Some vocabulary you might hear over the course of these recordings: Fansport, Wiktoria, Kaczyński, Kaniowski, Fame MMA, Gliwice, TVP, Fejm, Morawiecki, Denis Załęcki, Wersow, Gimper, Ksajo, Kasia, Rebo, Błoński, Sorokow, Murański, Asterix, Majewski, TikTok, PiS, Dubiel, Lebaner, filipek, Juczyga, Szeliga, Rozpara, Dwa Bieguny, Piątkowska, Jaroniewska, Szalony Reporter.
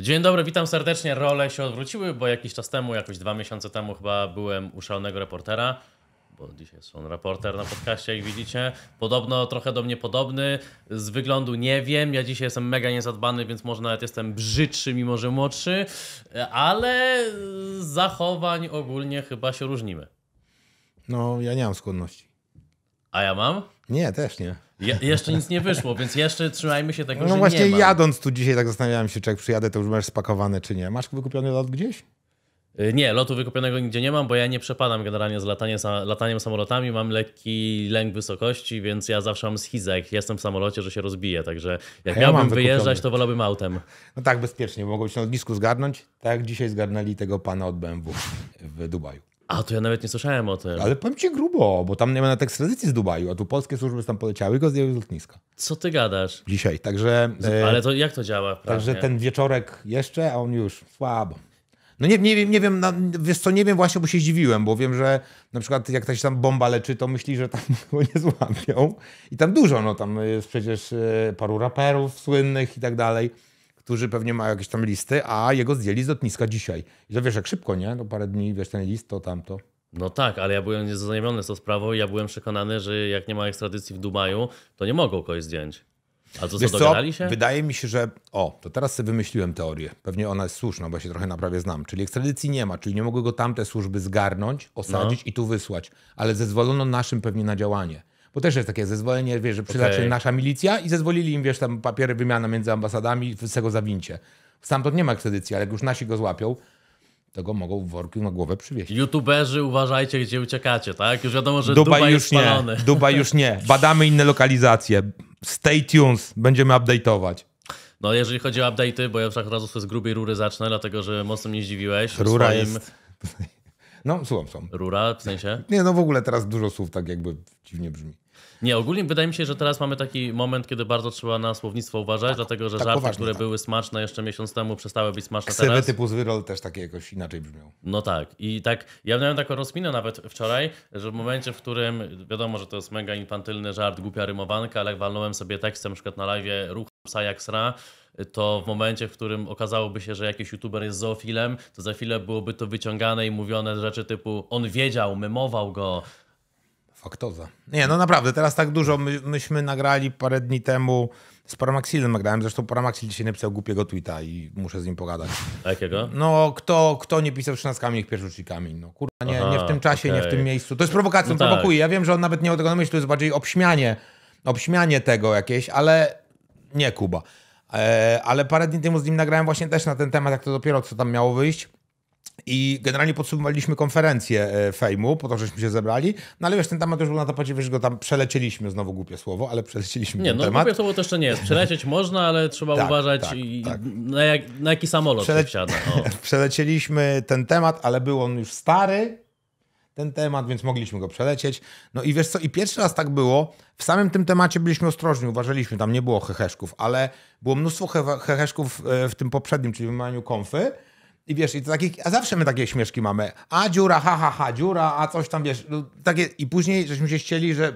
Dzień dobry, witam serdecznie. Role się odwróciły, bo jakiś czas temu, jakoś 2 miesiące temu chyba byłem u Szalonego Reportera, bo dzisiaj jest on reporter na podcaście, jak widzicie. Podobno trochę do mnie podobny, z wyglądu nie wiem, ja dzisiaj jestem mega niezadbany, więc może nawet jestem brzydszy, mimo że młodszy, ale z zachowań ogólnie chyba się różnimy. No, ja nie mam skłonności. A ja mam? Nie, też nie. Jeszcze nic nie wyszło, więc jeszcze trzymajmy się tego, no że nie. No właśnie jadąc tu dzisiaj tak zastanawiałem się, czy jak przyjadę, to już masz spakowane, czy nie. Masz wykupiony lot gdzieś? Nie, lotu wykupionego nigdzie nie mam, bo ja nie przepadam generalnie z lataniem samolotami. Mam lekki lęk wysokości, więc ja zawsze mam schizę, jak jestem w samolocie, że się rozbiję. Także jak miałbym wyjeżdżać, to wolałbym autem. No tak, bezpiecznie, bo mogą się na lotnisku zgarnąć. Tak jak dzisiaj zgarnęli tego pana od BMW w Dubaju. A, to ja nawet nie słyszałem o tym. Ale powiem ci grubo, bo tam nie ma nawet ekstradycji z Dubaju, a tu polskie służby tam poleciały i go zdjęły z lotniska. Co ty gadasz? Dzisiaj, także... Ale to jak to działa? Także ten wieczorek jeszcze, a on już słabo. No nie wiem, wiesz co, nie wiem właśnie, bo się zdziwiłem, bo wiem, że na przykład jak ta się tam bomba leczy, to myśli, że tam go nie złapią. I tam dużo, no tam jest przecież paru raperów słynnych i tak dalej, którzy pewnie mają jakieś tam listy, a jego zdjęli z lotniska dzisiaj. I to wiesz, jak szybko, nie? No parę dni, wiesz, ten list, to tamto. No tak, ale ja byłem niezaznajomiony z tą sprawą i ja byłem przekonany, że jak nie ma ekstradycji w Dubaju, to nie mogą kogoś zdjąć. A to co, dogadali się? Wydaje mi się, że... O, to teraz sobie wymyśliłem teorię. Pewnie ona jest słuszna, bo ja się trochę naprawdę znam. Czyli ekstradycji nie ma, czyli nie mogły go tamte służby zgarnąć, osadzić i tu wysłać. Ale zezwolono naszym pewnie na działanie. Bo też jest takie zezwolenie, wiesz, że przyda się nasza milicja i zezwolili im, wiesz, tam papiery wymiana między ambasadami z tego zawincie. Stamtąd nie ma ekstradycji, ale jak już nasi go złapią, to go mogą w worku na głowę przywieźć. YouTuberzy, uważajcie, gdzie uciekacie, tak? Już wiadomo, że Dubaj już nie. Dubaj już nie. Badamy inne lokalizacje. Stay tuned, będziemy update'ować. No jeżeli chodzi o update'y, bo ja już od razu z grubej rury zacznę, dlatego że mocno mnie zdziwiłeś. Rura jest... No, słowem są. Rura, w sensie? Nie, no w ogóle teraz dużo słów tak jakby dziwnie brzmi. Nie, ogólnie wydaje mi się, że teraz mamy taki moment, kiedy bardzo trzeba na słownictwo uważać, tak, dlatego że tak żarty, poważnie, które były smaczne jeszcze miesiąc temu, przestały być smaczne teraz. Ksywy typu zwyrol też takie jakoś inaczej brzmią. No tak. I tak, ja miałem taką rozminę nawet wczoraj, że w momencie, w którym, wiadomo, że to jest mega infantylny żart, głupia rymowanka, ale jak walnąłem sobie tekstem, na przykład na live'ie ruch psa jak sra, to w momencie, w którym okazałoby się, że jakiś youtuber jest zoofilem, to za chwilę byłoby to wyciągane i mówione rzeczy typu on wiedział, memował go. Faktoza. Nie, no naprawdę, teraz tak dużo. Myśmy nagrali parę dni temu z Paramaxilem nagrałem. Zresztą Paramaxil dzisiaj napisał głupiego tweeta i muszę z nim pogadać. A jakiego? No, kto nie pisał trzynastkami, ich pieczucikami. No kurwa, nie w tym czasie, nie w tym miejscu. To jest prowokacją, no tak. Prowokuje. Ja wiem, że on nawet nie o tego na myśli, to jest bardziej obśmianie tego jakieś, ale nie Kuba. Ale parę dni temu z nim nagrałem właśnie też na ten temat, jak to dopiero co tam miało wyjść. I generalnie podsumowaliśmy konferencję Fejmu, po to, żeśmy się zebrali. No ale wiesz, ten temat już był na tapacie, wiesz, go tam przelecieliśmy, znowu głupie słowo, ale przelecieliśmy nie, ten temat. Nie, no głupie słowo to jeszcze nie jest. Przelecieć można, ale trzeba tak, uważać tak. Na jaki samolot się wsiada. Przelecieliśmy ten temat, ale był on już stary, ten temat, więc mogliśmy go przelecieć. No i wiesz co, i pierwszy raz tak było, w samym tym temacie byliśmy ostrożni, uważaliśmy, tam nie było heheszków, ale było mnóstwo heheszków w tym poprzednim, czyli w wymianiu konfy. I wiesz, i to takich, a zawsze my takie śmieszki mamy. A dziura, ha, dziura, a coś tam, wiesz. No, takie, i później żeśmy się ścieli, że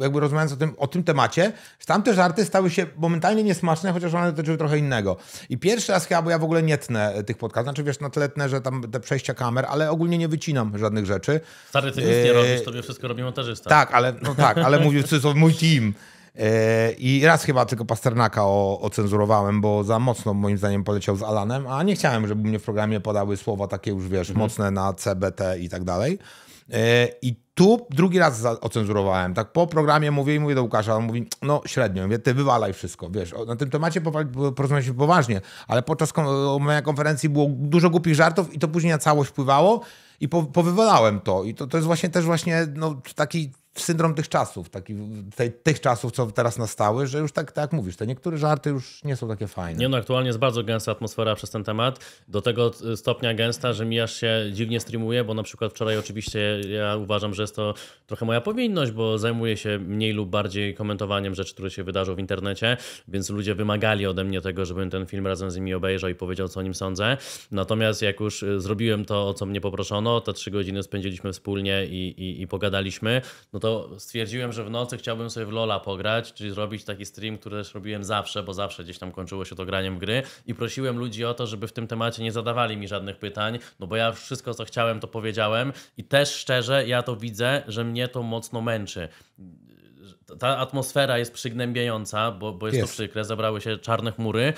jakby rozmawiając o tym temacie, że tamte żarty stały się momentalnie niesmaczne, chociaż one dotyczyły trochę innego. I pierwszy raz chyba, bo ja w ogóle nie tnę tych podcastów. Znaczy wiesz, na tyle tnę, że tam te przejścia kamer, ale ogólnie nie wycinam żadnych rzeczy. Stary, ty nic nie robisz, tobie wszystko robi montażysta. Tak, ale, no tak, ale mówił, co jest mój team. I raz chyba tylko Pasternaka ocenzurowałem, bo za mocno moim zdaniem poleciał z Alanem, a nie chciałem, żeby mnie w programie podały słowa takie już, wiesz, mocne na CBT i tak dalej. I tu drugi raz ocenzurowałem. Tak po programie mówię do Łukasza, on mówi, no średnio, mówię, ty wywalaj wszystko, wiesz. Na tym temacie porozmawialiśmy poważnie, ale podczas mojej konferencji było dużo głupich żartów i to później na całość wpływało i powywalałem to. I to jest właśnie też właśnie no, taki... syndrom tych czasów, tych czasów, co teraz nastały, że już tak jak mówisz, te niektóre żarty już nie są takie fajne. Nie no, aktualnie jest bardzo gęsta atmosfera przez ten temat, do tego stopnia gęsta, że Mijasz się dziwnie streamuje, bo na przykład wczoraj oczywiście ja uważam, że jest to trochę moja powinność, bo zajmuję się mniej lub bardziej komentowaniem rzeczy, które się wydarzą w internecie, więc ludzie wymagali ode mnie tego, żebym ten film razem z nimi obejrzał i powiedział, co o nim sądzę. Natomiast jak już zrobiłem to, o co mnie poproszono, te 3 godziny spędziliśmy wspólnie i pogadaliśmy, no no to stwierdziłem, że w nocy chciałbym sobie w Lola pograć, czyli zrobić taki stream, który też robiłem zawsze, bo zawsze gdzieś tam kończyło się to graniem gry i prosiłem ludzi o to, żeby w tym temacie nie zadawali mi żadnych pytań, no bo ja wszystko, co chciałem, to powiedziałem i też szczerze ja to widzę, że mnie to mocno męczy. Ta atmosfera jest przygnębiająca, bo jest to przykre, zebrały się czarne chmury,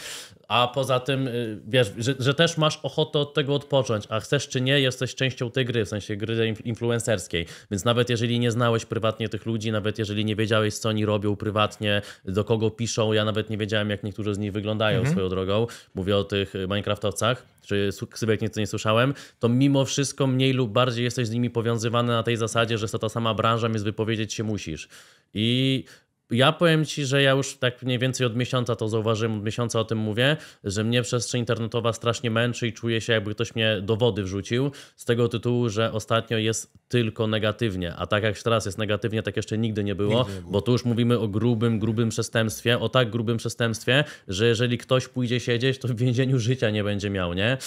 a poza tym wiesz, że też masz ochotę od tego odpocząć, a chcesz czy nie, jesteś częścią tej gry, w sensie gry influencerskiej, więc nawet jeżeli nie znałeś prywatnie tych ludzi, nawet jeżeli nie wiedziałeś, co oni robią prywatnie, do kogo piszą, ja nawet nie wiedziałem, jak niektórzy z nich wyglądają swoją drogą, mówię o tych minecraftowcach, czy ksywek nic nie słyszałem, to mimo wszystko mniej lub bardziej jesteś z nimi powiązywany na tej zasadzie, że jest to ta sama branża, więc wypowiedzieć się musisz. I ja powiem ci, że ja już tak mniej więcej od miesiąca to zauważyłem, od miesiąca o tym mówię, że mnie przestrzeń internetowa strasznie męczy i czuję się, jakby ktoś mnie do wody wrzucił z tego tytułu, że ostatnio jest tylko negatywnie, a tak jak teraz jest negatywnie, tak jeszcze nigdy nie było, bo tu już mówimy o grubym przestępstwie, o tak grubym przestępstwie, że jeżeli ktoś pójdzie siedzieć, to w więzieniu życia nie będzie miał, nie?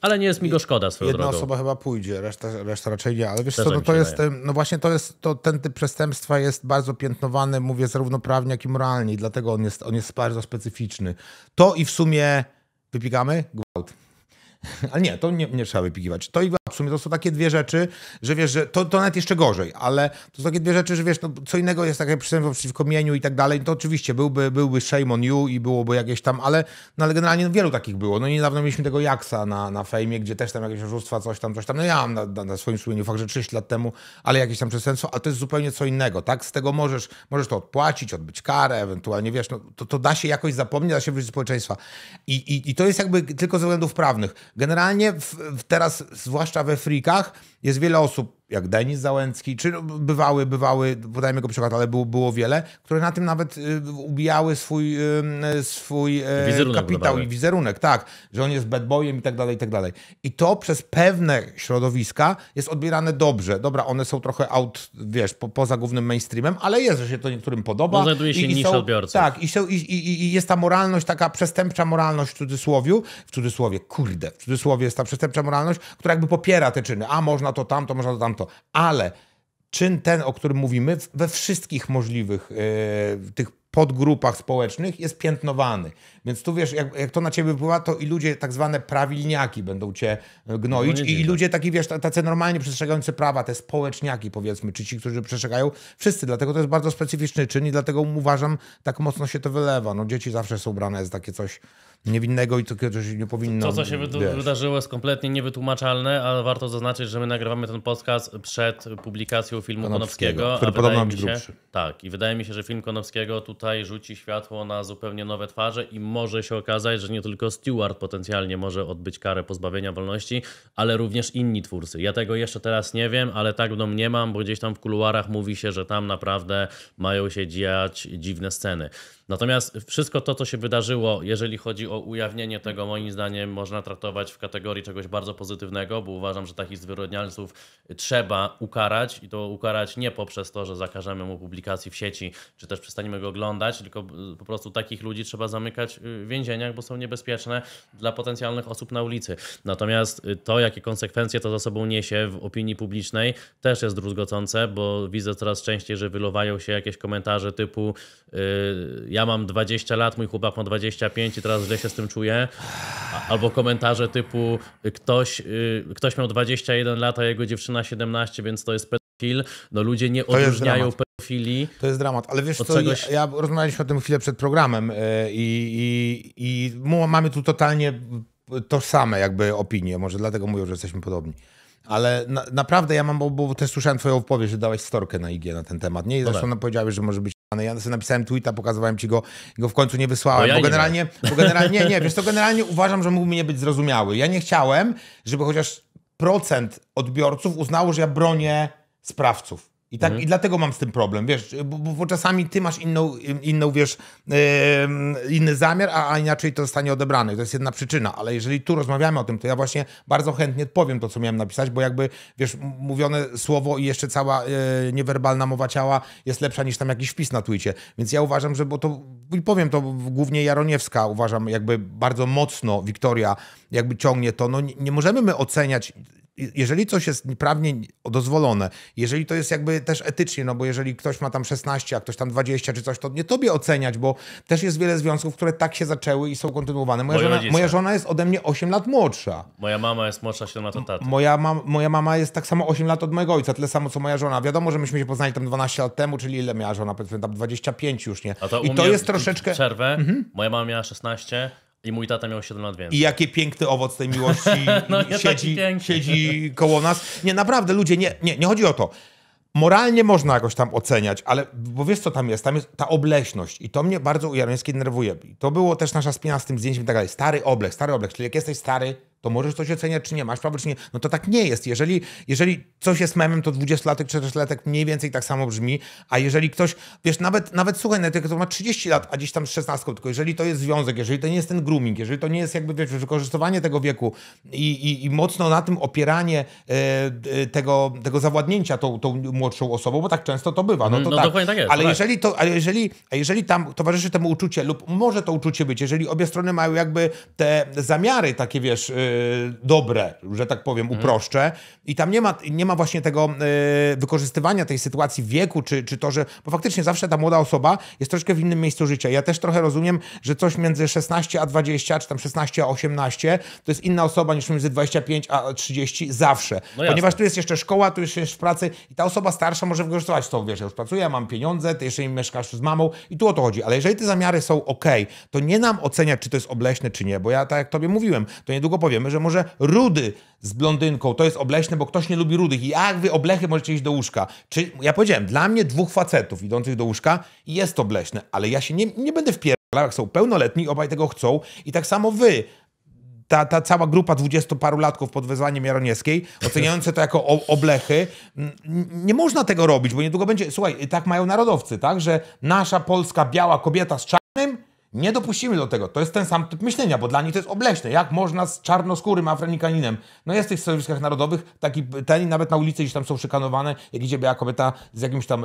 Ale nie jest mi go szkoda swoją drogą. Jedna osoba chyba pójdzie, reszta raczej nie, ale wiesz co, to jest, no właśnie to jest, to ten typ przestępstwa jest bardzo piętnowany, mówię zarówno prawnie, jak i moralnie i dlatego on jest bardzo specyficzny. To i w sumie wypikamy gwałt. Ale nie, to nie trzeba wypikiwać. To i w sumie to są takie dwie rzeczy, że wiesz, że to nawet jeszcze gorzej, ale to są takie dwie rzeczy, że wiesz, no, co innego jest takie przestępstwo przeciwko mieniu i tak dalej, to oczywiście byłby shame on you i byłoby jakieś tam, ale generalnie wielu takich było. No niedawno mieliśmy tego Jaksa na Fejmie, gdzie też tam jakieś oszustwa, coś tam. No ja mam na swoim sumieniu fakt, że 6 lat temu, ale jakieś tam przestępstwo, ale to jest zupełnie co innego, tak? Z tego możesz to odpłacić, odbyć karę, ewentualnie, wiesz, no, to da się jakoś zapomnieć, da się wyjść z społeczeństwa. I to jest jakby tylko ze względów prawnych. Generalnie teraz, zwłaszcza we frikach, jest wiele osób, jak Denis Załęcki, czy bywały, podajmy go przykład, ale było wiele, które na tym nawet ubijały swój kapitał i wizerunek, tak, że on jest bad boyem i tak dalej, i tak dalej. I to przez pewne środowiska jest odbierane dobrze. Dobra, one są trochę out, wiesz, poza głównym mainstreamem, ale jest, że się to niektórym podoba. Znajduje się nisza odbiorców. Tak, i jest ta moralność, taka przestępcza moralność w cudzysłowie jest ta przestępcza moralność, która jakby popiera te czyny. A można to tamto, można to tamto. Ale czyn ten, o którym mówimy, we wszystkich możliwych tych podgrupach społecznych jest piętnowany. Więc tu wiesz, jak to na ciebie wpływa, to i ludzie tak zwane prawilniaki będą cię gnoić i ludzie taki, wiesz, tacy normalnie przestrzegający prawa, te społeczniaki powiedzmy, czy ci, którzy przestrzegają, wszyscy. Dlatego to jest bardzo specyficzny czyn i dlatego uważam, tak mocno się to wylewa. No dzieci zawsze są brane za takie coś niewinnego i to coś nie powinno. To, co się wydarzyło, jest kompletnie niewytłumaczalne, ale warto zaznaczyć, że my nagrywamy ten podcast przed publikacją filmu Konopskiego. Który podobno być grubszy. Tak, i wydaje mi się, że film Konopskiego tutaj rzuci światło na zupełnie nowe twarze i może się okazać, że nie tylko Stewart potencjalnie może odbyć karę pozbawienia wolności, ale również inni twórcy. Ja tego jeszcze teraz nie wiem, ale tak nie mam, bo gdzieś tam w kuluarach mówi się, że tam naprawdę mają się dziać dziwne sceny. Natomiast wszystko to, co się wydarzyło, jeżeli chodzi o ujawnienie tego, moim zdaniem można traktować w kategorii czegoś bardzo pozytywnego, bo uważam, że takich zwyrodnialców trzeba ukarać i to ukarać nie poprzez to, że zakażemy mu publikacji w sieci, czy też przestaniemy go oglądać, tylko po prostu takich ludzi trzeba zamykać w więzieniach, bo są niebezpieczne dla potencjalnych osób na ulicy. Natomiast to, jakie konsekwencje to za sobą niesie w opinii publicznej, też jest druzgocące, bo widzę coraz częściej, że wylewają się jakieś komentarze typu ja mam 20 lat, mój chłopak ma 25 i teraz źle się z tym czuję. Albo komentarze typu ktoś miał 21 lat, a jego dziewczyna 17, więc to jest pedofil. No ludzie nie odróżniają pedofilii. To jest dramat, ale wiesz co, czegoś... ja rozmawialiśmy o tym chwilę przed programem i mamy tu totalnie tożsame jakby opinie, może dlatego mówią, że jesteśmy podobni. Ale naprawdę ja mam, bo też słyszałem twoją opowieść, że dałeś storkę na IG na ten temat. Nie? I zresztą ona powiedziała, że może być. Ja sobie napisałem tweeta, pokazywałem ci go i go w końcu nie wysłałem, bo generalnie uważam, że mógł mnie być zrozumiały. Ja nie chciałem, żeby chociaż procent odbiorców uznało, że ja bronię sprawców. I tak, i dlatego mam z tym problem, wiesz, bo czasami ty masz inną wiesz, inny zamiar, a inaczej to zostanie odebrane. To jest jedna przyczyna, ale jeżeli tu rozmawiamy o tym, to ja właśnie bardzo chętnie powiem to, co miałem napisać, bo jakby, wiesz, mówione słowo i jeszcze cała niewerbalna mowa ciała jest lepsza niż tam jakiś wpis na Twitcie. Więc ja uważam, że, bo to, i powiem to, głównie Jaroniewska, uważam, jakby bardzo mocno Wiktoria jakby ciągnie to, no nie możemy my oceniać jeżeli coś jest prawnie dozwolone, jeżeli to jest jakby też etycznie, no bo jeżeli ktoś ma tam 16, a ktoś tam 20 czy coś, to nie tobie oceniać, bo też jest wiele związków, które tak się zaczęły i są kontynuowane. Moja żona jest ode mnie 8 lat młodsza. Moja mama jest młodsza 7 lat od taty. Moja mama jest tak samo 8 lat od mojego ojca, tyle samo co moja żona. Wiadomo, że myśmy się poznali tam 12 lat temu, czyli ile miała żona? Powiedzmy tam 25 już, nie? I to jest troszeczkę... Przerwę, moja mama miała 16... I mój tata miał 7 lat więcej. I jaki piękny owoc tej miłości siedzi koło nas. Nie, naprawdę, ludzie, nie chodzi o to. Moralnie można jakoś tam oceniać, ale bo wiesz co tam jest ta obleśność i to mnie bardzo ujarańskie denerwuje. I to było też nasza spina z tym zdjęciem i tak dalej. Stary oblech, czyli jak jesteś stary, to możesz coś oceniać, czy nie, masz prawo, czy nie. No to tak nie jest. Jeżeli coś jest memem, to 20-latek, 4-latek mniej więcej tak samo brzmi, a jeżeli ktoś, wiesz, nawet słuchaj, nawet to ma 30 lat, a gdzieś tam z 16, tylko jeżeli to jest związek, jeżeli to nie jest ten grooming, jeżeli to nie jest jakby, wiesz, wykorzystywanie tego wieku i mocno na tym opieranie tego zawładnięcia tą młodszą osobą, bo tak często to bywa. No to dokładnie tak jest. Ale jeżeli tam towarzyszy temu uczucie lub może to uczucie być, jeżeli obie strony mają jakby te zamiary takie, wiesz, dobre, że tak powiem, uproszczę i tam nie ma właśnie tego wykorzystywania tej sytuacji wieku, czy to, że... Bo faktycznie zawsze ta młoda osoba jest troszkę w innym miejscu życia. Ja też trochę rozumiem, że coś między 16 a 20, czy tam 16 a 18 to jest inna osoba niż między 25 a 30 zawsze. No ponieważ tu jest jeszcze szkoła, tu jest jeszcze pracy i ta osoba starsza może wykorzystywać to, wiesz, ja już pracuję, ja mam pieniądze, ty jeszcze mieszkasz z mamą i tu o to chodzi. Ale jeżeli te zamiary są okej, to nie nam oceniać, czy to jest obleśne, czy nie, bo ja tak jak tobie mówiłem, to niedługo powiemy, że może rudy z blondynką to jest obleśne, bo ktoś nie lubi rudych. I jak wy oblechy możecie iść do łóżka? Czy, ja powiedziałem, dla mnie dwóch facetów idących do łóżka jest obleśne, ale ja się nie będę wpierdalał, jak są pełnoletni, obaj tego chcą i tak samo wy. Ta cała grupa 20-parulatków pod wezwaniem Jaroniewskiej, oceniające to jako oblechy, nie można tego robić, bo niedługo będzie... Słuchaj, tak mają narodowcy, tak? Że nasza polska biała kobieta z czarnym, nie dopuścimy do tego. To jest ten sam typ myślenia, bo dla nich to jest obleśne. Jak można z czarnoskórym Afrykaninem? No jest w tych środowiskach narodowych taki ten i nawet na ulicy gdzieś tam są szykanowane, jak idzie biała kobieta z jakimś tam...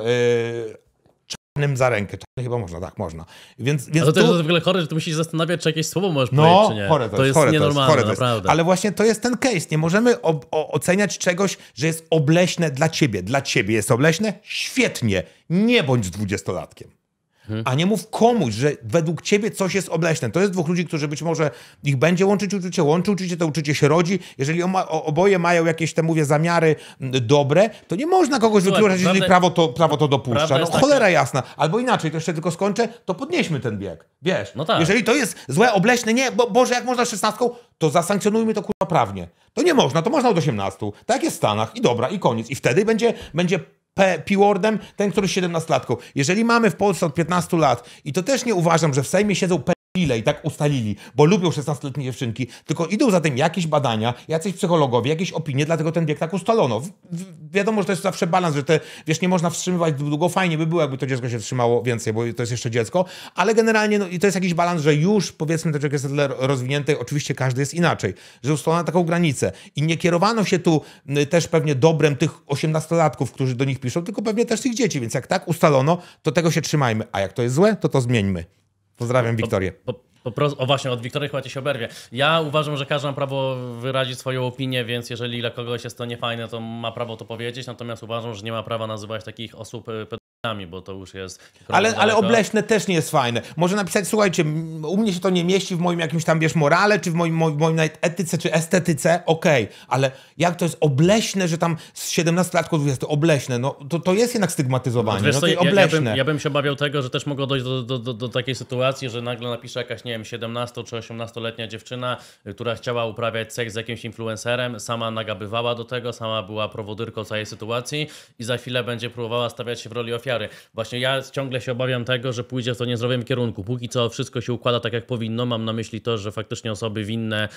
za rękę. Chyba można, tak, można. Więc to jest w ogóle chore, że ty musisz zastanawiać, czy jakieś słowo możesz powiedzieć, czy nie. Chore to jest nienormalne, naprawdę. Ale właśnie to jest ten case. Nie możemy oceniać czegoś, że jest obleśne dla ciebie. Dla ciebie jest obleśne? Świetnie. Nie bądź dwudziestolatkiem. A nie mów komuś, że według ciebie coś jest obleśne. To jest dwóch ludzi, którzy być może ich będzie łączyć uczucie, to uczucie się rodzi. Jeżeli oboje mają jakieś, te mówię, zamiary dobre, to nie można kogoś wykluczać, jeżeli prawo to dopuszcza. No cholera jasna. Albo inaczej, to jeszcze tylko skończę, to podnieśmy ten bieg. Wiesz, no tak. Jeżeli to jest złe, obleśne, nie, bo Boże, jak można 16, to zasankcjonujmy to kurwa prawnie. To nie można, to można od 18. Tak jest w Stanach i dobra, i koniec. I wtedy będzie P-wordem, ten, który 17-latką. Jeżeli mamy w Polsce od 15 lat i to też nie uważam, że w Sejmie siedzą pedofile i tak ustalili, bo lubią 16-letnie dziewczynki, tylko idą za tym jakieś badania, jacyś psychologowie, jakieś opinie, dlatego ten wiek tak ustalono. Wiadomo, że to jest zawsze balans, że te, wiesz, nie można wstrzymywać długo, fajnie by było, jakby to dziecko się trzymało więcej, bo to jest jeszcze dziecko, ale generalnie no, i to jest jakiś balans, że już powiedzmy ten człowiek jest tyle rozwinięty, oczywiście każdy jest inaczej, że ustalono taką granicę i nie kierowano się tu też pewnie dobrem tych 18-latków, którzy do nich piszą, tylko pewnie też tych dzieci, więc jak tak ustalono, to tego się trzymajmy, a jak to jest złe, to zmieńmy. Pozdrawiam Wiktorię. O właśnie, od Wiktorii chyba się oberwie. Ja uważam, że każdy ma prawo wyrazić swoją opinię, więc jeżeli dla kogoś jest to niefajne, to ma prawo to powiedzieć, natomiast uważam, że nie ma prawa nazywać takich osób pedofilami, bo to już jest... Ale obleśne też nie jest fajne. Może napisać, słuchajcie, u mnie się to nie mieści w moim jakimś tam, wiesz, morale, czy w moim etyce, czy estetyce, okej, ale jak to jest obleśne, że tam z 17 lat jest to obleśne, no to jest jednak stygmatyzowanie, no, to jest obleśne. Ja bym się obawiał tego, że też mogło dojść do takiej sytuacji, że nagle napisze jakaś, nie wiem, 17 czy 18-letnia dziewczyna, która chciała uprawiać seks z jakimś influencerem, sama nagabywała do tego, sama była prowodyrką całej sytuacji i za chwilę będzie próbowała stawiać się w roli ofiary. Właśnie ja ciągle się obawiam tego, że pójdzie w to niezdrowym kierunku. Póki co wszystko się układa tak, jak powinno. Mam na myśli to, że faktycznie osoby winne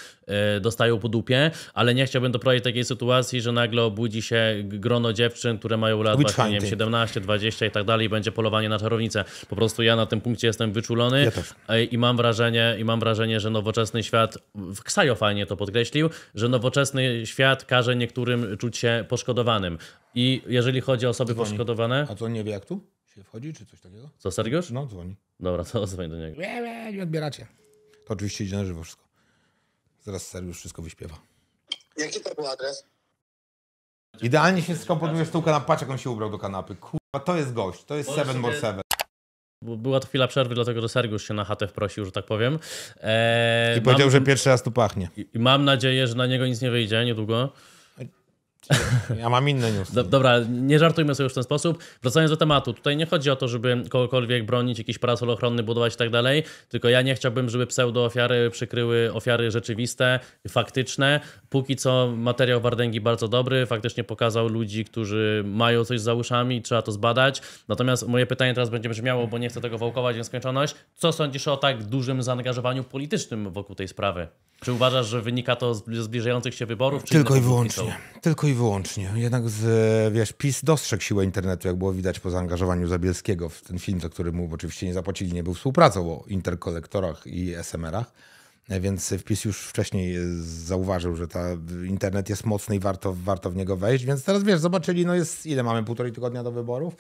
dostają po dupie, ale nie chciałbym doprowadzić takiej sytuacji, że nagle obudzi się grono dziewczyn, które mają lat właśnie, nie wiem, 17, 20 i tak dalej i będzie polowanie na czarownicę. Po prostu ja na tym punkcie jestem wyczulony i mam wrażenie, że nowoczesny świat, Ksajo fajnie to podkreślił, że nowoczesny świat każe niektórym czuć się poszkodowanym. I jeżeli chodzi o osoby poszkodowane... A to nie wie, jak tu się wchodzi, czy coś takiego? Co, Sergiusz? No, dzwoni. Dobra, to dzwoń do niego. Nie odbieracie. To oczywiście idzie na żywo wszystko. Zaraz Sergiusz wszystko wyśpiewa. Jaki to był adres? Idealnie się skomponuje stółka na pacie, jak on się ubrał do kanapy. Kurwa, to jest gość, to jest 7x7. Była to chwila przerwy, dlatego że Sergiusz się na chatę wprosił, że tak powiem. I powiedział, że pierwszy raz tu pachnie. I mam nadzieję, że na niego nic nie wyjdzie niedługo. Ja mam inne news. Dobra, nie żartujmy sobie już w ten sposób. Wracając do tematu, tutaj nie chodzi o to, żeby kogokolwiek bronić, jakiś parasol ochronny budować i tak dalej, tylko ja nie chciałbym, żeby pseudo-ofiary przykryły ofiary rzeczywiste, faktyczne. Póki co materiał Wardęgi bardzo dobry, faktycznie pokazał ludzi, którzy mają coś za uszami, trzeba to zbadać. Natomiast moje pytanie teraz będzie brzmiało, bo nie chcę tego wałkować w nieskończoność. Co sądzisz o tak dużym zaangażowaniu politycznym wokół tej sprawy? Czy uważasz, że wynika to z zbliżających się wyborów? Czy tylko i wyłącznie. Tylko i wyłącznie. Jednak wiesz, PiS dostrzegł siłę internetu, jak było widać po zaangażowaniu Zabielskiego w ten film, za który mu oczywiście nie zapłacili, nie był współpracą o interkolektorach i SMR-ach. Więc PiS już wcześniej zauważył, że ta internet jest mocny i warto w niego wejść. Więc teraz wiesz, zobaczyli, no jest ile mamy, półtorej tygodnia do wyborów?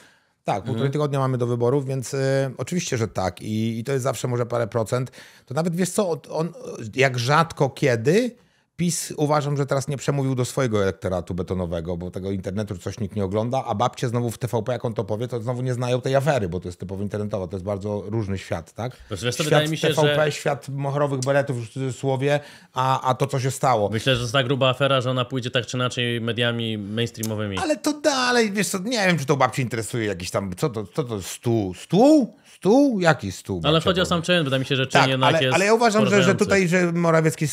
Tak, półtorej tygodnia mamy do wyborów, więc oczywiście, że tak. I to jest zawsze może parę procent. To nawet wiesz co, on, jak rzadko kiedy PiS uważam, że teraz nie przemówił do swojego elektoratu betonowego, bo tego internetu coś nikt nie ogląda, a babcie znowu w TVP, jak on to powie, to znowu nie znają tej afery, bo to jest typowo internetowa, to jest bardzo różny świat, tak? Świat wydaje mi się, TVP, że... świat moherowych beretów w cudzysłowie, a to, co się stało. Myślę, że jest tak gruba afera, że ona pójdzie tak czy inaczej mediami mainstreamowymi. Ale to dalej, wiesz co, nie wiem, czy to babci interesuje jakiś tam, co to stół? Stół? Jaki stół? Ale chodzi o sam czyn, wydaje mi się, że czyn tak, jednak jest. Ale ja uważam, że tutaj że Morawiecki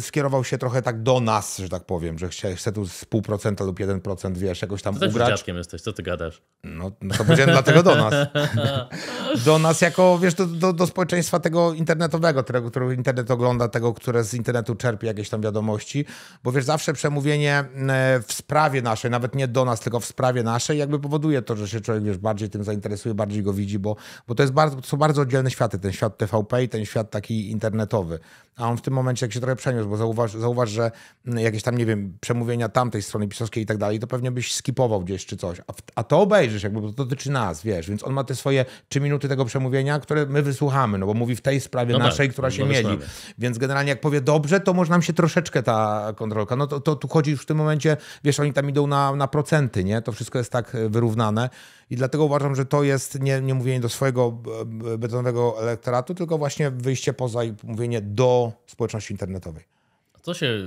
skierował się trochę tak do nas, że tak powiem, że chce tu z 0,5% lub 1%, wiesz, jakoś tam ugrać. Ty dziadkiem jesteś, co ty gadasz? No to powiedziałem dlatego do nas. Do nas jako, wiesz, do społeczeństwa tego internetowego, którego internet ogląda, tego, które z internetu czerpie jakieś tam wiadomości, bo wiesz, zawsze przemówienie w sprawie naszej, nawet nie do nas, tylko w sprawie naszej, jakby powoduje to, że się człowiek, wiesz, bardziej tym zainteresuje, bardziej go widzi, bo to jest to są bardzo oddzielne światy, ten świat TVP i ten świat taki internetowy. A on w tym momencie, jak się trochę przeniósł, bo zauważ, że jakieś tam, nie wiem, przemówienia tamtej strony pisowskiej i tak dalej, to pewnie byś skipował gdzieś czy coś. A to obejrzysz, jakby to dotyczy nas, wiesz. Więc on ma te swoje 3 minuty tego przemówienia, które my wysłuchamy, no bo mówi w tej sprawie naszej, która się mieli. Więc generalnie jak powie dobrze, to może nam się troszeczkę ta kontrolka. No to tu chodzi już w tym momencie, wiesz, oni tam idą na procenty, nie? To wszystko jest tak wyrównane. I dlatego uważam, że to jest nie mówienie do swojego betonowego elektoratu, tylko właśnie wyjście poza i mówienie do społeczności internetowej. A co się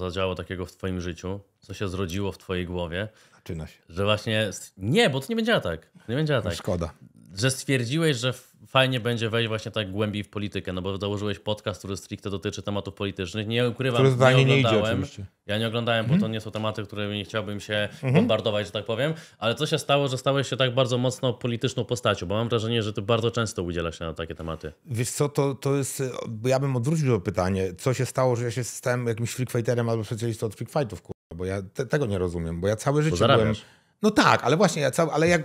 zadziało takiego w twoim życiu? Co się zrodziło w twojej głowie? Zaczyna się. Że właśnie... Nie, bo to nie będzie atak. Nie będzie atak. Szkoda. Że stwierdziłeś, że fajnie będzie wejść właśnie tak głębiej w politykę, no bo założyłeś podcast, który stricte dotyczy tematów politycznych. Nie ukrywam, nie oglądałem. Ja nie oglądałem, bo to nie są tematy, którymi nie chciałbym się bombardować, że tak powiem. Ale co się stało, że stałeś się tak bardzo mocno polityczną postacią? Bo mam wrażenie, że ty bardzo często udzielasz się na takie tematy. Wiesz co, to jest... Ja bym odwrócił to pytanie. Co się stało, że ja się stałem jakimś freakfighterem albo specjalistą od freakfightów, bo ja tego nie rozumiem, bo ja całe życie byłem... No tak, ale właśnie,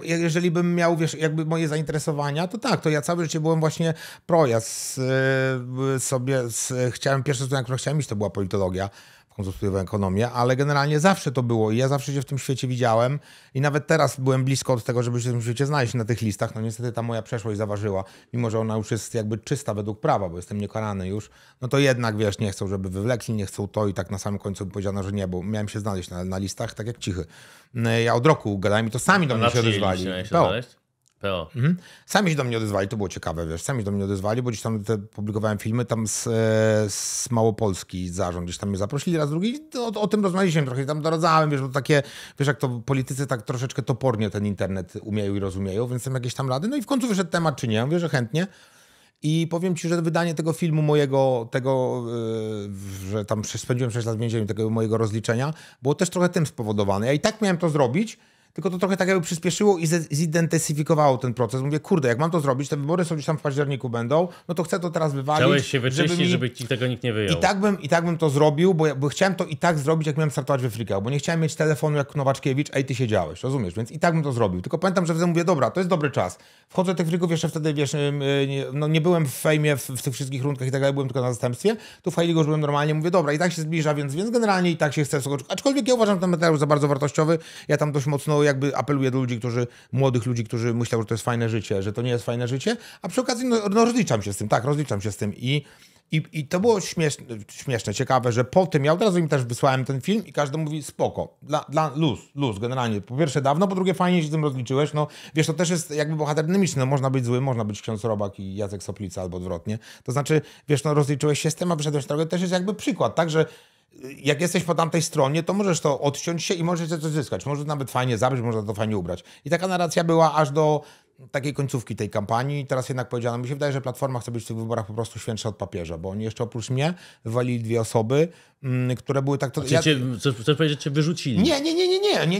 jeżeli bym miał, wiesz, jakby moje zainteresowania, to tak, to ja całe życie byłem właśnie pierwsza studia, na którą chciałem iść, to była politologia, w końcu studiowałem ekonomię, ale generalnie zawsze to było i ja zawsze się w tym świecie widziałem i nawet teraz byłem blisko od tego, żeby się w tym świecie znaleźć na tych listach, no niestety ta moja przeszłość zaważyła, mimo że ona już jest jakby czysta według prawa, bo jestem niekarany już, no to jednak, wiesz, nie chcą, żeby wywlekli, nie chcą to i tak na samym końcu powiedziano, że nie, bo miałem się znaleźć na listach, tak jak cichy. Ja od roku gadałem i to sami do mnie się odezwali. PO. Sami się do mnie odezwali, to było ciekawe, wiesz, sami się do mnie odezwali, bo gdzieś tam publikowałem filmy tam z Małopolski zarząd, gdzieś tam mnie zaprosili raz drugi i o tym rozmawialiśmy trochę, tam doradzałem, wiesz, bo takie, wiesz, jak to politycy tak troszeczkę topornie ten internet umieją i rozumieją, więc tam jakieś tam rady, no i w końcu wyszedł temat, czy nie, mówię, że chętnie. I powiem ci, że wydanie tego filmu mojego, że tam spędziłem 6 lat w więzieniu, tego mojego rozliczenia, było też trochę tym spowodowane. Ja i tak miałem to zrobić, tylko to trochę tak jakby przyspieszyło i zintensyfikowało ten proces. Mówię, kurde, jak mam to zrobić, te wybory są gdzieś tam w październiku będą, no to chcę to teraz wywalić. Chciałeś się wyczyścić, żeby ci tego nikt nie wyjął. I tak bym to zrobił, bo chciałem to i tak zrobić, jak miałem startować we Freakout, bo nie chciałem mieć telefonu jak Nowaczkiewicz, ej, ty siedziałeś, rozumiesz? Więc i tak bym to zrobił. Tylko pamiętam, że wtedy mówię, dobra, to jest dobry czas. Wchodzę do tych Freaków, jeszcze wtedy, wiesz, no nie byłem w fejmie, w tych wszystkich rundkach i tak dalej, byłem tylko na zastępstwie. Tu w High League już byłem normalnie, mówię, dobra, i tak się zbliża, więc generalnie i tak się chce. Aczkolwiek ja uważam ten materiał za bardzo wartościowy, ja tam dość mocno jakby apeluję do ludzi, młodych ludzi, którzy myślą, że to jest fajne życie, że to nie jest fajne życie, a przy okazji rozliczam się z tym, i I to było śmieszne, ciekawe, że po tym, ja od razu im też wysłałem ten film i każdy mówi spoko, luz generalnie, po pierwsze dawno, po drugie fajnie się z tym rozliczyłeś, no wiesz, to też jest jakby bohater dynamiczny, no, można być zły, można być ksiądz Robak i Jacek Soplica albo odwrotnie, to znaczy, wiesz, no rozliczyłeś się z tym, a wyszedłeś drogę, też jest jakby przykład, także jak jesteś po tamtej stronie, to możesz to odciąć się i możesz coś zyskać, możesz nawet fajnie zabrać, można to fajnie ubrać i taka narracja była aż do takiej końcówki tej kampanii. Teraz jednak powiedziano, mi się wydaje, że Platforma chce być w tych wyborach po prostu świętsza od papieża, bo oni jeszcze oprócz mnie wywalili dwie osoby, które były tak... Chcesz powiedzieć, że cię wyrzucili?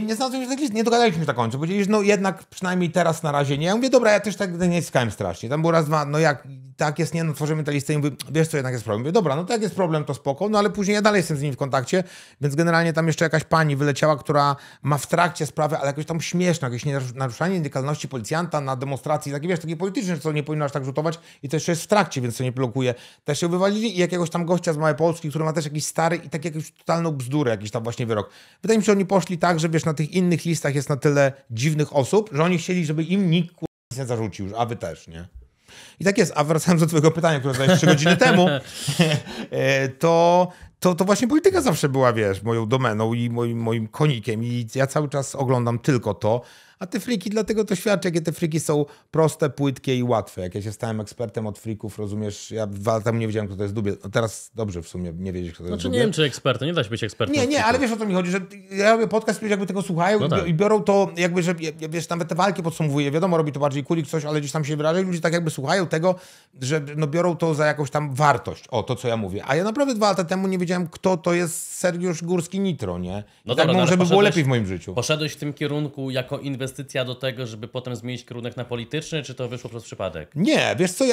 Nie znalazłem się tak list, nie dogadaliśmy się na końcu. Powiedzieli, że no jednak przynajmniej teraz na razie nie. Ja mówię, dobra, ja też tak nie zyskałem strasznie. Tam był raz, dwa, no jak tak jest, nie, no tworzymy tę listę i mówię, wiesz co, jednak jest problem. Mówię, dobra, no to jak jest problem, to spoko, no ale później ja dalej jestem z nim w kontakcie, więc generalnie tam jeszcze jakaś pani wyleciała, która ma w trakcie sprawy, ale jakoś tam śmieszne, jakieś naruszanie indykalności policjanta na demonstracji, takie wiesz, takie polityczne, co nie powinno aż tak rzutować i to jeszcze jest w trakcie, więc to nie blokuje. Też się wywalili i jakiegoś tam gościa z Małopolski, który ma też jakiś stary i tak jakąś totalną bzdurę, jakiś tam właśnie wyrok. Wydaje mi się, że oni poszli tak, że wiesz, na tych innych listach jest na tyle dziwnych osób, że oni chcieli, żeby im nikt nic nie zarzucił, a wy też, nie? I tak jest, a wracając do twojego pytania, które zadałeś 3 godziny temu, to właśnie polityka zawsze była, wiesz, moją domeną i moim konikiem i ja cały czas oglądam tylko to, a te friki, dlatego to świadczy, jakie te friki są proste, płytkie i łatwe. Jak ja się stałem ekspertem od frików, rozumiesz, ja 2 lata temu nie wiedziałem, kto to jest Dubiel. No teraz dobrze w sumie nie wiedzieć, kto to jest Dubiel. Nie wiem, czy ekspertem, nie da się być ekspertem. Nie, ale wiesz, o co mi chodzi, że ja robię podcast, jakby tego słuchają no tak. I biorą to jakby, że wiesz, nawet te walki podsumowuję, wiadomo, robi to bardziej kulik coś, ale gdzieś tam się wyraża i ludzie tak jakby słuchają tego, że no biorą to za jakąś tam wartość, o to, co ja mówię. A ja naprawdę 2 lata temu nie wiedziałem, kto to jest Sergiusz Górski Nitro, nie? No tak, może by było lepiej w moim życiu. Poszedłeś w tym kierunku jako inwestor do tego, żeby potem zmienić kierunek na polityczny, czy to wyszło przez przypadek? Nie, wiesz co,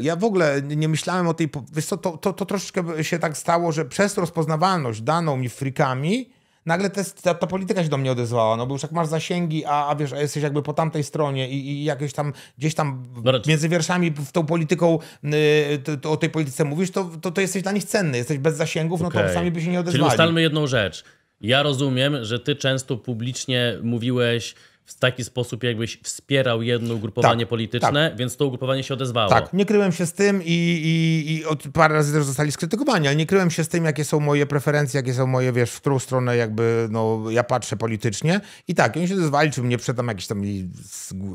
ja w ogóle nie myślałem o tej... Wiesz co, to troszeczkę się tak stało, że przez rozpoznawalność daną mi frikami, nagle ta polityka się do mnie odezwała, no bo już jak masz zasięgi, a wiesz, a jesteś jakby po tamtej stronie i jakieś tam, gdzieś tam między wierszami tą polityką, o tej polityce mówisz, to jesteś dla nich cenny, jesteś bez zasięgów, okay. No to sami by się nie odezwali. Czyli ustalmy jedną rzecz. Ja rozumiem, że ty często publicznie mówiłeś w taki sposób, jakbyś wspierał jedno ugrupowanie polityczne, więc to ugrupowanie się odezwało. Tak, nie kryłem się z tym i od parę razy też zostali skrytykowani, ale nie kryłem się z tym, jakie są moje preferencje, jakie są moje, wiesz, w którą stronę jakby, no, ja patrzę politycznie. I tak, oni się odezwali, czy mnie przedam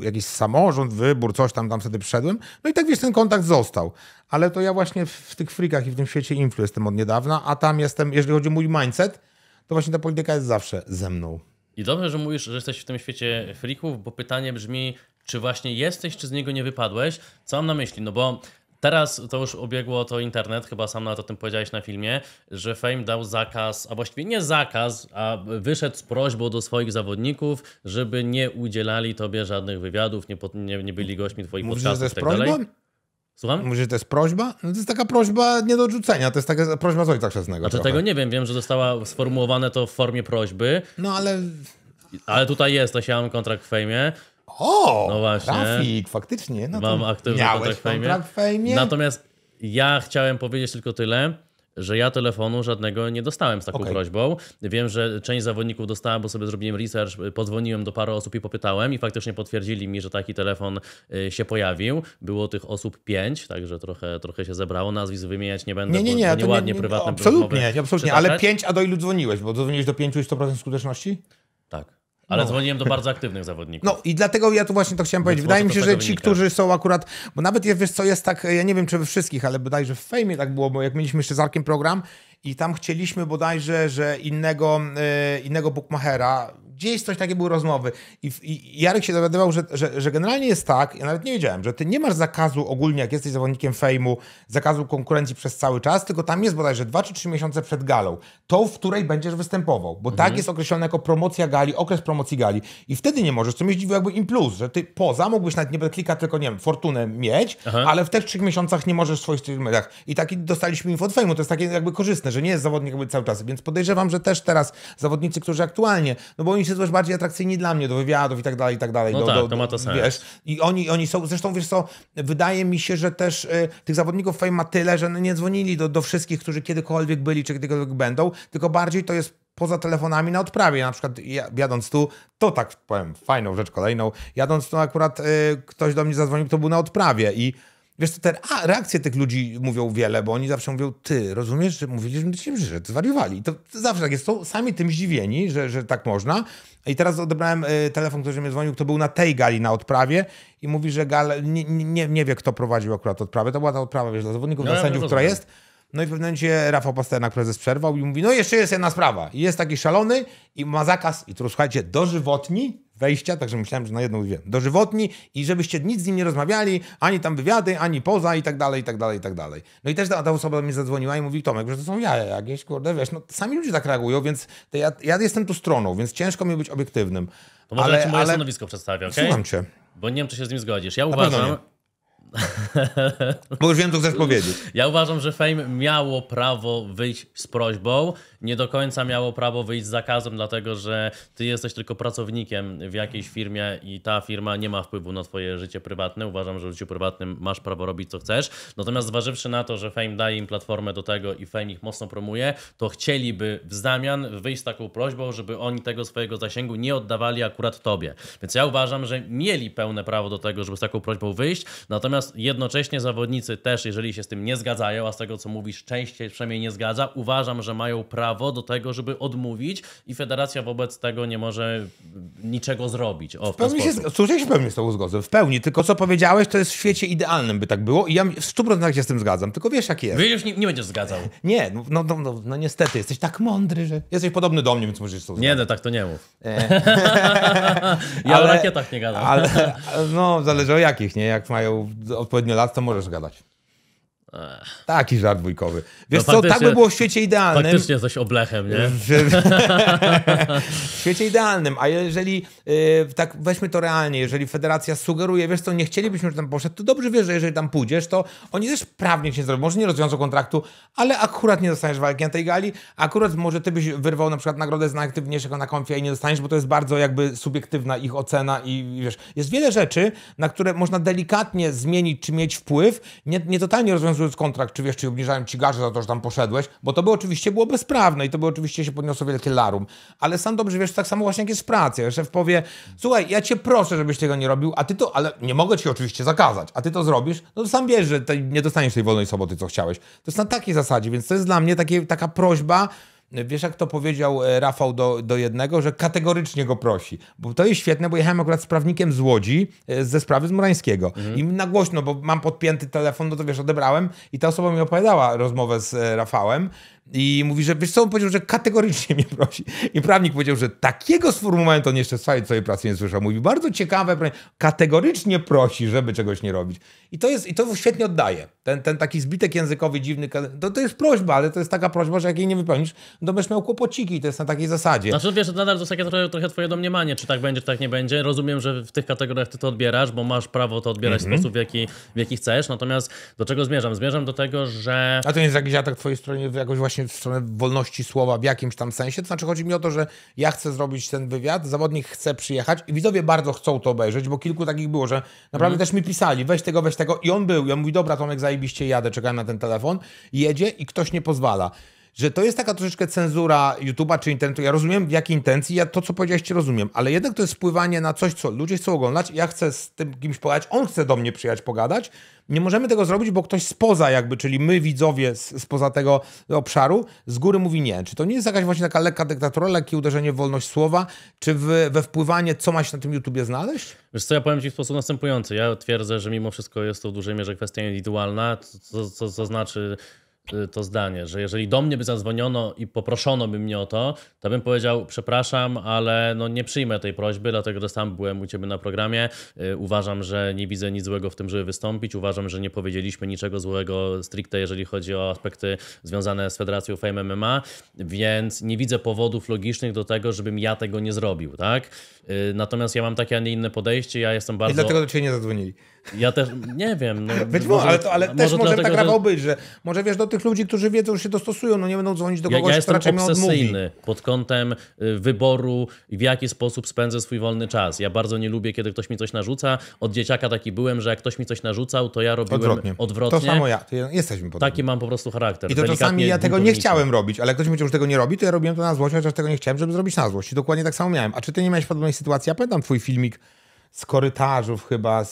jakiś samorząd, wybór, coś tam wtedy przyszedłem. No i tak, wiesz, ten kontakt został. Ale to ja właśnie w tych frikach i w tym świecie influ jestem od niedawna, a tam jestem, jeżeli chodzi o mój mindset, to właśnie ta polityka jest zawsze ze mną. I dobrze, że mówisz, że jesteś w tym świecie frików, bo pytanie brzmi, czy właśnie jesteś, czy z niego nie wypadłeś? Co mam na myśli? No bo teraz to już obiegło to internet, chyba sam nawet o tym powiedziałeś na filmie, że Fame dał zakaz, a właściwie nie zakaz, a wyszedł z prośbą do swoich zawodników, żeby nie udzielali tobie żadnych wywiadów, nie byli gośćmi twoich podcastów i tak dalej. Słucham? Mówisz, że to jest prośba? No to jest taka prośba nie do odrzucenia, to jest taka prośba z ojca chrzestnego. Znaczy tego nie wiem, wiem, że została sformułowane to w formie prośby. No ale... Ale tutaj jesteś, ja mam kontrakt w Fejmie. O, no właśnie. Trafik, faktycznie. No mam aktywny kontrakt w Fejmie. Natomiast ja chciałem powiedzieć tylko tyle, że ja telefonu żadnego nie dostałem z taką prośbą. Wiem, że część zawodników dostała, bo sobie zrobiłem research, podzwoniłem do paru osób i popytałem i faktycznie potwierdzili mi, że taki telefon się pojawił. Było tych osób 5, także trochę się zebrało. Nazwisk wymieniać nie będę, bo nieładnie prywatne. Absolutnie, ale 5, a do ilu dzwoniłeś? Bo dzwoniłeś do 5 i 100% skuteczności? Tak. Ale dzwoniłem do bardzo aktywnych zawodników. No i dlatego ja tu właśnie to chciałem powiedzieć. Wydaje mi się, że ci, którzy są akurat... Bo nawet, wiesz co, jest tak, ja nie wiem, czy we wszystkich, ale bodajże w Fejmie tak było, bo jak mieliśmy jeszcze z Arkiem program i tam chcieliśmy bodajże, że innego bookmachera, gdzieś coś takie były rozmowy. I Jarek się dowiadywał, że generalnie jest tak, ja nawet nie wiedziałem, że ty nie masz zakazu ogólnie, jak jesteś zawodnikiem Fejmu, zakazu konkurencji przez cały czas, tylko tam jest bodajże 2 czy 3 miesiące przed galą. Tą, w której będziesz występował, bo tak jest określone jako promocja gali, okres promocji gali. I wtedy nie możesz, co mnie zdziwiło jakby im plus, że ty poza mógłbyś nawet nie bez klika, tylko nie wiem, fortunę mieć, ale w tych 3 miesiącach nie możesz w swoich mediach. I taki dostaliśmy info od Fejmu, to jest takie jakby korzystne, że nie jest zawodnik jakby cały czas. Więc podejrzewam, że też teraz zawodnicy, którzy aktualnie, no bo oni się też bardziej atrakcyjni dla mnie, do wywiadów i tak dalej, no tak, to ma to sens. Wiesz, i oni są, zresztą wiesz co, wydaje mi się, że też tych zawodników Fame ma tyle, że nie dzwonili do wszystkich, którzy kiedykolwiek byli, czy kiedykolwiek będą, tylko bardziej to jest poza telefonami na odprawie. Na przykład jadąc tu, to tak powiem, fajną rzecz kolejną, jadąc tu akurat ktoś do mnie zadzwonił, kto był na odprawie i Wiesz, to te reakcje tych ludzi mówią wiele, bo oni zawsze mówią, ty, rozumiesz, że mówiliśmy ci, że zwariowali. To zawsze tak jest, są sami tym zdziwieni, że tak można. I teraz odebrałem telefon, który mnie dzwonił, kto był na tej gali na odprawie i mówi, że nie wie, kto prowadził akurat odprawę. To była ta odprawa, wiesz, dla zawodników, dla sędziów, która jest. No i w pewnym momencie Rafał Pasternak, prezes, przerwał i mówi, no jeszcze jest jedna sprawa. I jest taki szalony i ma zakaz, i tu słuchajcie, dożywotni wejścia, także myślałem, że na jedną wiem, dożywotni i żebyście nic z nim nie rozmawiali, ani tam wywiady, ani poza i tak dalej, i tak dalej, i tak dalej. No i też ta osoba mi zadzwoniła i mówi, Tomek, że to są jaja jakieś, kurde, wiesz, no sami ludzie tak reagują, więc ja jestem tu stroną, więc ciężko mi być obiektywnym. To może ja ci moje stanowisko przedstawię, okej? Słucham cię. Bo nie wiem, czy się z nim zgodzisz. Ja uważam... Bo już wiem, co chcesz powiedzieć. Ja uważam, że Fame miało prawo wyjść z prośbą, nie do końca miało prawo wyjść z zakazem, dlatego że ty jesteś tylko pracownikiem w jakiejś firmie i ta firma nie ma wpływu na twoje życie prywatne. Uważam, że w życiu prywatnym masz prawo robić, co chcesz. Natomiast zważywszy na to, że Fame daje im platformę do tego i Fame ich mocno promuje, to chcieliby w zamian wyjść z taką prośbą, żeby oni tego swojego zasięgu nie oddawali akurat tobie. Więc ja uważam, że mieli pełne prawo do tego, żeby z taką prośbą wyjść. Natomiast jednocześnie zawodnicy też, jeżeli się z tym nie zgadzają, a z tego, co mówisz, częściej przynajmniej nie zgadza, uważam, że mają prawo do tego, żeby odmówić i federacja wobec tego nie może niczego zrobić. O, w pełni się w pełni z tą zgodzę. W pełni. Tylko co powiedziałeś, to jest w świecie idealnym, by tak było i ja w 100% się z tym zgadzam. Tylko wiesz, jak jest. Wy już nie będziesz zgadzał. Nie, no niestety. Jesteś tak mądry, że jesteś podobny do mnie, więc możesz to zgadzać. Nie, no tak to nie mów. Ja o rakietach nie gadam. Ale, no, zależy o jakich, nie? Jak mają odpowiednio lat, to możesz gadać. Taki żart wujkowy. Wiesz, no co, tak by było w świecie idealnym. Faktycznie coś oblechem, nie? W świecie idealnym, a jeżeli tak weźmy to realnie, jeżeli federacja sugeruje, wiesz co, nie chcielibyśmy, żeby tam poszedł, to dobrze wiesz, że jeżeli tam pójdziesz, to oni też prawnie cię zrobią, może nie rozwiążą kontraktu, ale akurat nie dostaniesz walki na tej gali, akurat może ty byś wyrwał na przykład nagrodę z najaktywniejszego na konfie i nie dostaniesz, bo to jest bardzo jakby subiektywna ich ocena i wiesz, jest wiele rzeczy, na które można delikatnie zmienić czy mieć wpływ, nie totalnie rozwiązując kontrakt, czy wiesz, czy obniżają ci gaże za to, że tam poszedłeś, bo to by oczywiście było bezprawne i to by oczywiście się podniosło wielkie larum. Ale sam dobrze wiesz, tak samo właśnie jak jest w pracy. Szef powie, słuchaj, ja cię proszę, żebyś tego nie robił, a ty to, ale nie mogę ci oczywiście zakazać, a ty to zrobisz, no to sam wiesz, że ty nie dostaniesz tej wolnej soboty, co chciałeś. To jest na takiej zasadzie, więc to jest dla mnie taka prośba, wiesz jak to powiedział Rafał do jednego, że kategorycznie go prosi. Bo to jest świetne, bo jechałem akurat z prawnikiem z Łodzi, ze sprawy z Murańskiego. I na głośno, bo mam podpięty telefon, no to wiesz, odebrałem i ta osoba mi opowiadała rozmowę z Rafałem i mówi, że wiesz co, on powiedział, że kategorycznie mnie prosi. I prawnik powiedział, że takiego sformułowania to on jeszcze w swojej pracy nie słyszał. Mówi, bardzo ciekawe, kategorycznie prosi, żeby czegoś nie robić. I to świetnie oddaje. Ten taki zbitek językowy, dziwny, to jest prośba, ale to jest taka prośba, że jak jej nie wypełnisz, to będziesz miał kłopociki, to jest na takiej zasadzie. Znaczy wiesz, to nadal to jest takie trochę twoje domniemanie, czy tak będzie, czy tak nie będzie. Rozumiem, że w tych kategoriach ty to odbierasz, bo masz prawo to odbierać w sposób, w jaki chcesz. Natomiast do czego zmierzam? Zmierzam do tego, że... A to nie jest jakiś atak w twojej stronie, jakoś właśnie w stronę wolności słowa w jakimś tam sensie? To znaczy chodzi mi o to, że ja chcę zrobić ten wywiad, zawodnik chce przyjechać i widzowie bardzo chcą to obejrzeć, bo kilku takich było, że naprawdę też mi pisali, weź tego i on był. I on mówi, dobra Tomek, zajebiście jadę, czekałem na ten telefon, jedzie i ktoś nie pozwala. Że to jest taka troszeczkę cenzura YouTube'a czy internetu. Ja rozumiem, w jakiej intencji, ja to, co powiedziałeś, ci rozumiem, ale jednak to jest wpływanie na coś, co ludzie chcą oglądać. Ja chcę z tym kimś pogadać, on chce do mnie przyjechać, pogadać. Nie możemy tego zrobić, bo ktoś spoza jakby, czyli my widzowie spoza tego obszaru, z góry mówi nie. Czy to nie jest jakaś właśnie taka lekka dyktatura, lekkie uderzenie w wolność słowa, czy we wpływanie, co ma się na tym YouTubie znaleźć? Wiesz co, ja powiem ci w sposób następujący. Ja twierdzę, że mimo wszystko jest to w dużej mierze kwestia indywidualna, co znaczy... to zdanie, że jeżeli do mnie by zadzwoniono i poproszono by mnie o to, to bym powiedział, przepraszam, ale no nie przyjmę tej prośby, dlatego że sam byłem u ciebie na programie. Uważam, że nie widzę nic złego w tym, żeby wystąpić. Uważam, że nie powiedzieliśmy niczego złego stricte, jeżeli chodzi o aspekty związane z Federacją Fame MMA, więc nie widzę powodów logicznych do tego, żebym ja tego nie zrobił, tak? Natomiast ja mam takie, a nie inne podejście. Ja jestem bardzo... I dlatego do ciebie nie zadzwonili. Ja też nie wiem. No, być może, ale też może tak naprawdę być, że może wiesz, do tych ludzi, którzy wiedzą, że się dostosują, no nie będą dzwonić do kogoś, kto raczej mnie odmówi. Ja jestem obsesyjny pod kątem wyboru, w jaki sposób spędzę swój wolny czas. Ja bardzo nie lubię, kiedy ktoś mi coś narzuca. Od dzieciaka taki byłem, że jak ktoś mi coś narzucał, to ja robiłem odwrotnie. To samo ja. Jesteśmy podobni. Taki mam po prostu charakter. I to czasami ja tego nie chciałem robić, ale jak ktoś mi powiedział, że tego nie robi, to ja robiłem to na złość, chociaż tego nie chciałem, żeby zrobić na złość. I dokładnie tak samo miałem. A czy ty nie miałeś podobnej sytuacji? Ja pamiętam twój filmik z korytarzów chyba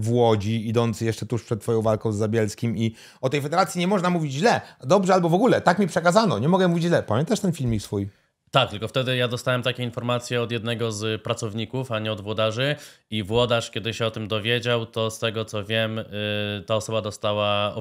w Łodzi, idący jeszcze tuż przed twoją walką z Zabielskim, i o tej federacji nie można mówić źle, dobrze albo w ogóle, tak mi przekazano, nie mogę mówić źle. Pamiętasz ten filmik swój? Tak, tylko wtedy ja dostałem takie informacje od jednego z pracowników, a nie od włodarzy, i włodarz, kiedy się o tym dowiedział, to z tego co wiem, ta osoba dostała...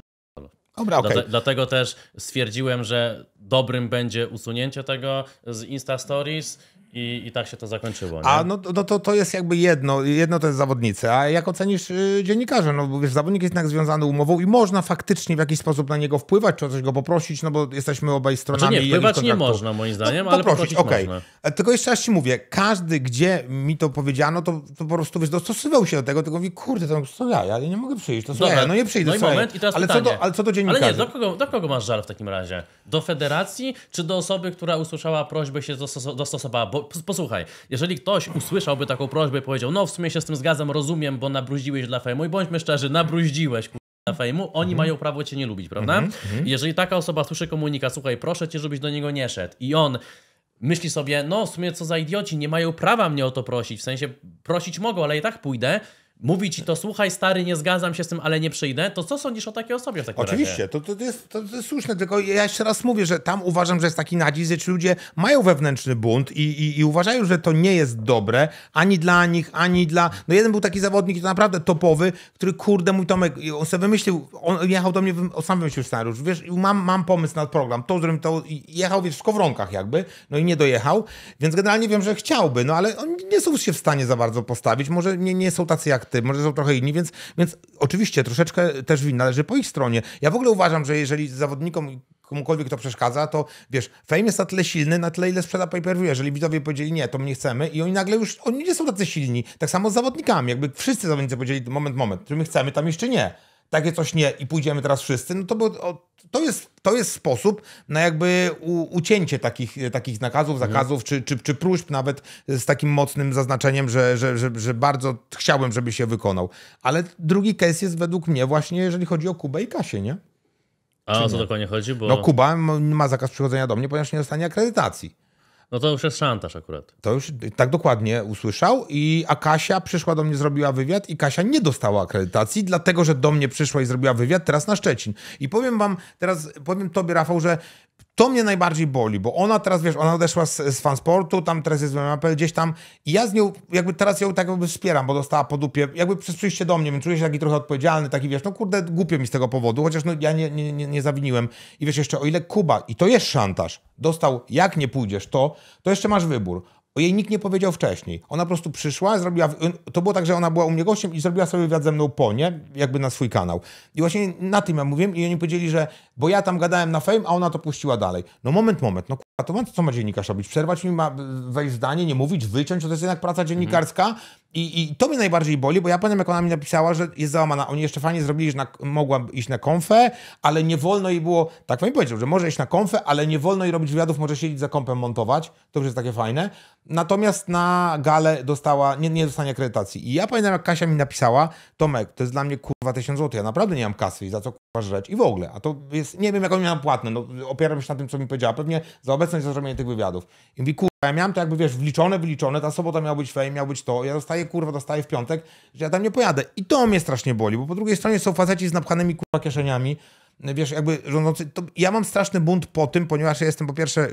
Dobra, okay. Dlatego też stwierdziłem, że dobrym będzie usunięcie tego z Insta Stories. I tak się to zakończyło. Nie? A no to jest jakby jedno to jest zawodnicy, a jak ocenisz dziennikarza? No bo wiesz, zawodnik jest jednak związany umową i można faktycznie w jakiś sposób na niego wpływać, czy o coś go poprosić, no bo jesteśmy obaj stronami. Znaczy nie, wpływać nie można moim zdaniem, no, ale poprosić można. Tylko jeszcze raz ci mówię, każdy, gdzie mi to powiedziano, to po prostu wiesz, dostosowywał się do tego, tylko mówi, kurde, to co ja nie mogę przyjść, to co ja, no nie przyjdę. No i moment, i teraz ale pytanie. Co do dziennikarzy? Ale nie, do kogo masz żal w takim razie? Do federacji, czy do osoby, która usłyszała prośbę, się dostosowała? Bo posłuchaj, jeżeli ktoś usłyszałby taką prośbę i powiedział, no w sumie się z tym zgadzam, rozumiem, bo nabruździłeś dla fejmu, i bądźmy szczerzy, nabruździłeś dla fejmu, oni mają prawo cię nie lubić, prawda? Jeżeli taka osoba słyszy komunikat, słuchaj, proszę cię, żebyś do niego nie szedł, i on myśli sobie, no w sumie co za idioci, nie mają prawa mnie o to prosić, w sensie prosić mogą, ale i tak pójdę, mówi ci to, słuchaj stary, nie zgadzam się z tym, ale nie przyjdę, to co sądzisz o takiej osobie w takim razie? Oczywiście, to jest słuszne, tylko ja jeszcze raz mówię, że tam uważam, że jest taki nacisk, że ludzie mają wewnętrzny bunt i uważają, że to nie jest dobre, ani dla nich, ani dla... No jeden był taki zawodnik, to naprawdę topowy, który, kurde, mój Tomek, on sobie wymyślił, on jechał do mnie, on sam wymyślił scenariusz, wiesz, mam pomysł na program, to zrobił, to jechał, wiesz, w skowronkach jakby, no i nie dojechał, więc generalnie wiem, że chciałby, no ale oni nie są się w stanie za bardzo postawić, może nie są tacy jak ty, może są trochę inni, więc oczywiście troszeczkę też wina leży po ich stronie. Ja w ogóle uważam, że jeżeli zawodnikom komukolwiek to przeszkadza, to wiesz, Fame jest na tyle silny, na tyle ile sprzeda pay-per-view. Jeżeli widzowie powiedzieli nie, to my nie chcemy, i oni nagle już, oni nie są tacy silni. Tak samo z zawodnikami, jakby wszyscy zawodnicy powiedzieli moment, czy my chcemy, tam jeszcze nie. Takie coś nie i pójdziemy teraz wszyscy, no to jest sposób na jakby ucięcie takich nakazów, zakazów czy próśb nawet z takim mocnym zaznaczeniem, że bardzo chciałbym, żeby się wykonał. Ale drugi case jest według mnie właśnie, jeżeli chodzi o Kubę i Kasię, nie? A o co dokładnie chodzi? Bo... No Kuba ma zakaz przychodzenia do mnie, ponieważ nie dostanie akredytacji. No to już jest szantaż akurat. To już tak dokładnie usłyszał, a Kasia przyszła do mnie, zrobiła wywiad, i Kasia nie dostała akredytacji, dlatego że do mnie przyszła i zrobiła wywiad teraz na Szczecin. I powiem wam teraz, powiem tobie, Rafał, że to mnie najbardziej boli, bo ona teraz, wiesz, ona odeszła z fansportu, tam teraz jest w MMA gdzieś tam, i ja z nią jakby teraz ją tak jakby wspieram, bo dostała po dupie, jakby przez przyjście do mnie, więc czuję się taki trochę odpowiedzialny, taki wiesz, no kurde, głupio mi z tego powodu, chociaż no ja nie zawiniłem. I wiesz, jeszcze o ile Kuba, i to jest szantaż, dostał, jak nie pójdziesz, to jeszcze masz wybór. O jej nikt nie powiedział wcześniej. Ona po prostu przyszła, zrobiła... To było tak, że ona była u mnie gościem i zrobiła sobie wywiad ze mną po, nie? Jakby na swój kanał. I właśnie na tym ja mówiłem, i oni powiedzieli, że... Bo ja tam gadałem na Fame, a ona to puściła dalej. No moment, no k***a, to co ma dziennikarz robić? Przerwać mi ma, wejść zdanie, nie mówić, wyciąć? To jest jednak praca dziennikarska. I to mnie najbardziej boli, bo ja pamiętam, jak ona mi napisała, że jest załamana. Oni jeszcze fajnie zrobili, że mogła iść na konfę, ale nie wolno jej było... Tak mi powiedział, że może iść na konfę, ale nie wolno jej robić wywiadów, może siedzieć za kompem, montować. To już jest takie fajne. Natomiast na galę dostała... Nie dostanie akredytacji. I ja pamiętam, jak Kasia mi napisała, Tomek, to jest dla mnie kurwa 1000 zł, ja naprawdę nie mam kasy i za co kurwa żreć i w ogóle. A to jest... Nie wiem, jak oni miałem płatne. No, opieram się na tym, co mi powiedziała. Pewnie za obecność, za zrobienie tych wywiadów. I mówi, kurwa, ja miałem to jakby, wiesz, wyliczone, ta sobota miała być Fame, miał być to. Ja dostaję w piątek, że ja tam nie pojadę. I to mnie strasznie boli, bo po drugiej stronie są faceci z napchanymi kurwa kieszeniami, wiesz, jakby rządzący. To ja mam straszny bunt po tym, ponieważ ja jestem po pierwsze...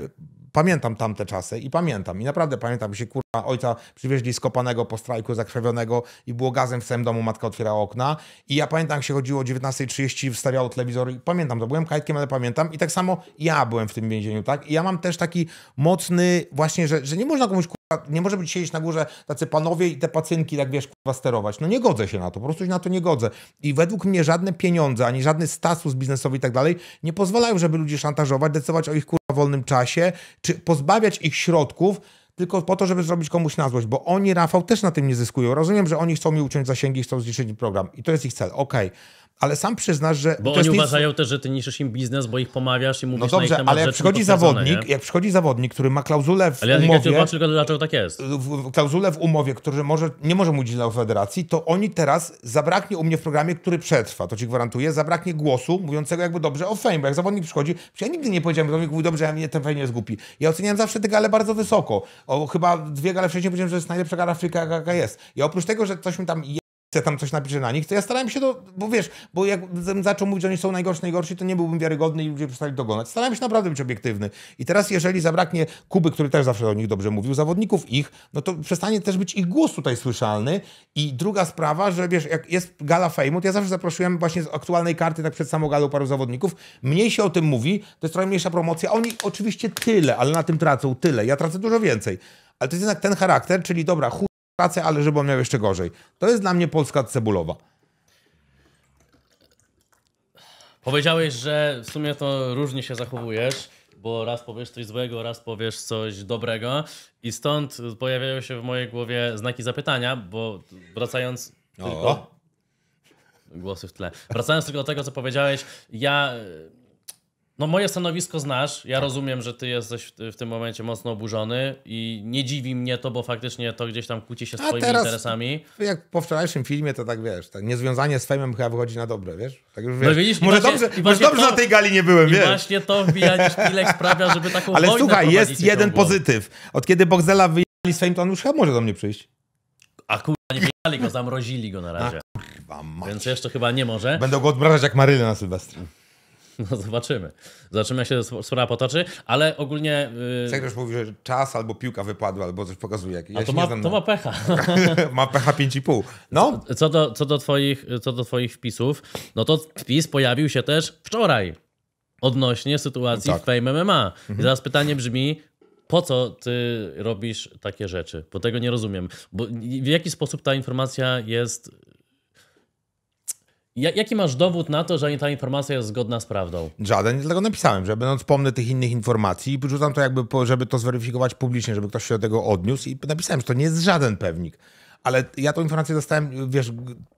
Pamiętam tamte czasy i pamiętam. I naprawdę pamiętam, się kurwa ojca przywieźli skopanego po strajku, zakrwawionego, i było gazem w samym domu, matka otwierała okna. I ja pamiętam, jak się chodziło o 19:30, wstawiało telewizor i pamiętam to. Byłem kajtkiem, ale pamiętam. I tak samo ja byłem w tym więzieniu, tak? I ja mam też taki mocny właśnie, że nie można komuś kurwa, nie może być siedzieć na górze tacy panowie i te pacynki, tak wiesz, kurwa sterować. No nie godzę się na to, po prostu się na to nie godzę. I według mnie żadne pieniądze, ani żadny status biznesowy i tak dalej nie pozwalają, żeby ludzi szantażować, decydować o ich kurwa wolnym czasie, czy pozbawiać ich środków tylko po to, żeby zrobić komuś na złość, bo oni, Rafał, też na tym nie zyskują. Rozumiem, że oni chcą mi uciąć zasięgi, chcą zniszczyć program i to jest ich cel, okej. ale sam przyznasz, że... Bo oni uważają też, że ty niszczysz im biznes, bo ich pomawiasz i mówisz na ich temat. No dobrze, ale jak przychodzi zawodnik, który ma klauzulę w umowie... Ale dlaczego tak jest? Klauzulę w umowie, który nie może mówić dla federacji, to oni teraz, zabraknie u mnie w programie, który przetrwa, to ci gwarantuję, zabraknie głosu mówiącego jakby dobrze o Fame, bo jak zawodnik przychodzi, ja nigdy nie powiedziałem, że mówi dobrze, ja ten Fame jest głupi. Ja oceniałem zawsze te gale bardzo wysoko. O, chyba 2 gale wcześniej powiedziałem, że jest najlepsza gala Afryka, jaka jest. Ja oprócz tego, że coś mi tam... Ja tam coś napiszę na nich, to ja starałem się to, bo wiesz, bo jakbym zaczął mówić, że oni są najgorsi, to nie byłbym wiarygodny i ludzie przestali dogonać. Starałem się naprawdę być obiektywny. I teraz, jeżeli zabraknie Kuby, który też zawsze o nich dobrze mówił, zawodników ich, no to przestanie też być ich głos tutaj słyszalny. I druga sprawa, że wiesz, jak jest gala Fame'u, to ja zawsze zaprosiłem właśnie z aktualnej karty, tak przed samą galą paru zawodników. Mniej się o tym mówi, to jest trochę mniejsza promocja. Oni oczywiście tyle, ale na tym tracą tyle. Ja tracę dużo więcej. Ale to jest jednak ten charakter, czyli dobra, pracę, ale żeby on miał jeszcze gorzej. To jest dla mnie Polska cebulowa. Powiedziałeś, że w sumie to różnie się zachowujesz, bo raz powiesz coś złego, raz powiesz coś dobrego i stąd pojawiają się w mojej głowie znaki zapytania, bo wracając tylko... Głosy w tle. Wracając tylko do tego, co powiedziałeś, ja... No moje stanowisko znasz, ja rozumiem, że ty jesteś w tym momencie mocno oburzony i nie dziwi mnie to, bo faktycznie to gdzieś tam kłóci się z twoimi interesami. Jak po wczorajszym filmie, to tak wiesz, tak niezwiązanie z Fejmem chyba wychodzi na dobre, wiesz? Tak już wiesz. No widzisz, może właśnie, dobrze, może dobrze to, na tej gali nie byłem, wiesz? Właśnie to wbijanie szpilek sprawia, żeby taką ale wojnę. Ale słuchaj, jest jeden pozytyw. Od kiedy Boxdela wyjechali z Fejm, to on już chyba może do mnie przyjść. A kurwa, nie wyjechali go, zamrozili go na razie. A, kurwa, więc jeszcze chyba nie może. Będą go odmrażać jak Marylę na Sylwestra. No zobaczymy. Zobaczymy, jak się sprawa potoczy, ale ogólnie... Sergiusz mówi, że czas albo piłka wypadła, albo coś pokazuje. Ja a to ma pecha. Ma pecha 5,5. No. Co do twoich wpisów, no to wpis pojawił się też wczoraj odnośnie sytuacji w Fame MMA. Mhm. I teraz pytanie brzmi, po co ty robisz takie rzeczy? Bo tego nie rozumiem. Bo w jaki sposób ta informacja jest... Jaki masz dowód na to, że ta informacja jest zgodna z prawdą? Żaden, dlatego napisałem, że będąc pomny tych innych informacji i wyrzucam to jakby, żeby to zweryfikować publicznie, żeby ktoś się do tego odniósł i napisałem, że to nie jest żaden pewnik. Ale ja tą informację dostałem, wiesz,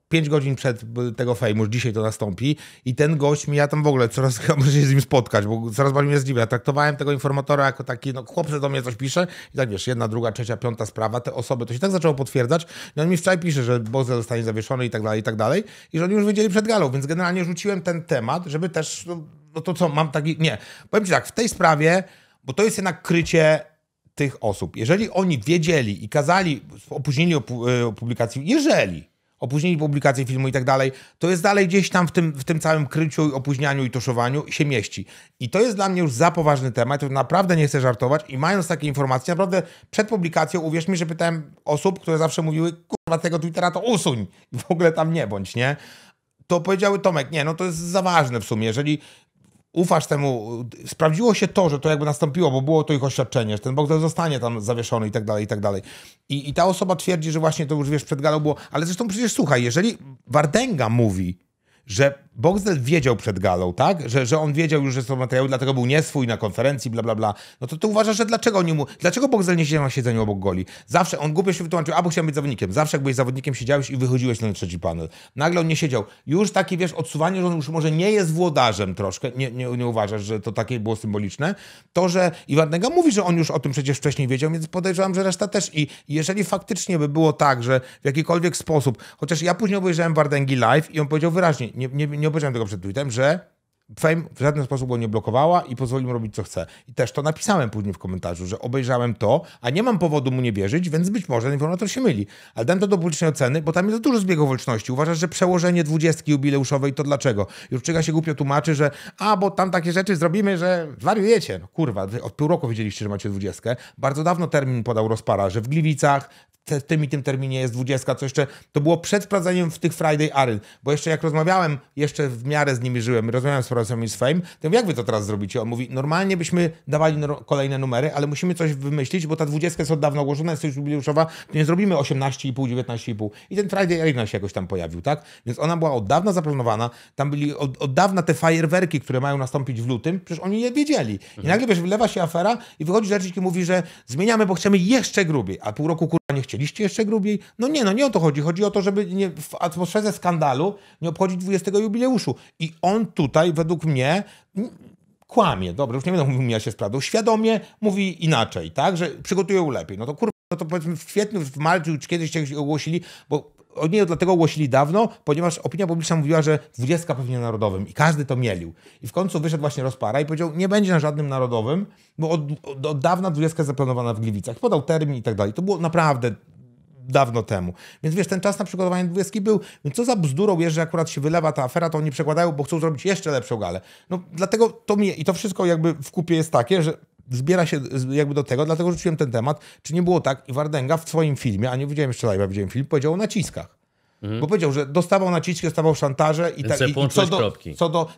5 godzin przed tego Fejmu, dzisiaj to nastąpi i ten gość mi, ja tam w ogóle coraz chyba muszę się z nim spotkać, bo coraz bardziej mnie zdziwia. Ja traktowałem tego informatora jako taki, no chłopcze do mnie coś pisze i tak wiesz, 1., 2., 3., 5. sprawa, te osoby, to się tak zaczęło potwierdzać i on mi wczoraj pisze, że Boxdel zostanie zawieszony i tak dalej i że oni już wiedzieli przed galą, więc generalnie rzuciłem ten temat, żeby też, no to co, mam taki, nie. Powiem ci tak, w tej sprawie, bo to jest jednak krycie tych osób. Jeżeli oni wiedzieli i kazali, opóźnili publikację, opóźnili publikację filmu i tak dalej, to jest dalej gdzieś tam w tym całym kryciu, opóźnianiu i tuszowaniu się mieści. I to jest dla mnie już za poważny temat, to naprawdę nie chcę żartować i mając takie informacje, naprawdę przed publikacją, uwierz mi, że pytałem osób, które zawsze mówiły, kurwa tego Twittera to usuń i w ogóle tam nie bądź, nie? To powiedziały, Tomek, nie, no to jest za ważne w sumie, jeżeli... Ufasz temu, sprawdziło się to, że to jakby nastąpiło, bo było to ich oświadczenie, że ten Boxdel zostanie tam zawieszony i tak dalej, i tak dalej. I ta osoba twierdzi, że właśnie to już wiesz, przed galą było, ale zresztą przecież słuchaj, jeżeli Wardęga mówi, że Boxdel wiedział przed galą, tak? Że on wiedział już, że są materiały, dlatego był nieswój na konferencji, bla, bla, bla. No to ty uważasz, że dlaczego Boxdel nie siedział na siedzeniu obok goli? Zawsze on głupio się wytłumaczył, albo chciał być zawodnikiem. Zawsze jak byłeś zawodnikiem, siedziałeś i wychodziłeś na ten 3. panel. Nagle on nie siedział. Już takie, wiesz, odsuwanie, że on już może nie jest włodarzem troszkę. Nie uważasz, że to takie było symboliczne. To, że Wardęga mówi, że on już o tym przecież wcześniej wiedział, więc podejrzewam, że reszta też. I jeżeli faktycznie by było tak, że w jakikolwiek sposób, chociaż ja później obejrzałem Wardęgi live i on powiedział wyraźnie, nie obejrzałem tego przed Twitterem, że Fame w żaden sposób go nie blokowała i pozwolił mu robić co chce. I też to napisałem później w komentarzu, że obejrzałem to, a nie mam powodu mu nie wierzyć, więc być może ten informator się myli. Ale dam to do publicznej oceny, bo tam jest dużo zbiegów okoliczności. Uważasz, że przełożenie 20 jubileuszowej to dlaczego? Już Czyga się głupio tłumaczy, że bo tam takie rzeczy zrobimy, że wariujecie. No kurwa, od pół roku wiedzieliście, że macie 20. Bardzo dawno termin podał Rozpara, że w Gliwicach w tym i tym terminie jest 20, co jeszcze to było przed sprawdzeniem w tych Friday Aryn, bo jeszcze jak rozmawiałem, jeszcze w miarę z nimi żyłem, rozmawiałem z profesorami z Fame, to jak wy to teraz zrobicie? On mówi, normalnie byśmy dawali kolejne numery, ale musimy coś wymyślić, bo ta 20 jest od dawna ogłoszona, jest już jubileuszowa, to nie zrobimy 18,5, 19,5 i ten Friday Arena się jakoś tam pojawił, tak? Więc ona była od dawna zaplanowana, tam byli od dawna te fajerwerki, które mają nastąpić w lutym, przecież oni je wiedzieli. I nagle wiesz, wylewa się afera i wychodzi rzecznik i mówi, że zmieniamy, bo chcemy jeszcze grubiej, a pół roku nie chcieliście jeszcze grubiej? No nie, no nie o to chodzi. Chodzi o to, żeby nie, w atmosferze skandalu nie obchodzić 20. jubileuszu. I on tutaj według mnie kłamie. Dobra, już nie będę mówił, ja się sprawdzał. Świadomie mówi inaczej, tak? Że przygotują lepiej. No to kurwa, no to powiedzmy w kwietniu, w marcu już kiedyś się ogłosili, bo oni dlatego ogłosili dawno, ponieważ opinia publiczna mówiła, że 20 pewnie narodowym i każdy to mielił. I w końcu wyszedł właśnie Rozpara i powiedział, nie będzie na żadnym narodowym, bo od dawna 20 jest zaplanowana w Gliwicach. Podał termin i tak dalej. To było naprawdę dawno temu. Więc wiesz, ten czas na przygotowanie 20 był. Więc co za bzdurą jest, że akurat się wylewa ta afera, to oni przekładają, bo chcą zrobić jeszcze lepszą galę. No dlatego to mnie, i to wszystko jakby w kupie jest takie, że zbiera się jakby do tego, dlatego rzuciłem ten temat. Czy nie było tak? I Wardęga w swoim filmie, a nie widziałem jeszcze live'a, widziałem film, powiedział o naciskach. Bo powiedział, że dostawał naciski, dostawał szantaże i tak.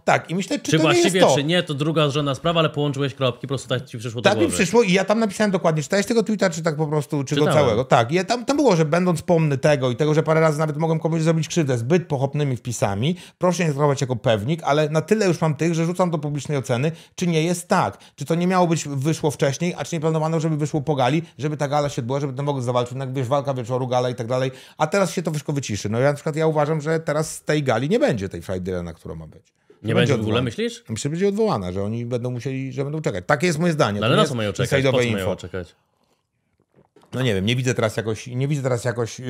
Tak, i myślę, czy to nie jest to. Czy nie, to druga żadna sprawa, ale połączyłeś kropki, po prostu tak ci przyszło do głowy. Tak mi przyszło i ja tam napisałem dokładnie, czytałeś tego tweeta, czy tak po prostu, czy go całego. Tak, ja tam było, że będąc pomny tego i tego, że parę razy nawet mogłem komuś zrobić krzywdę zbyt pochopnymi wpisami, proszę nie traktować jako pewnik, ale na tyle już mam tych, że rzucam do publicznej oceny, czy nie jest tak. Czy to nie miało być, wyszło wcześniej, a czy nie planowano, żeby wyszło po gali, żeby ta gala się odbyła, żeby ten mogł zawalczyć, jak wiesz, walka wieczoru, gala i tak dalej, a teraz się to wszystko wyciszy. No ja na przykład uważam, że teraz z tej gali nie będzie tej Friday, na którą ma być. Nie będzie w ogóle, myślisz? Myślę, że będzie odwołana, że oni będą musieli, że będą czekać. Takie jest moje zdanie. Ale na co mają czekać? Po co mają czekać? No nie wiem, nie widzę teraz jakoś,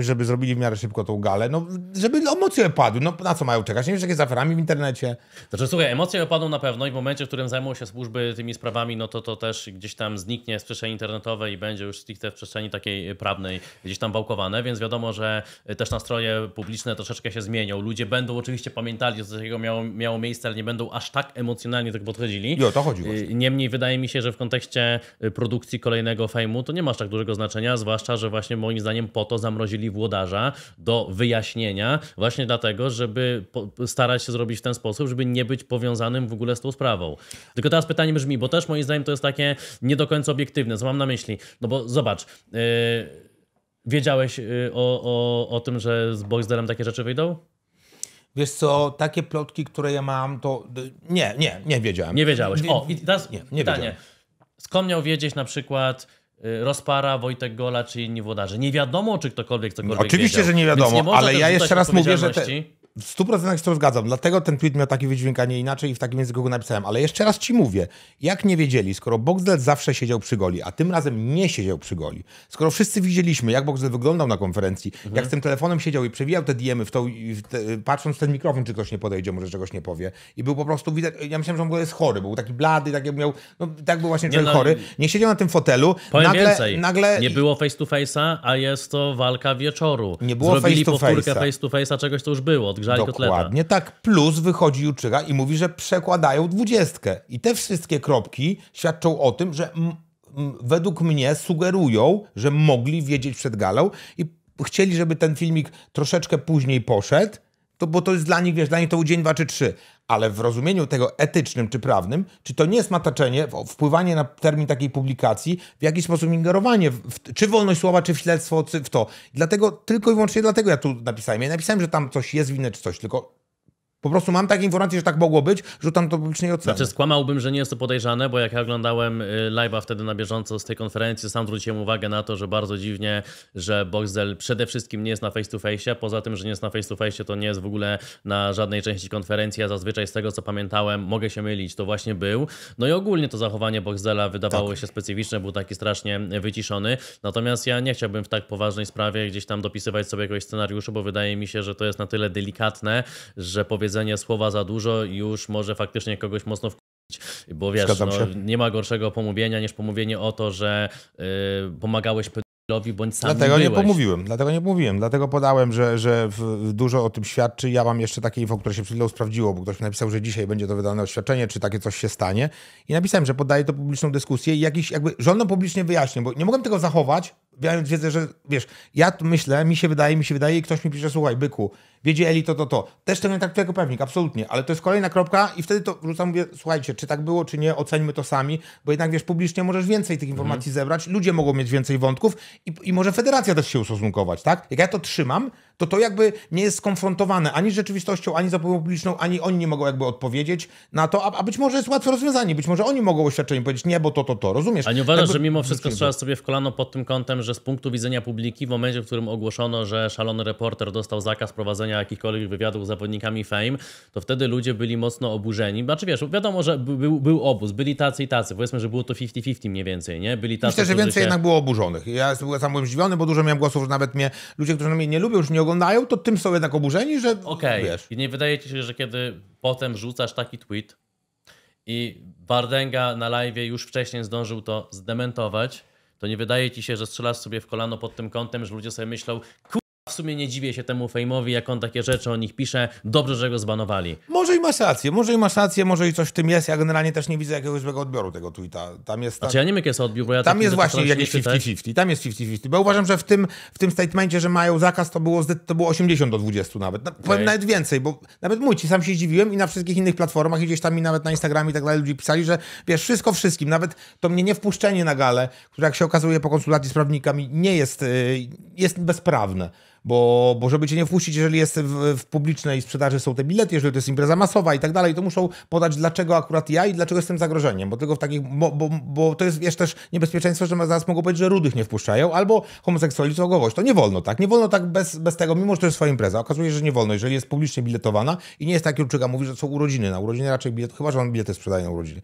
żeby zrobili w miarę szybko tą galę, no żeby emocje opadły, no na co mają czekać? Nie wiesz, jakie z aferami w internecie. Znaczy słuchaj, emocje opadną na pewno i w momencie, w którym zajmą się służby tymi sprawami, no to też gdzieś tam zniknie z przestrzeni internetowej i będzie już stricte w przestrzeni takiej prawnej gdzieś tam wałkowane, więc wiadomo, że też nastroje publiczne troszeczkę się zmienią. Ludzie będą oczywiście pamiętali, co takiego miało miejsce, ale nie będą aż tak emocjonalnie tak podchodzili. I o to chodzi właśnie. Niemniej wydaje mi się, że w kontekście produkcji kolejnego Fame'u to nie ma aż tak dużego znaczenia, zwłaszcza, że właśnie moim zdaniem po to zamrozili włodarza do wyjaśnienia, właśnie dlatego, żeby starać się zrobić w ten sposób, żeby nie być powiązanym w ogóle z tą sprawą. Tylko teraz pytanie brzmi, bo też moim zdaniem to jest takie nie do końca obiektywne, co mam na myśli, no bo zobacz, wiedziałeś o tym, że z Boxdelem takie rzeczy wyjdą? Wiesz co, takie plotki, które ja mam, to nie wiedziałem. Nie wiedziałeś, o i teraz nie pytanie, skąd miał wiedzieć na przykład Rozpara, Wojtek Gola czy inni włodarze. Nie wiadomo, czy ktokolwiek cokolwiek oczywiście, wiedział, że nie wiadomo, nie, ale ja jeszcze raz mówię, że w 100% się to zgadzam. Dlatego ten tweet miał taki wydźwięk, a nie inaczej i w takim języku go napisałem. Ale jeszcze raz ci mówię, jak nie wiedzieli, skoro Boxdel zawsze siedział przy goli, a tym razem nie siedział przy goli. Skoro wszyscy widzieliśmy, jak Boxdel wyglądał na konferencji, jak z tym telefonem siedział i przewijał te DM-y, patrząc w ten mikrofon, czy ktoś nie podejdzie, może czegoś nie powie. I był po prostu widać, ja myślałem, że on jest chory, był taki blady, tak jak miał, no tak był właśnie człowiek chory. Nie siedział na tym fotelu. Nagle nie było face to face'a, a jest to walka wieczoru. Nie było zrobili powtórkę face to face'a, czegoś to już było, odgrzali kotleta. Dokładnie tak. Plus wychodzi Juczyga i mówi, że przekładają 20. I te wszystkie kropki świadczą o tym, że według mnie sugerują, że mogli wiedzieć przed galą i chcieli, żeby ten filmik troszeczkę później poszedł, to, bo to jest dla nich, wiesz, dla nich to był dzień, dwa czy trzy. Ale w rozumieniu tego etycznym czy prawnym, czy to nie jest mataczenie, wpływanie na termin takiej publikacji, w jakiś sposób ingerowanie, czy wolność słowa, czy w śledztwo, czy w to. Dlatego, tylko i wyłącznie dlatego ja tu napisałem. Ja napisałem, że tam coś jest winne, czy coś, tylko po prostu mam takie informacje, że tak mogło być, rzucam to publicznie ocenę. Znaczy skłamałbym, że nie jest to podejrzane, bo jak ja oglądałem live'a wtedy na bieżąco z tej konferencji, sam zwróciłem uwagę na to, że bardzo dziwnie, że Boxdel przede wszystkim nie jest na face to face. Poza tym, że nie jest na face to face, to nie jest w ogóle na żadnej części konferencji. Ja zazwyczaj z tego, co pamiętałem, mogę się mylić, to właśnie był. No i ogólnie to zachowanie Boxdela wydawało się specyficzne, był taki strasznie wyciszony. Natomiast ja nie chciałbym w tak poważnej sprawie gdzieś tam dopisywać sobie jakiegoś scenariusza, bo wydaje mi się, że to jest na tyle delikatne, że powiedzenie słowa za dużo już może faktycznie kogoś mocno wkurzyć, bo wiesz, no, nie ma gorszego pomówienia niż pomówienie o to, że pomagałeś pedofilowi bądź sam dlatego nie pomówiłem, dlatego podałem, że dużo o tym świadczy. Ja mam jeszcze takie info, które się przed chwilą sprawdziło, bo ktoś napisał, że dzisiaj będzie to wydane oświadczenie, czy takie coś się stanie i napisałem, że poddaję to publiczną dyskusję i jakiś jakby żądam publicznie wyjaśnię, bo nie mogłem tego zachować, biorąc wiedzę, że wiesz, ja myślę, mi się wydaje i ktoś mi pisze, słuchaj byku, wiedzieli to. Też tego nie traktuję jako pewnik, absolutnie, ale to jest kolejna kropka i wtedy to wrzucam, mówię, słuchajcie, czy tak było, czy nie, oceńmy to sami, bo jednak, wiesz, publicznie możesz więcej tych informacji zebrać, ludzie mogą mieć więcej wątków i może federacja też się ustosunkować, tak? Jak ja to trzymam, to jakby nie jest skonfrontowane ani z rzeczywistością, ani z opinią publiczną, ani oni nie mogą jakby odpowiedzieć na to, a być może jest łatwe rozwiązanie, być może oni mogą oświadczenie powiedzieć, nie, bo to, rozumiesz? A nie uważasz, jakby... że mimo wszystko strzelasz sobie w kolano pod tym kątem, że z punktu widzenia publiki, w momencie, w którym ogłoszono, że Szalony Reporter dostał zakaz prowadzenia jakichkolwiek wywiadów z zawodnikami Fame, to wtedy ludzie byli mocno oburzeni. Znaczy, wiesz, wiadomo, że był obóz, byli tacy i tacy, powiedzmy, że było to 50-50 mniej więcej, nie? Byli tacy, myślę, że więcej się... jednak było oburzonych. Ja sam byłem zdziwiony, bo dużo miałem głosów, że nawet mnie ludzie, którzy mnie nie lubią, już nie oglądają, to tym są jednak oburzeni, że wiesz. I nie wydaje ci się, że kiedy potem rzucasz taki tweet i Wardęga na live'ie już wcześniej zdążył to zdementować, to nie wydaje ci się, że strzelasz sobie w kolano pod tym kątem, że ludzie sobie myślą, w sumie nie dziwię się temu Fame'owi, jak on takie rzeczy o nich pisze, dobrze, że go zbanowali. Może i masz rację, może i coś w tym jest, ja generalnie też nie widzę jakiegoś złego odbioru tego tweeta. Tam jest... Znaczy ja nie wiem, jaki jest odbiór, bo ja tam jest właśnie jakieś 50-50, tam jest 50-50, bo uważam, że w tym statemencie, że mają zakaz, to było 80 do 20 nawet, powiem nawet więcej, bo nawet mój, ci sam się zdziwiłem i na wszystkich innych platformach, i gdzieś tam i nawet na Instagramie i tak dalej ludzie pisali, że wiesz, wszystko wszystkim, nawet to mnie nie wpuszczenie na galę, które jak się okazuje po konsultacji z prawnikami nie jest, jest bezprawne. Bo żeby cię nie wpuścić, jeżeli jest w publicznej sprzedaży są te bilety, jeżeli to jest impreza masowa i tak dalej, to muszą podać, dlaczego akurat ja i dlaczego jestem zagrożeniem, bo tylko w takich, bo to jest, wiesz, też niebezpieczeństwo, że zaraz mogą powiedzieć, że rudych nie wpuszczają, albo homoseksualizm, gołowość. To nie wolno tak bez tego, mimo że to jest swoja impreza. Okazuje się, że nie wolno, jeżeli jest publicznie biletowana i nie jest tak, jak Jurczyka mówi, że są urodziny, na urodziny raczej bilet, chyba że on bilety sprzedaje na urodziny,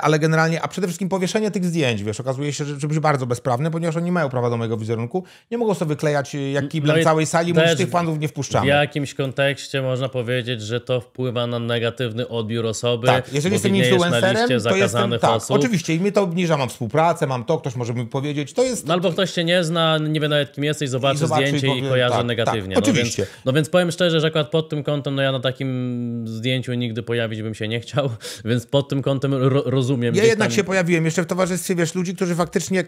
ale generalnie, a przede wszystkim powieszenie tych zdjęć, wiesz, okazuje się, że czymś bardzo bezprawne, ponieważ oni nie mają prawa do mojego wizerunku, nie mogą sobie wyklejać jakiś całej sali, mówisz, tych panów nie wpuszczamy. W jakimś kontekście można powiedzieć, że to wpływa na negatywny odbiór osoby. Tak, jeżeli jestem influencerem, to jestem, tak, osób. Oczywiście i mnie to obniża, mam współpracę, mam to, ktoś może mi powiedzieć, to jest... No, albo ktoś cię nie zna, nie wie nawet kim jesteś, zobaczy zdjęcie i kojarzy tak, negatywnie. Tak, oczywiście. No więc powiem szczerze, że akurat pod tym kątem, no ja na takim zdjęciu nigdy pojawić bym się nie chciał, więc pod tym kątem rozumiem. Ja jednak tam... się pojawiłem, jeszcze w towarzystwie, wiesz, ludzi, którzy faktycznie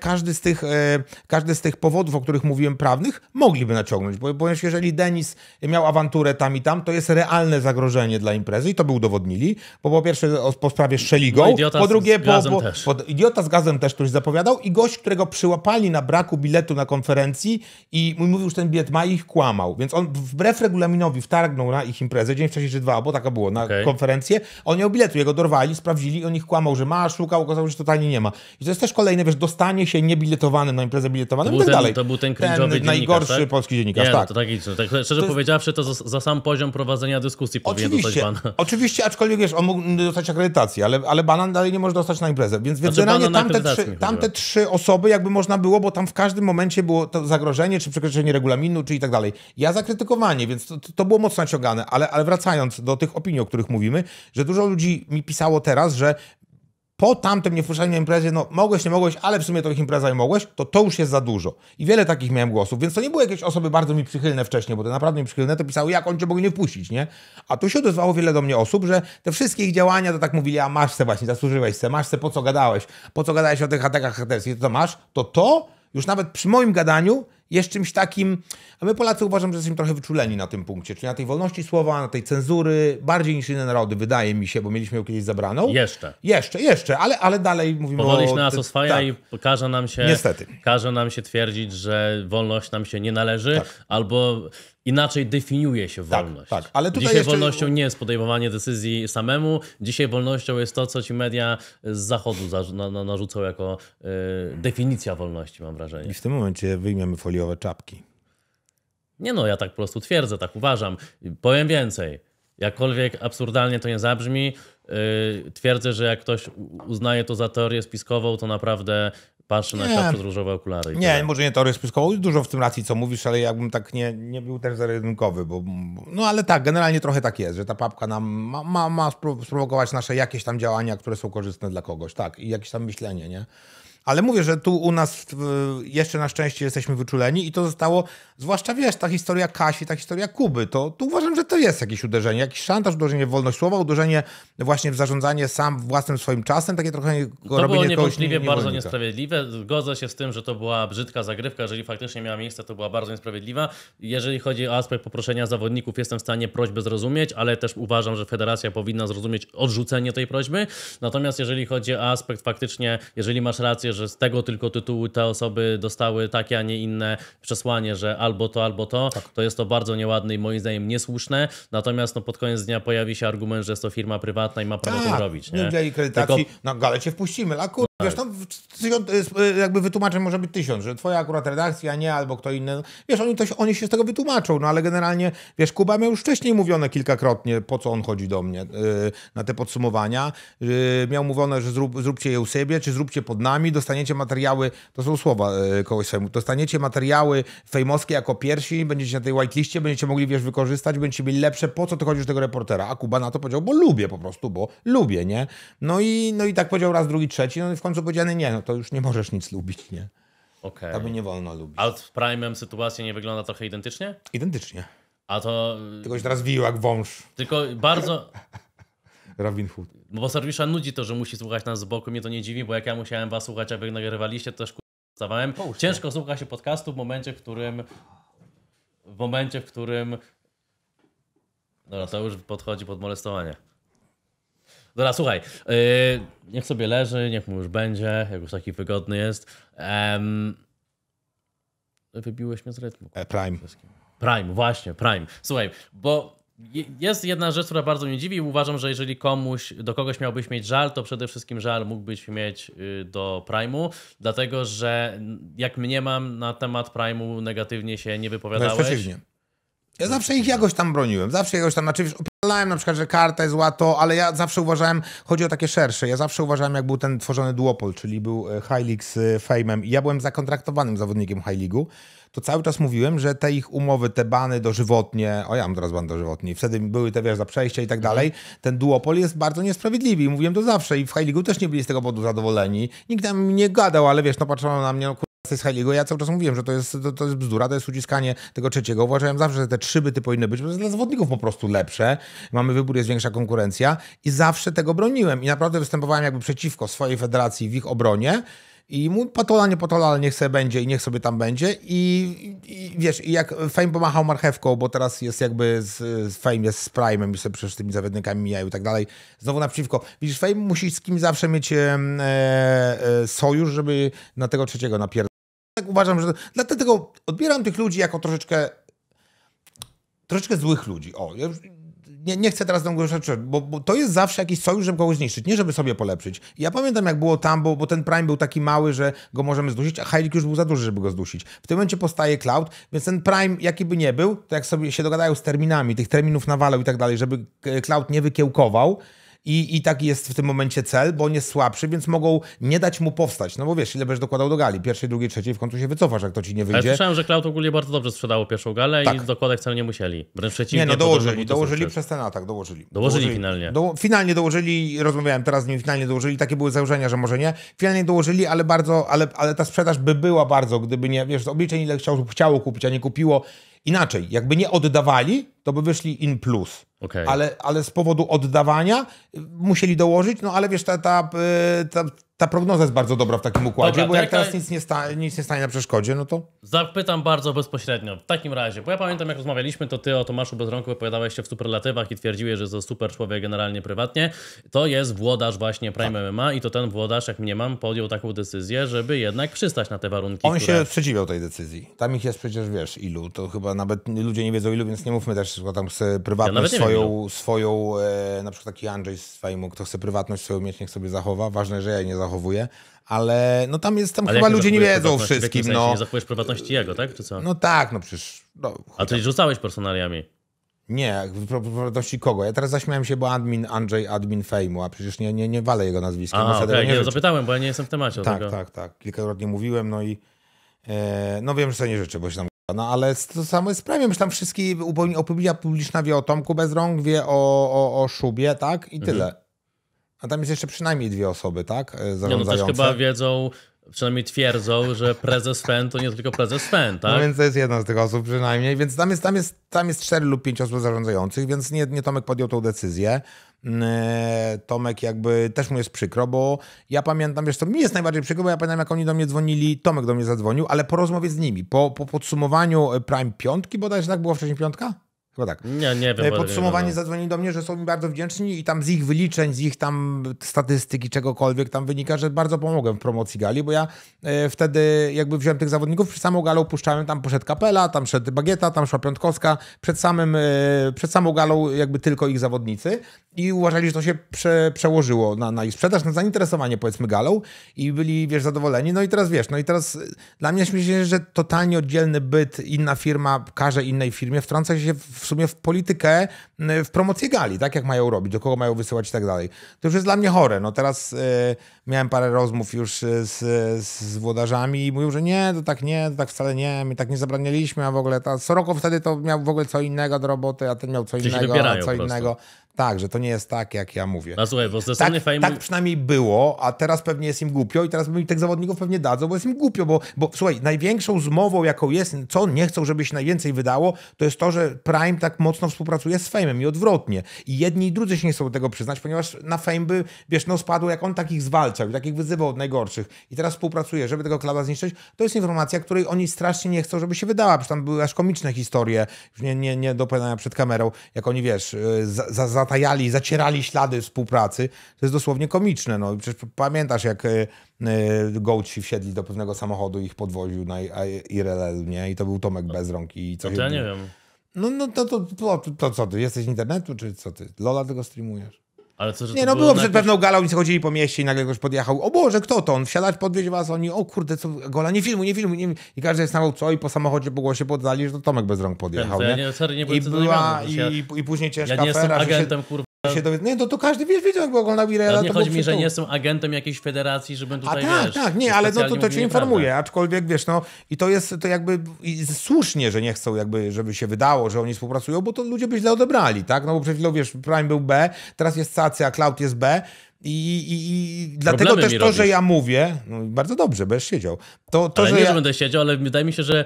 każdy z tych powodów, o których mówiłem, prawnych, mogliby naciągnąć, bo jeżeli Denis miał awanturę tam i tam, to jest realne zagrożenie dla imprezy i to by udowodnili, bo po pierwsze po sprawie Szeligą, po drugie idiota z gazem też ktoś zapowiadał i gość, którego przyłapali na braku biletu na konferencji i mówił, że ten bilet ma i ich kłamał, więc on wbrew regulaminowi wtargnął na ich imprezę, dzień wcześniej czy dwa, bo taka było, na konferencję, on miał biletu, jego dorwali, sprawdzili, on ich kłamał, że ma, szukał, okazało się, że totalnie nie ma. I to jest też kolejne, wiesz, dostanie się niebiletowanym na imprezę biletowanym i tak dalej. To był ten cringe'owy najgorszy, tak? Polski dziennikarz, nie, tak. No to tak. Szczerze to powiedziawszy, to za sam poziom prowadzenia dyskusji powinien dostać bana. Oczywiście, aczkolwiek wiesz, on mógł dostać akredytację, ale banan dalej nie może dostać na imprezę. Więc generalnie tamte trzy osoby jakby można było, bo tam w każdym momencie było to zagrożenie, czy przekroczenie regulaminu, czy i tak dalej. Ja za krytykowanie, więc to było mocno naciągane, ale wracając do tych opinii, o których mówimy, że dużo ludzi mi pisało teraz, że po tamtym niewpuszczaniu na imprezie, no mogłeś, nie mogłeś, ale w sumie to ich impreza nie mogłeś, to już jest za dużo. I wiele takich miałem głosów, więc to nie były jakieś osoby bardzo mi przychylne wcześniej, bo te naprawdę mi przychylne to pisały, jak oni cię mogli nie wpuścić, nie? A tu się odezwało wiele do mnie osób, że te wszystkie ich działania to tak mówili, a masz se właśnie, zasłużyłeś se, masz se, po co gadałeś o tych atakach haterskich, to masz, to już nawet przy moim gadaniu jest czymś takim, a my Polacy uważam, że jesteśmy trochę wyczuleni na tym punkcie, czyli na tej wolności słowa, na tej cenzury, bardziej niż inne narody, wydaje mi się, bo mieliśmy ją kiedyś zabraną. Jeszcze, ale dalej mówimy o... Powoli nas oswaja i każe nam się twierdzić, że wolność nam się nie należy, tak. Albo inaczej definiuje się wolność. Tak. Ale tutaj dzisiaj jeszcze... wolnością nie jest podejmowanie decyzji samemu, dzisiaj wolnością jest to, co ci media z zachodu narzucą jako definicja wolności, mam wrażenie. I w tym momencie wyjmiemy folię czapki. Nie no, ja tak po prostu twierdzę, tak uważam. Powiem więcej, jakkolwiek absurdalnie to nie zabrzmi, twierdzę, że jak ktoś uznaje to za teorię spiskową, to naprawdę patrzy na świat przez różowe okulary. Nie, może nie teorię spiskową, dużo w tym racji co mówisz, ale jakbym tak nie był też zarynkowy, bo no ale tak, generalnie trochę tak jest, że ta papka nam ma sprowokować nasze jakieś tam działania, które są korzystne dla kogoś, tak, i jakieś tam myślenie, nie? Ale mówię, że tu u nas jeszcze na szczęście jesteśmy wyczuleni i to zostało, zwłaszcza wiesz, ta historia Kasi, ta historia Kuby, to uważam, że to jest jakieś uderzenie, jakiś szantaż, uderzenie w wolność słowa, uderzenie właśnie w zarządzanie sam własnym swoim czasem, takie trochę to było niewątpliwie bardzo niesprawiedliwe. Zgodzę się z tym, że to była brzydka zagrywka, jeżeli faktycznie miała miejsce, to była bardzo niesprawiedliwa. Jeżeli chodzi o aspekt poproszenia zawodników, jestem w stanie prośbę zrozumieć, ale też uważam, że federacja powinna zrozumieć odrzucenie tej prośby. Natomiast jeżeli chodzi o aspekt faktycznie, jeżeli masz rację, że z tego tylko tytułu te osoby dostały takie, a nie inne przesłanie, że albo to, tak, to jest to bardzo nieładne i moim zdaniem niesłuszne. Natomiast no, pod koniec dnia pojawi się argument, że jest to firma prywatna i ma prawo to robić. Nie dla jej kredytacji, tylko... na galę cię wpuścimy, a kurwa, wiesz, tam jakby wytłumaczeń może być 1000, że twoja akurat redakcja, nie, albo kto inny. Wiesz, oni się z tego wytłumaczą, no ale generalnie, wiesz, Kuba miał już wcześniej mówione kilkakrotnie, po co on chodzi do mnie na te podsumowania. Miał mówione, że zróbcie je u siebie, czy zróbcie pod nami, dostaniecie materiały, to są słowa kogoś swojemu, dostaniecie materiały fejmowskie jako pierwsi, będziecie na tej whiteliście, będziecie mogli, wiesz, wykorzystać, będziecie mieli lepsze, po co ty chodzisz do tego reportera? A Kuba na to powiedział, bo lubię po prostu, bo lubię, nie? No i tak powiedział raz, drugi, trzeci, no i w końcu powiedziano, nie, no to już nie możesz nic lubić, nie? Okej. Aby nie wolno lubić. A z Prime'em sytuacja nie wygląda trochę identycznie? Identycznie. A to... Tylko się teraz wił jak wąż. Tylko bardzo... Robin Hood. Bo Serwisza nudzi to, że musi słuchać nas z boku, mnie to nie dziwi, bo jak ja musiałem was słuchać, a wy nagrywaliście, to też stawałem. Ciężko słucha się podcastu w momencie, w którym... Dobra, to już podchodzi pod molestowanie. Dobra, słuchaj, niech sobie leży, niech mu już będzie, jak już taki wygodny jest. Wybiłeś mnie z rytmu. Prime, właśnie, Prime. Słuchaj, bo jest jedna rzecz, która bardzo mnie dziwi i uważam, że jeżeli do kogoś miałbyś mieć żal, to przede wszystkim żal mógłbyś mieć do Prime'u, dlatego że jak mniemam, na temat Prime'u negatywnie się nie wypowiadałeś. No przeciwnie. Ja zawsze ich jakoś tam broniłem, zawsze jakoś tam, znaczy wiesz, opierdalałem na przykład, że karta jest zła, to, ale ja zawsze uważałem, chodzi o takie szersze, ja zawsze uważałem, jak był ten tworzony duopol, czyli był High League z Fame'em i ja byłem zakontraktowanym zawodnikiem High League'u, to cały czas mówiłem, że te ich umowy, te bany dożywotnie, o ja mam teraz ban dożywotni, wtedy były te, wiesz, za przejścia i tak dalej, ten duopol jest bardzo niesprawiedliwy i mówiłem to zawsze i w High League'u też nie byli z tego powodu zadowoleni, nikt tam nie gadał, ale wiesz, no patrzono na mnie, no, z High League'u. Ja cały czas mówiłem, że to jest bzdura, to jest uciskanie tego trzeciego. Uważałem zawsze, że te trzy byty powinny być, bo to jest dla zawodników po prostu lepsze. Mamy wybór, jest większa konkurencja i zawsze tego broniłem i naprawdę występowałem jakby przeciwko swojej federacji w ich obronie i mój patola, nie patola, ale niech sobie będzie i niech sobie tam będzie i wiesz, i jak Fame pomachał marchewką, bo teraz jest jakby Fame jest z Prime'em i sobie przecież z tymi zawodnikami mijają i tak dalej, znowu naprzeciwko. Widzisz, Fame musi z kimś zawsze mieć sojusz, żeby na tego trzeciego napierdolić. Tak uważam, że... Dlatego odbieram tych ludzi jako troszeczkę złych ludzi. O, ja już nie chcę teraz tego rzeczy, bo to jest zawsze jakiś sojusz, żeby kogoś zniszczyć, nie żeby sobie polepszyć. Ja pamiętam, jak było tam, bo ten Prime był taki mały, że go możemy zdusić, a High League już był za duży, żeby go zdusić. W tym momencie powstaje Clout, więc ten Prime, jaki by nie był, to jak sobie się dogadają z terminami, tych terminów nawalał i tak dalej, żeby Clout nie wykiełkował, I taki jest w tym momencie cel, bo on jest słabszy, więc mogą nie dać mu powstać. No bo wiesz, ile będziesz dokładał do gali? Pierwszej, drugiej, trzeciej, w końcu się wycofasz, jak to ci nie wyjdzie. Ale ja słyszałem, że Clout ogólnie bardzo dobrze sprzedało pierwszą galę tak. I dokładać wcale nie musieli. Wręcz przeciwnie. Nie, no dołożyli przez ten atak, dołożyli. Dołożyli finalnie. Finalnie dołożyli, rozmawiałem teraz z nim, finalnie dołożyli, takie były założenia, że może nie. Finalnie dołożyli, ale bardzo, ale ta sprzedaż by była bardzo, gdyby nie, wiesz, z obliczeń ile chciało kupić, a nie kupiło. Inaczej, jakby nie oddawali, to by wyszli in plus. Okay. Ale z powodu oddawania musieli dołożyć, no ale wiesz, ta prognoza jest bardzo dobra w takim układzie, dobra, bo jak teraz nic nie stanie na przeszkodzie, no to... Zapytam bardzo bezpośrednio. W takim razie, bo ja pamiętam, jak rozmawialiśmy, to ty o Tomaszu Bezrąku wypowiadałeś się w superlatywach i twierdziłeś, że to super człowiek generalnie prywatnie. To jest włodarz właśnie Prime MMA i to ten włodarz, jak mniemam, podjął taką decyzję, żeby jednak przystać na te warunki, On się sprzeciwiał tej decyzji. Tam ich jest przecież, wiesz, ilu. To chyba nawet ludzie nie wiedzą ilu, więc nie mówmy też, że tam chce prywatność swoją, na przykład taki Andrzej z Fejmu, kto chce prywatność swoją mieć, niech sobie zachowa. Ważne, że ja jej nie zachowuję, ale no tam jest, ale chyba ludzie nie wiedzą wszystkim. W sensie nie zachowujesz prywatności jego, tak? Czy co? No tak, no przecież... A ty rzucałeś personaliami? Nie, w prywatności kogo? Ja teraz zaśmiałem się, bo Andrzej admin Fejmu, a przecież nie walę jego nazwiska. Nie zapytałem, bo ja nie jestem w temacie tego. Tak. Kilkakrotnie mówiłem, no i... no wiem, że sobie nie życzę, bo się tam... No ale to samo jest Prime, że tam wszystkie opinia publiczna wie o Tomku Bezrąk, wie o Szubie, tak? I tyle. A tam jest jeszcze przynajmniej dwie osoby, tak? Zarządzające. No też chyba wiedzą, przynajmniej twierdzą, że prezes FEN to nie tylko prezes FEN, tak? No więc to jest jedna z tych osób przynajmniej. Więc tam jest 4 lub 5 osób zarządzających, więc nie Tomek podjął tą decyzję. Tomek jakby też mu jest przykro, bo ja pamiętam, wiesz co, mi jest najbardziej przykro, bo ja pamiętam, jak oni do mnie dzwonili, Tomek do mnie zadzwonił, ale po rozmowie z nimi, po podsumowaniu Prime 5, bodajże tak było wcześniej, 5? Chyba tak. Nie wiem. Podsumowanie zadzwonili do mnie, że są mi bardzo wdzięczni i tam z ich wyliczeń, z ich tam statystyki, czegokolwiek tam wynika, że bardzo pomogłem w promocji gali, bo ja wtedy jakby wziąłem tych zawodników, przed samą galą puszczałem, tam poszedł Kapela, tam szedł Bagieta, tam szła Piątkowska, przed samą galą jakby tylko ich zawodnicy i uważali, że to się przełożyło na ich sprzedaż, na zainteresowanie powiedzmy galą i byli, wiesz, zadowoleni. No i teraz wiesz, dla mnie śmieje się, że totalnie oddzielny byt, inna firma każe innej firmie, wtrąca się w sumie w politykę, w promocję gali, tak jak mają robić, do kogo mają wysyłać i tak dalej. To już jest dla mnie chore. No teraz miałem parę rozmów już z włodarzami i mówił, że nie, to tak wcale nie, my tak nie zabranialiśmy, a w ogóle Sorokow wtedy to miał w ogóle co innego do roboty, a ten miał co innego, a co innego. Tak, że to nie jest tak, jak ja mówię. A słuchaj, bo tak przynajmniej było, a teraz pewnie jest im głupio i teraz mi tych zawodników pewnie dadzą, bo jest im głupio, bo słuchaj, największą zmową, jaką jest, co nie chcą, żeby się najwięcej wydało, to jest to, że Prime tak mocno współpracuje z Fame'em i odwrotnie. I jedni i drudzy się nie chcą do tego przyznać, ponieważ na Fame by, wiesz, no spadło, jak on takich zwalczał i takich wyzywał od najgorszych i teraz współpracuje, żeby tego Clouta zniszczyć, to jest informacja, której oni strasznie nie chcą, żeby się wydała, przecież tam były aż komiczne historie, już nie do opowiadania przed kamerą, jak oni, wiesz, zatajali, zacierali ślady współpracy. To jest dosłownie komiczne. No. Przecież pamiętasz, jak gołci wsiedli do pewnego samochodu i ich podwoził na IRL, nie? I to był Tomek Bezrąk i coś. Ja nie wiem. No to co ty? Jesteś z internetu, czy co ty? Lola tego streamujesz? Ale co, że nie, no było przed pewną galą, oni chodzili po mieście i nagle ktoś podjechał. O Boże, kto to? On wsiadać, podwieźć was, oni, o kurde, co, gola, nie filmuj. I każdy jest na co i po samochodzie, po głosie poddali, że to Tomek Bezrąk podjechał. Nie? I później ciężka afera. Ja nie jestem agentem, kurwa. Nie, to każdy wiedział, jak oglądał Irela. Nie chodzi mi, że nie jestem agentem jakiejś federacji, żebym tutaj, a tak, wiesz, tak, nie, ale no to cię informuję, aczkolwiek, wiesz, no i to jest to jakby i słusznie, że nie chcą jakby, żeby się wydało, że oni współpracują, bo to ludzie by źle odebrali, tak? No bo przed chwilą, wiesz, Prime był B, teraz jest C, a Clout jest B. I dlatego też to, robisz. Że ja mówię, no bardzo dobrze, będziesz siedział. Ale że nie, że będę siedział, ale wydaje mi się, że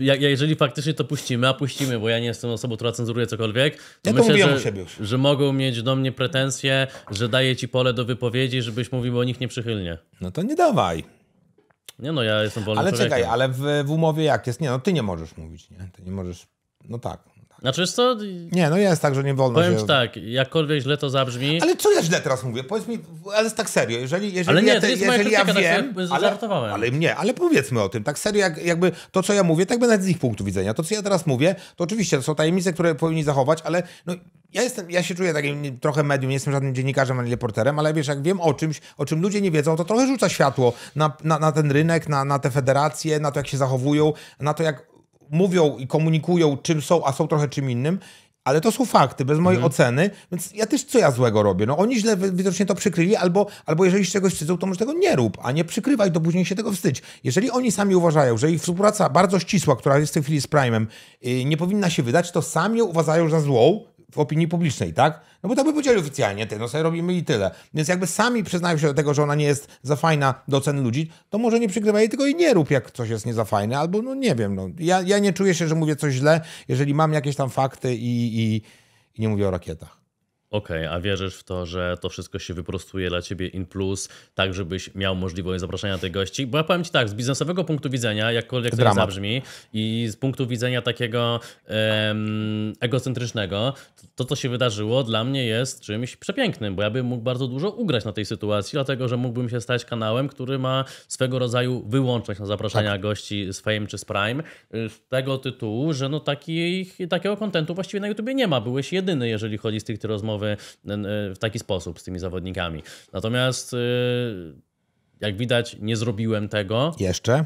jeżeli faktycznie to puścimy, a puścimy, bo ja nie jestem osobą, która cenzuruje cokolwiek, to ja myślę, że mogą mieć do mnie pretensje, że daję ci pole do wypowiedzi, żebyś mówił o nich nieprzychylnie. No to nie dawaj. Nie, no ja jestem wolnym człowiekiem. Ale czekaj, ale w umowie jak jest? Nie, no ty nie możesz mówić, nie? Ty nie możesz, no tak. Znaczy, wiesz co? Nie, no jest tak, że nie wolno. Powiem ci tak, jakkolwiek źle to zabrzmi. Ale co ja źle teraz mówię? Powiedz mi, ale tak serio, ale powiedzmy o tym, tak serio, jakby to, co ja mówię, tak będę z ich punktu widzenia. To, co ja teraz mówię, to oczywiście to są tajemnice, które powinni zachować, ale no, ja się czuję takim trochę medium, nie jestem żadnym dziennikarzem ani reporterem, ale wiesz, jak wiem o czymś, o czym ludzie nie wiedzą, to trochę rzuca światło na ten rynek, na te federacje, na to, jak się zachowują, na to, jak mówią i komunikują, czym są, a są trochę czym innym, ale to są fakty, bez mojej oceny, więc ja też co ja złego robię? No oni źle widocznie to przykryli, albo jeżeli się czegoś wstydzą, to może tego nie rób, a nie przykrywaj, to później się tego wstydź. Jeżeli oni sami uważają, że ich współpraca bardzo ścisła, która jest w tej chwili z Prime'em, nie powinna się wydać, to sami ją uważają za złą w opinii publicznej, tak? No bo tak by powiedzieli oficjalnie, no sobie robimy i tyle. Więc jakby sami przyznają się do tego, że ona nie jest za fajna do oceny ludzi, to może nie przykrywaj jej, tylko i nie rób, jak coś jest nie za fajne, albo no nie wiem, no. Ja nie czuję się, że mówię coś źle, jeżeli mam jakieś tam fakty i nie mówię o rakietach. Okej, a wierzysz w to, że to wszystko się wyprostuje dla ciebie in plus, tak żebyś miał możliwość zapraszania tych gości? Bo ja powiem ci tak, z biznesowego punktu widzenia, jakkolwiek to zabrzmi, i z punktu widzenia takiego egocentrycznego, to co się wydarzyło dla mnie jest czymś przepięknym, bo ja bym mógł bardzo dużo ugrać na tej sytuacji, dlatego że mógłbym się stać kanałem, który ma swego rodzaju wyłączność na zapraszania gości z Fame czy z Prime, z tego tytułu, że no takiego kontentu właściwie na YouTubie nie ma. Byłeś jedyny, jeżeli chodzi z tych rozmów w taki sposób z tymi zawodnikami. Natomiast jak widać, nie zrobiłem tego. Jeszcze.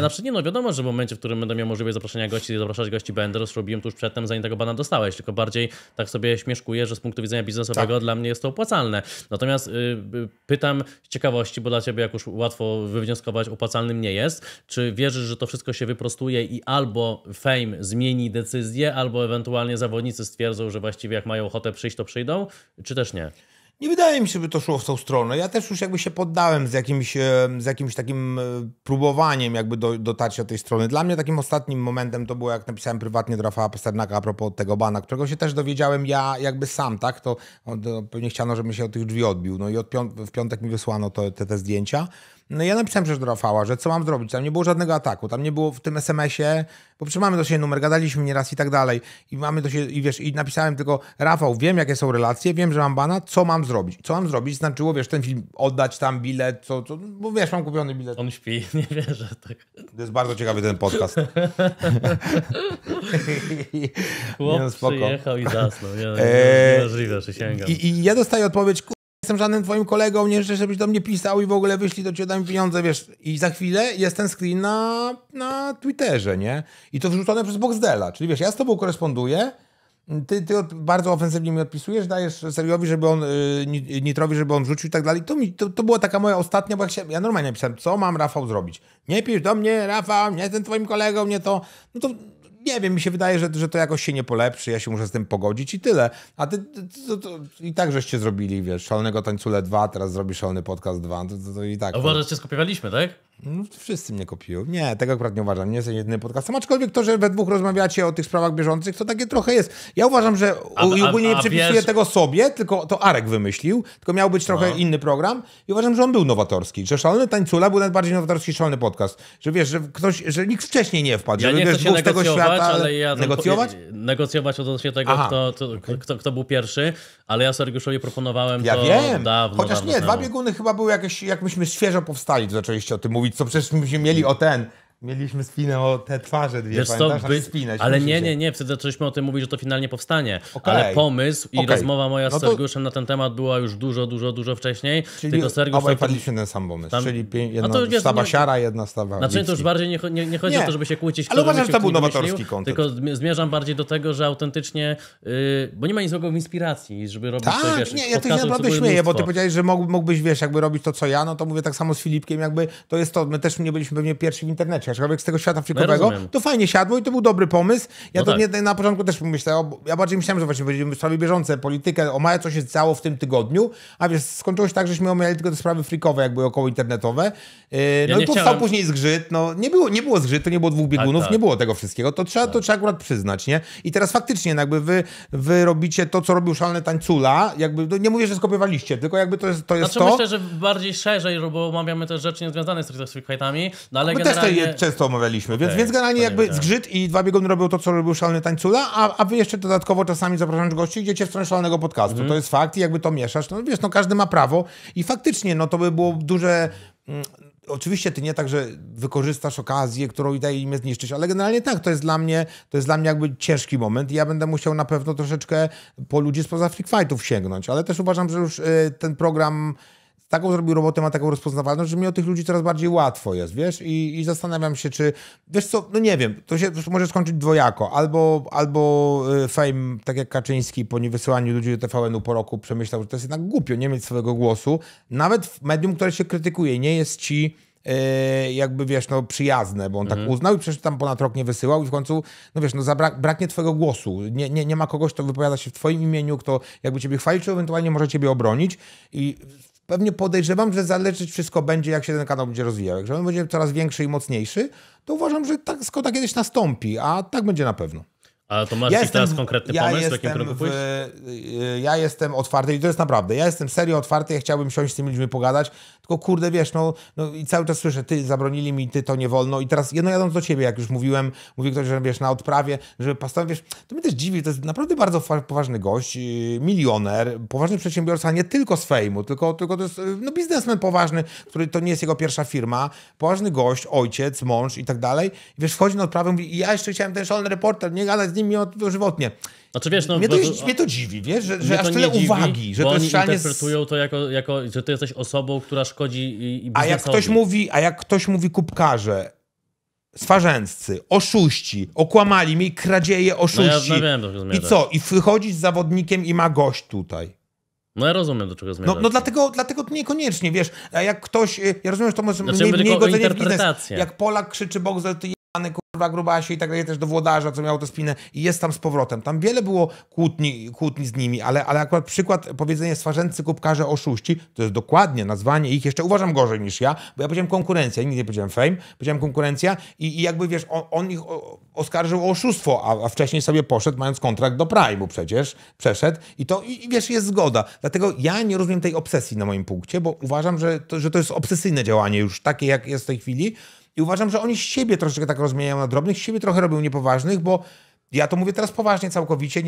Znaczy nie, no wiadomo, że w momencie, w którym będę miał możliwość zapraszania gości, zapraszać gości będę, rozrobiłem tuż przedtem, zanim tego bana dostałeś. Tylko bardziej tak sobie śmieszkuję, że z punktu widzenia biznesowego dla mnie jest to opłacalne. Natomiast pytam z ciekawości, bo dla ciebie, jak już łatwo wywnioskować, opłacalnym nie jest. Czy wierzysz, że to wszystko się wyprostuje i albo Fame zmieni decyzję, albo ewentualnie zawodnicy stwierdzą, że właściwie jak mają ochotę przyjść, to przyjdą, czy też nie? Nie wydaje mi się, by to szło w tą stronę. Ja też już jakby się poddałem z jakimś takim próbowaniem jakby dotarcia tej strony. Dla mnie takim ostatnim momentem to było, jak napisałem prywatnie do Rafała Pasternaka a propos tego bana, którego się też dowiedziałem ja jakby sam, tak? To pewnie chciano, żebym się od tych drzwi odbił. No i w piątek mi wysłano te zdjęcia. No ja napisałem przecież do Rafała, że co mam zrobić, tam nie było żadnego ataku, tam nie było w tym SMS-ie, bo przecież mamy do siebie numer, gadaliśmy nieraz i tak dalej, i mamy do siebie, i wiesz, i napisałem tylko: Rafał, wiem jakie są relacje, wiem, że mam bana, co mam zrobić? Co mam zrobić? Znaczyło, wiesz, ten film oddać, tam bilet, co, bo wiesz, mam kupiony bilet. On śpi, nie wierzę, tak. To jest bardzo ciekawy ten podcast. Chłop no, przyjechał i zasnął, niemożliwe, że sięgam. I ja dostaję odpowiedź: jestem żadnym twoim kolegą, nie życzę, żebyś do mnie pisał i w ogóle wyślij do ciebie, daj mi pieniądze, wiesz. I za chwilę jest ten screen na Twitterze, nie? I to wrzucone przez Boxdela, czyli wiesz, ja z tobą koresponduję, ty bardzo ofensywnie mi odpisujesz, dajesz Sergiowi, żeby on, Nitrowi, żeby on wrzucił i tak dalej. To była taka moja ostatnia, bo ja normalnie napisałem, co mam, Rafał, zrobić. Nie pisz do mnie, Rafał, nie jestem twoim kolegą, nie to... No to nie wiem, mi się wydaje, że to jakoś się nie polepszy, ja się muszę z tym pogodzić i tyle. A ty i tak żeście zrobili, wiesz, Szalonego Tańcule 2, teraz zrobi Szalony Podcast 2, to i tak. A uważasz, że cię skopiowaliśmy, tak? No, wszyscy mnie kopiują. Nie, tego akurat nie uważam, nie jestem jedynym podcastem, aczkolwiek to, że we dwóch rozmawiacie o tych sprawach bieżących, to takie trochę jest. Ja uważam, że ogólnie nie przypisuję tego sobie, tylko to Arek wymyślił, tylko miał być trochę inny program i uważam, że on był nowatorski, że Szalony Tańcula był najbardziej nowatorski Szalony Podcast, że wiesz, że nikt wcześniej nie wpadł, ja że nie wiesz, z tego świata, ale ja negocjować? Negocjować odnośnie tego, kto był pierwszy, ale ja Sergiuszowi proponowałem to dawno. Chociaż nie, Dwa Bieguny chyba były jakieś, jak myśmy świeżo powstali, to zaczęliście o tym mówić, co przecież myśmy mieli o ten... Mieliśmy spinę o te twarze dwie, wiesz, pamiętasz? Ale nie, wtedy zaczęliśmy o tym mówić, że to finalnie powstanie. Okay. Ale pomysł i rozmowa moja z Sergiuszem na ten temat była już dużo wcześniej. Czyli tylko Sergiusz... obaj padliśmy na ten sam pomysł. Czyli jedna staba siara, jedna staba... Znaczy to już bardziej nie chodzi o to, żeby się kłócić... Ale uważam, że to był nowatorski kontent. Tylko zmierzam bardziej do tego, że autentycznie... bo nie ma nic złego w inspiracji, żeby robić to, wiesz... nie, ja to się naprawdę śmieję, bo ty powiedziałeś, że mógłbyś, wiesz, jakby robić to, co ja, no to mówię tak samo z Filipkiem, jakby to jest to, my też nie byliśmy pewnie pierwsi w internecie, aczkolwiek z tego świata frikowego, to fajnie siadło i to był dobry pomysł. Ja na początku też myślałem, ja bardziej myślałem, że właśnie będziemy sprawy bieżące, politykę, omaja, co się stało w tym tygodniu, a wiesz, skończyło się tak, żeśmy omawiali tylko te sprawy frikowe, jakby około internetowe. No i powstał później zgrzyt, no nie było zgrzyt, to nie było Dwóch Biegunów, nie było tego wszystkiego, to trzeba akurat przyznać, nie? I teraz faktycznie jakby wy robicie to, co robił Szalony Tańcula, jakby, no nie mówię, że skopiowaliście, tylko jakby to jest znaczy, to. Myślę, że bardziej szerzej, bo omawiamy też rzeczy niezwiązane z freakfightami, no ale generalnie... Często omawialiśmy, więc generalnie jakby zgrzyt i Dwa Bieguny robią to, co robił Szalony Tańcula, a wy jeszcze dodatkowo czasami zapraszasz gości, idziecie w stronę Szalonego Podcastu. To jest fakt i jakby to mieszasz, no wiesz, no każdy ma prawo i faktycznie, no to by było duże... Oczywiście ty nie tak, że wykorzystasz okazję, którą daje im zniszczyć, ale generalnie tak, to jest dla mnie jakby ciężki moment i ja będę musiał na pewno troszeczkę po ludzi spoza freakfightów sięgnąć, ale też uważam, że już ten program... Taką zrobił robotę, ma taką rozpoznawalność, że mi o tych ludzi coraz bardziej łatwo jest, wiesz? I zastanawiam się, czy... Wiesz co, no nie wiem, to się może skończyć dwojako. Albo Fame, tak jak Kaczyński, po niewysyłaniu ludzi do TVN-u po roku przemyślał, że to jest jednak głupio nie mieć swojego głosu. Nawet w medium, które się krytykuje, nie jest ci... jakby, wiesz, no przyjazne, bo on tak uznał i przecież tam ponad rok nie wysyłał i w końcu, no wiesz, no braknie twojego głosu, nie ma kogoś, kto wypowiada się w twoim imieniu, kto jakby ciebie chwali, czy ewentualnie może ciebie obronić i pewnie podejrzewam, że zależeć wszystko będzie, jak się ten kanał będzie rozwijał, jak on będzie coraz większy i mocniejszy, to uważam, że tak skoda kiedyś nastąpi, a tak będzie na pewno. Ale to masz teraz konkretny pomysł, w jakim kierunku pójść? Ja jestem otwarty i to jest naprawdę, ja jestem serio otwarty, ja chciałbym siąść z tymi ludźmi pogadać, tylko kurde, wiesz, no i cały czas słyszę, ty zabronili mi, ty to nie wolno i teraz, no jadąc do ciebie, jak już mówiłem, mówi ktoś, że wiesz, na odprawie, żeby pastor, wiesz, to mnie też dziwi, to jest naprawdę bardzo poważny gość, milioner, poważny przedsiębiorca, nie tylko z fejmu, tylko to jest, no biznesmen poważny, który to nie jest jego pierwsza firma, poważny gość, ojciec, mąż i tak dalej, wiesz, wchodzi na odprawę, mówi, ja jeszcze chciałem ten Szalony Reporter, nie gadać z mi dożywotnie. Znaczy, wiesz, no, mnie to dziwi, wiesz, że aż tyle uwagi, że to jest szalenie... interpretują to jako, że ty jesteś osobą, która szkodzi i biznesowi. A jak ktoś mówi kubkarze, swarzęscy, oszuści, okłamali mi, kradzieje, oszuści. No ja wiem, do czego zmierzasz. I co? I wychodzi z zawodnikiem i ma gość tutaj. No ja rozumiem, do czego zmierzasz. No dlatego niekoniecznie, wiesz, a jak ktoś... Ja rozumiem, że to może mniej godzenie w biznes. Jak Polak krzyczy Boxdel, ty jebany, kurwa Grubasie i tak dalej, też do Włodarza, co miał to spinę i jest tam z powrotem. Tam wiele było kłótni z nimi, ale akurat przykład powiedzenie swarzędcy kubkarze oszuści, to jest dokładnie nazwanie ich, jeszcze uważam gorzej niż ja, bo ja powiedziałem konkurencja, nigdy nie powiedziałem fame, powiedziałem konkurencja i jakby wiesz, on ich oskarżył o oszustwo, a wcześniej sobie poszedł, mając kontrakt do Prime'u przecież, przeszedł i to, i wiesz, jest zgoda. Dlatego ja nie rozumiem tej obsesji na moim punkcie, bo uważam, że to jest obsesyjne działanie już, takie jak jest w tej chwili i uważam, że oni siebie troszeczkę tak rozmieniają na drobnych, siebie trochę robią niepoważnych, bo ja to mówię teraz poważnie całkowicie,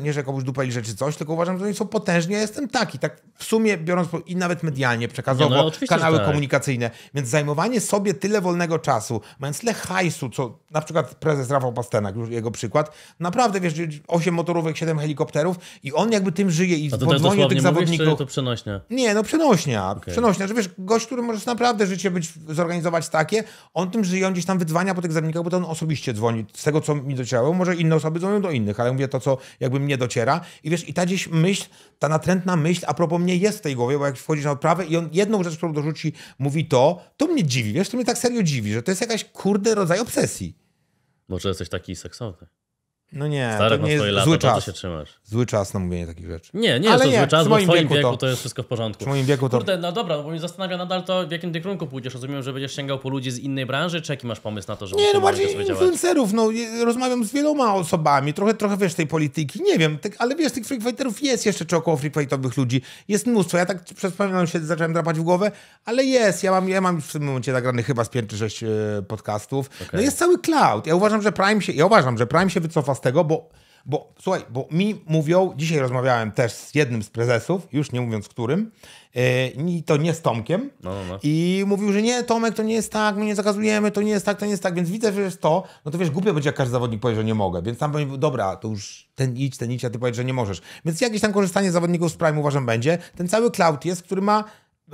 nie że komuś dupeli rzeczy coś, tylko uważam, że oni są potężni, ja jestem taki, tak w sumie biorąc i nawet medialnie, przekazowo, no, kanały tak. Komunikacyjne, więc zajmowanie sobie tyle wolnego czasu, mając tyle hajsu, co na przykład prezes Rafał Pasternak, już jego przykład, naprawdę wiesz, 8 motorówek, 7 helikopterów i on jakby tym żyje i podwoje tych zawodników. Mówisz, to przenośnia? Nie, no przenośnia, okay. Przenośnia, że wiesz, gość, który możesz naprawdę życie być, zorganizować takie, on tym żyje, on gdzieś tam wydwania po tych zawodnikach, bo to on osobiście dzwoni, z tego co mi docierało, może inne osoby dzwonią do innych, ale mówię to, co jakby mnie dociera. I wiesz, i ta gdzieś myśl, ta natrętna myśl a propos mnie jest w tej głowie, bo jak wchodzisz na odprawę i on jedną rzecz, którą dorzuci, mówi to mnie dziwi, wiesz, to mnie tak serio dziwi, że to jest jakaś kurde rodzaj obsesji. Może jesteś taki seksowny. No nie, Starek to nie jest zły czas. Się trzymasz. Zły czas na mówienie takich rzeczy. Nie, nie jest to zły czas, bo w twoim wieku to jest wszystko w porządku. W moim wieku to... Kurde, no dobra, bo mnie zastanawia nadal to, w jakim kierunku pójdziesz. Rozumiem, że będziesz sięgał po ludzi z innej branży, czy jaki masz pomysł na to, żeby... Nie, no bardziej influencerów, no rozmawiam z wieloma osobami, trochę wiesz tej polityki, nie wiem, tak, ale wiesz, tych freakfighterów jest jeszcze, czy około freakfightowych ludzi, jest mnóstwo. Ja tak przez pewną się zacząłem drapać w głowę, ale jest, ja mam w tym momencie nagrany chyba z 5 czy 6 podcastów. Okay. No jest cały cloud. Ja uważam, że Prime się wycofa z tego, bo słuchaj, bo mi mówią, dzisiaj rozmawiałem też z jednym z prezesów, już nie mówiąc którym, to nie z Tomkiem, no. I mówił, że nie, Tomek, to nie jest tak, my nie zakazujemy, to nie jest tak, więc widzę, że jest to, no to wiesz, głupio będzie, jak każdy zawodnik powie, że nie mogę, więc tam powiem, dobra, to już ten idź, a ty powiedz, że nie możesz. Więc jakieś tam korzystanie z zawodników z Prime uważam będzie, ten cały cloud jest, który ma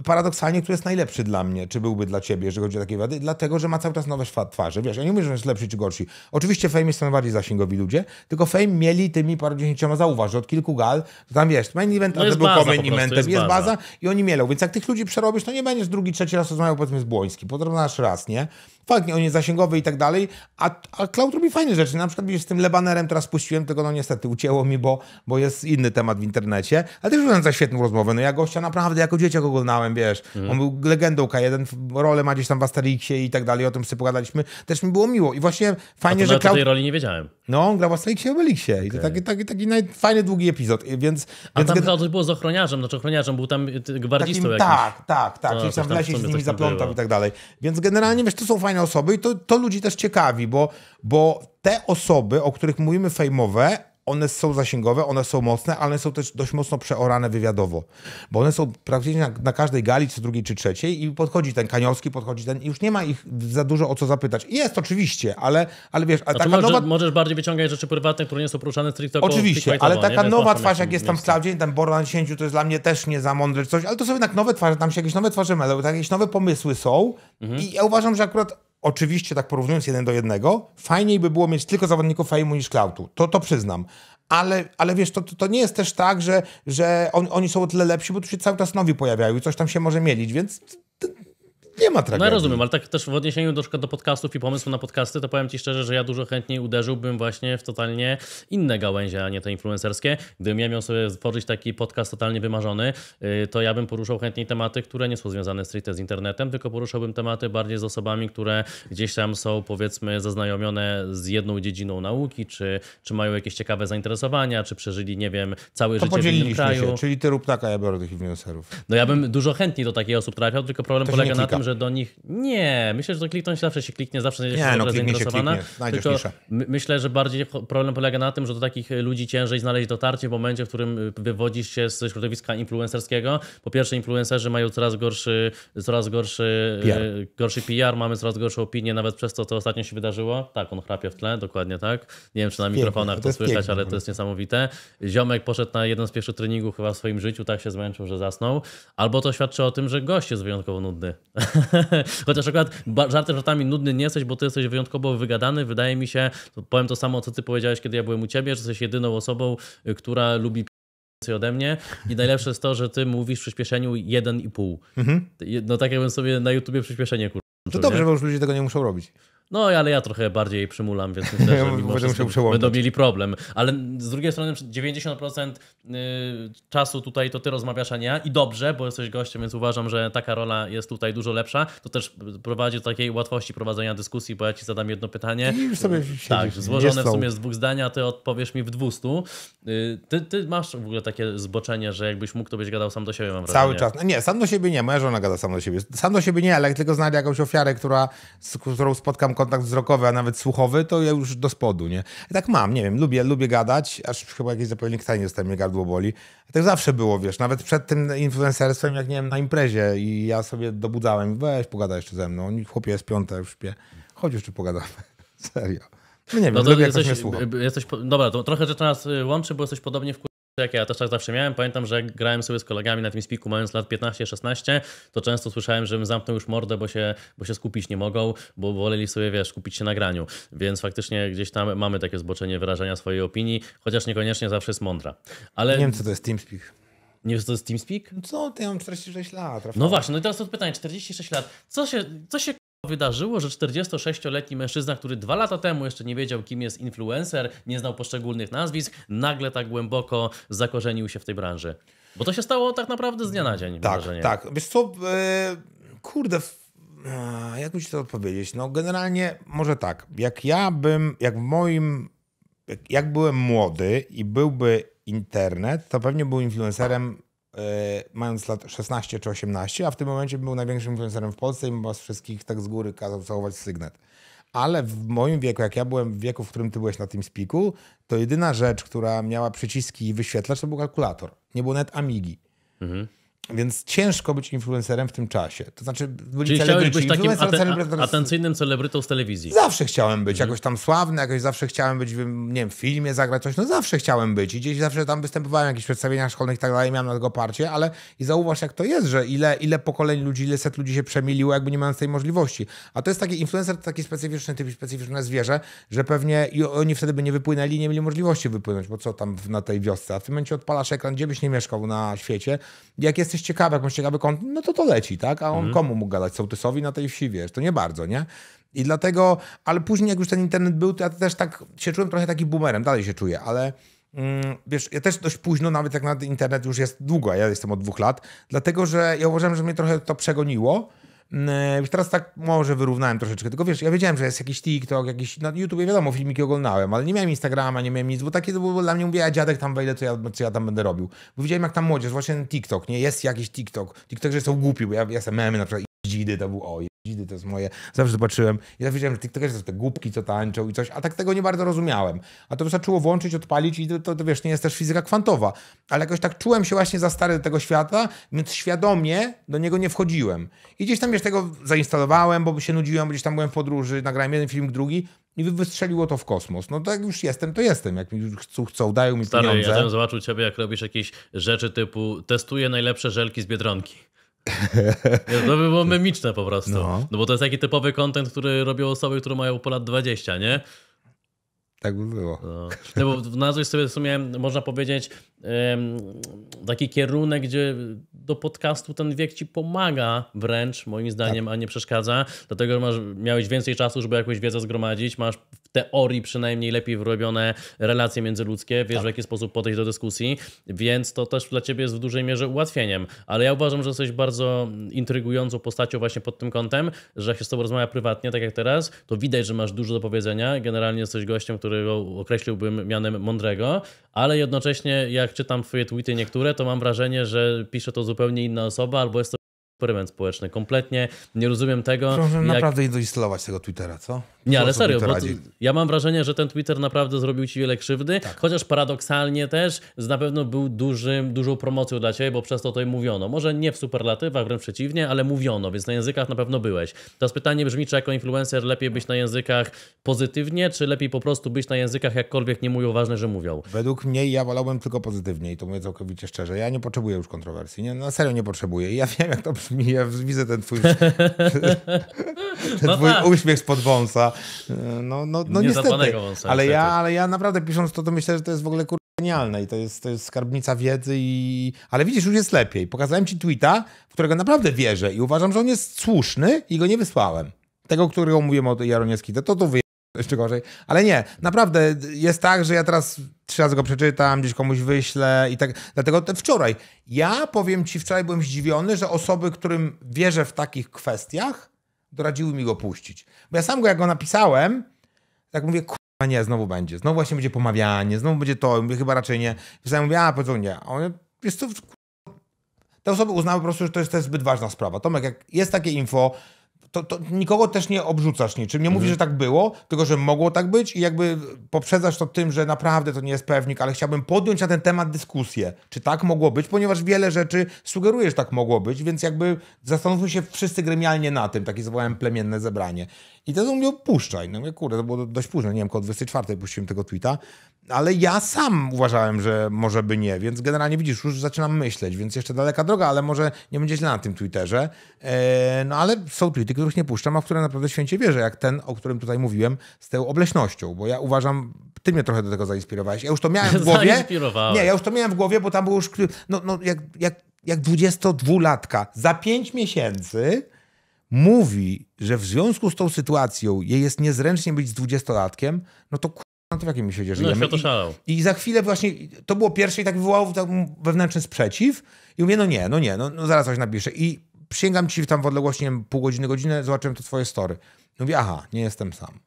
paradoksalnie, który jest najlepszy dla mnie, czy byłby dla ciebie, jeżeli chodzi o takie wady, dlatego, że ma cały czas nowe twarze. Wiesz, ja nie mówię, że on jest lepszy czy gorszy. Oczywiście Fame jest najbardziej zasięgowi ludzie, tylko Fame mieli tymi paru dziesięcioma zauważy, od kilku gal, to tam wiesz, main event, no a to był main eventem, jest baza i oni mielą, więc jak tych ludzi przerobisz, to nie będziesz drugi, trzeci raz rozmawiał, powiedzmy z Błońskim, potrzebasz raz, nie? Fakt, on jest zasięgowy i tak dalej, a Cloud robi fajne rzeczy, na przykład z tym Lebanerem teraz puściłem, tylko no niestety ucięło mi, bo jest inny temat w internecie, ale też uważam za świetną rozmowę, no ja gościa naprawdę jako dzieciak oglądałem, wiesz, on był legendą K1, rolę ma gdzieś tam w Asterixie i tak dalej, o tym sobie pogadaliśmy, też mi było miło i właśnie fajnie, że Cloud... tej roli nie wiedziałem. No, on grał w Asterixie i Obelixie i to taki fajny, długi epizod, więc... A tam Cloud było z ochroniarzem, znaczy ochroniarzem był tam gwardzistą jakimś. Tak, gdzieś tam w lesie się z nimi zaplątał i tak dalej, więc generalnie wiesz, to są fajne osoby i to ludzi też ciekawi, bo te osoby, o których mówimy fejmowe, one są zasięgowe, one są mocne, ale one są też dość mocno przeorane wywiadowo, bo one są praktycznie na każdej gali, czy drugiej, czy trzeciej i podchodzi ten Kaniowski, podchodzi ten i już nie ma ich za dużo o co zapytać. Jest oczywiście, ale wiesz... A możesz bardziej wyciągać rzeczy prywatne, które nie są poruszane z TikToku. Oczywiście, ale taka nowa twarz, jak jest tam w Klaudzie, ten Borna 10, to jest dla mnie też nie za mądre czy coś, ale to są jednak nowe twarze, tam się jakieś nowe twarze mylą, jakieś nowe pomysły są i ja uważam, że akurat... Oczywiście, tak porównując 1 do 1, fajniej by było mieć tylko zawodników fejmu niż Cloutu. To przyznam. Ale wiesz, to nie jest też tak, że oni są o tyle lepsi, bo tu się cały czas nowi pojawiają i coś tam się może mielić, więc... Nie ma tragedii. No ja rozumiem, ale tak też w odniesieniu do podcastów i pomysłu na podcasty, to powiem ci szczerze, że ja dużo chętniej uderzyłbym właśnie w totalnie inne gałęzie, a nie te influencerskie. Gdybym ja miał sobie stworzyć taki podcast totalnie wymarzony, to ja bym poruszał chętniej tematy, które nie są związane stricte z internetem, tylko poruszałbym tematy bardziej z osobami, które gdzieś tam są, powiedzmy, zaznajomione z jedną dziedziną nauki, czy mają jakieś ciekawe zainteresowania, czy przeżyli, nie wiem, całe życie w innym kraju. Się, czyli ty rób taka, ja biorę tych influencerów. No ja bym dużo chętniej do takich osób trafiał, tylko problem polega na tym, że do nich... Nie, myślę, że to kliknąć zawsze jest zainteresowana. Tylko myślę, że bardziej problem polega na tym, że do takich ludzi ciężej znaleźć dotarcie w momencie, w którym wywodzisz się ze środowiska influencerskiego. Po pierwsze, influencerzy mają coraz gorszy PR, mamy coraz gorsze opinie, nawet przez to, co ostatnio się wydarzyło. Tak, on chrapie w tle, dokładnie tak. Nie wiem, czy na mikrofonach to słychać, ale to jest niesamowite. Ziomek poszedł na jeden z pierwszych treningów chyba w swoim życiu, tak się zmęczył, że zasnął. Albo to świadczy o tym, że gość jest wyjątkowo nudny. Chociaż akurat żartami nudny nie jesteś, bo ty jesteś wyjątkowo wygadany. Wydaje mi się, to powiem to samo, co ty powiedziałeś, kiedy ja byłem u ciebie, że jesteś jedyną osobą, która lubi więcej ode mnie i najlepsze jest to, że ty mówisz w przyspieszeniu 1,5. No tak jakbym sobie na YouTubie przyspieszenie kurczył. To dobrze, nie? Bo już ludzie tego nie muszą robić. No, ale ja trochę bardziej przymulam, więc myślę, że mimo wszystko będą mieli problem. Ale z drugiej strony 90% czasu tutaj to ty rozmawiasz, a nie ja. I dobrze, bo jesteś gościem, więc uważam, że taka rola jest tutaj dużo lepsza. To też prowadzi do takiej łatwości prowadzenia dyskusji, bo ja ci zadam jedno pytanie. I już sobie tak, złożone w sumie z dwóch zdań, a ty odpowiesz mi w 200. Ty masz w ogóle takie zboczenie, że jakbyś mógł, to byś gadał sam do siebie, mam cały wrażenie. Czas. Nie, sam do siebie nie. Moja żona gada sam do siebie. Sam do siebie nie, ale jak tylko znajdę jakąś ofiarę, z którą spotkam kontakt wzrokowy, a nawet słuchowy, to ja już do spodu, nie? I tak mam, nie wiem, lubię gadać, aż chyba jakieś zapalenie ktania zostaje, mnie gardło boli. I tak zawsze było, wiesz, nawet przed tym influencerstwem, jak nie wiem, na imprezie i ja sobie dobudzałem, weź pogada jeszcze ze mną, chłopie jest piąta, już śpię, chodź jeszcze pogadamy, serio. No nie wiem, no lubię jakoś mnie słucha. Dobra, to trochę rzeczy nas łączy, bo jesteś podobnie jak ja też tak zawsze miałem. Pamiętam, że jak grałem sobie z kolegami na TeamSpeaku, mając lat 15-16, to często słyszałem, żebym zamknął już mordę, bo się skupić nie mogą, bo woleli sobie, wiesz, skupić się na graniu. Więc faktycznie gdzieś tam mamy takie zboczenie wyrażania swojej opinii, chociaż niekoniecznie zawsze jest mądra. Ale... Nie wiem, co to jest TeamSpeak. Nie wiesz, co to jest TeamSpeak? Co, ja mam 46 lat. Trafia. No właśnie, no i teraz to pytanie, 46 lat. Co się wydarzyło, że 46-letni mężczyzna, który 2 lata temu jeszcze nie wiedział, kim jest influencer, nie znał poszczególnych nazwisk, nagle tak głęboko zakorzenił się w tej branży? Bo to się stało tak naprawdę z dnia na dzień. Tak, tak. Wiesz co, kurde, jak mi się to odpowiedzieć? No generalnie może tak, jak byłem młody i byłby internet, to pewnie był influencerem mając lat 16 czy 18, a w tym momencie był największym influencerem w Polsce i was wszystkich tak z góry kazał całować sygnet. Ale w moim wieku, jak ja byłem w wieku, w którym ty byłeś na TeamSpeaku, to jedyna rzecz, która miała przyciski i wyświetlacz, to był kalkulator. Nie było nawet Amigi. Mhm. Więc ciężko być influencerem w tym czasie. To znaczy, byli celebryci. Być takim atencyjnym celebrytą z telewizji. Zawsze chciałem być jakoś tam sławny, jakoś zawsze chciałem być, nie wiem, w filmie zagrać coś. No zawsze chciałem być i gdzieś zawsze tam występowałem w jakichś przedstawieniach szkolnych i tak dalej, miałem na tego parcie, ale i zauważ, jak to jest, że ile pokoleń ludzi, ile set ludzi się przemieliło, jakby nie mając tej możliwości. A to jest taki influencer, to taki specyficzny typ, specyficzne zwierzę, że pewnie i oni wtedy by nie wypłynęli i nie mieli możliwości wypłynąć, bo co tam na tej wiosce. A w tym momencie odpalasz ekran, gdzie byś nie mieszkał na świecie. Jak jest ciekawe, jak masz ciekawy kontent, no to leci, tak? A on komu mógł gadać? Sołtysowi na tej wsi, wiesz, to nie bardzo, nie? I dlatego, ale później jak już ten internet był, to ja też tak się czułem trochę taki boomerem, dalej się czuję, ale wiesz, ja też dość późno, nawet jak na internet już jest długo, a ja jestem od 2 lat, dlatego, że ja uważam, że mnie trochę to przegoniło. Już teraz tak może wyrównałem troszeczkę, tylko wiesz, ja wiedziałem, że jest jakiś TikTok, jakiś, na YouTubie wiadomo, filmiki oglądałem, ale nie miałem Instagrama, nie miałem nic, bo takie to było dla mnie, mówię, ja dziadek tam wejdę, co ja tam będę robił. Bo widziałem, jak tam młodzież, właśnie ten TikTok, nie, jest jakiś TikTok, że są głupi, bo ja sam memy na przykład Dzidy, to był Dzidy, to jest moje, zawsze zobaczyłem, ja wiedziałem, że TikTokerzy to są te głupki, co tańczą i coś, a tak tego nie bardzo rozumiałem. A to wystarczyło włączyć, odpalić i to wiesz, nie jest też fizyka kwantowa, ale jakoś tak czułem się właśnie za stary do tego świata, więc świadomie do niego nie wchodziłem. I gdzieś tam jeszcze tego zainstalowałem, bo się nudziłem, gdzieś tam byłem w podróży, nagrałem jeden film, drugi i wystrzeliło to w kosmos. No to jak już jestem, to jestem. Jak mi już chcą, dają mi pieniądze. Stary, ja tam zobaczył ciebie, jak robisz jakieś rzeczy typu testuję najlepsze żelki z Biedronki. To by było memiczne po prostu. No bo to jest taki typowy content, który robią osoby, które mają ponad 20, nie? Tak by było. No bo nazwij sobie w sumie, można powiedzieć, taki kierunek, gdzie do podcastu ten wiek ci pomaga wręcz, moim zdaniem, tak, a nie przeszkadza. Dlatego miałeś więcej czasu, żeby jakąś wiedzę zgromadzić. Masz w teorii przynajmniej lepiej wyrobione relacje międzyludzkie. Wiesz, tak, w jaki sposób podejść do dyskusji. Więc to też dla ciebie jest w dużej mierze ułatwieniem. Ale ja uważam, że jesteś bardzo intrygującą postacią właśnie pod tym kątem, że jak się z tobą rozmawia prywatnie, tak jak teraz, to widać, że masz dużo do powiedzenia. Generalnie jesteś gościem, którego określiłbym mianem mądrego, ale jednocześnie jak czytam twoje tweety niektóre, to mam wrażenie, że pisze to zupełnie inna osoba, albo jest to eksperyment społeczny. Kompletnie nie rozumiem tego. Proszę naprawdę nie doinstalować tego Twittera, co? Nie, ale serio, bo ja mam wrażenie, że ten Twitter naprawdę zrobił ci wiele krzywdy, tak, chociaż paradoksalnie też na pewno był dużą promocją dla ciebie, bo przez to tutaj mówiono. Może nie w superlatywach, wręcz przeciwnie, ale mówiono, więc na językach na pewno byłeś. Teraz pytanie brzmi, czy jako influencer lepiej być na językach pozytywnie, czy lepiej po prostu być na językach jakkolwiek nie mówią, ważne, że mówią? Według mnie ja wolałbym tylko pozytywnie i to mówię całkowicie szczerze. Ja nie potrzebuję już kontrowersji, nie, na serio nie potrzebuję. I ja wiem, jak to brzmi, ja widzę ten twój, ten twój uśmiech spod wąsa. No niestety, ale ja naprawdę pisząc to myślę, że to jest w ogóle genialne i to jest skarbnica wiedzy i... Ale widzisz, już jest lepiej. Pokazałem ci tweeta, w którego naprawdę wierzę i uważam, że on jest słuszny i go nie wysłałem. Tego, którego mówiłem o Jaroniewski, to wyjechał jeszcze gorzej. Ale nie, naprawdę jest tak, że ja teraz 3 razy go przeczytam, gdzieś komuś wyślę i tak. Dlatego wczoraj, ja powiem ci, wczoraj byłem zdziwiony, że osoby, którym wierzę w takich kwestiach, doradziły mi go puścić. Bo ja sam go, jak go napisałem, tak mówię, kurwa nie, znowu będzie. Znowu właśnie będzie pomawianie, znowu będzie to. Mówię, chyba raczej nie. Pisałem, mówię, a powiedzą nie. A on, jest to, kurwa. Te osoby uznały po prostu, że to jest zbyt ważna sprawa. Tomek, jak jest takie info, to nikogo też nie obrzucasz niczym. Nie mówisz, że tak było, tylko że mogło tak być i jakby poprzedzasz to tym, że naprawdę to nie jest pewnik, ale chciałbym podjąć na ten temat dyskusję. Czy tak mogło być? Ponieważ wiele rzeczy sugerujesz, że tak mogło być, więc jakby zastanówmy się wszyscy gremialnie na tym. Takie zwołałem plemienne zebranie. I to mnie opuszczaj. No mówię, kurde, to było dość późno. Nie wiem, koło 24 puściłem tego tweeta. Ale ja sam uważałem, że może by nie, więc generalnie widzisz, już zaczynam myśleć, więc jeszcze daleka droga, ale może nie będzie źle na tym Twitterze. No ale są tweety, których nie puszczam, a w które naprawdę święcie wierzę, jak ten, o którym tutaj mówiłem, z tą obleśnością, bo ja uważam, ty mnie trochę do tego zainspirowałeś. Ja już to miałem w głowie. Nie, ja już to miałem w głowie, bo tam było już, no jak 22-latka za 5 miesięcy mówi, że w związku z tą sytuacją jej jest niezręcznie być z 20-latkiem, no to no to w jakim świecie żyjemy? I za chwilę właśnie, to było pierwsze i tak wywołało wewnętrzny sprzeciw i mówię, no nie, zaraz coś napiszę. I przysięgam ci tam w odległości, nie wiem, pół godziny, godzinę, zobaczyłem to twoje story. Mówię, aha, nie jestem sam.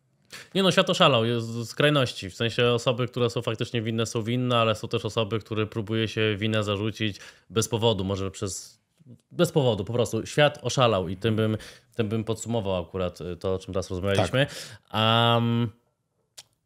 Nie no, świat oszalał, jest z skrajności. W sensie osoby, które są faktycznie winne, są winne, ale są też osoby, które próbuje się winę zarzucić bez powodu, może przez... Bez powodu, po prostu. Świat oszalał i tym bym podsumował akurat to, o czym teraz rozmawialiśmy. Tak.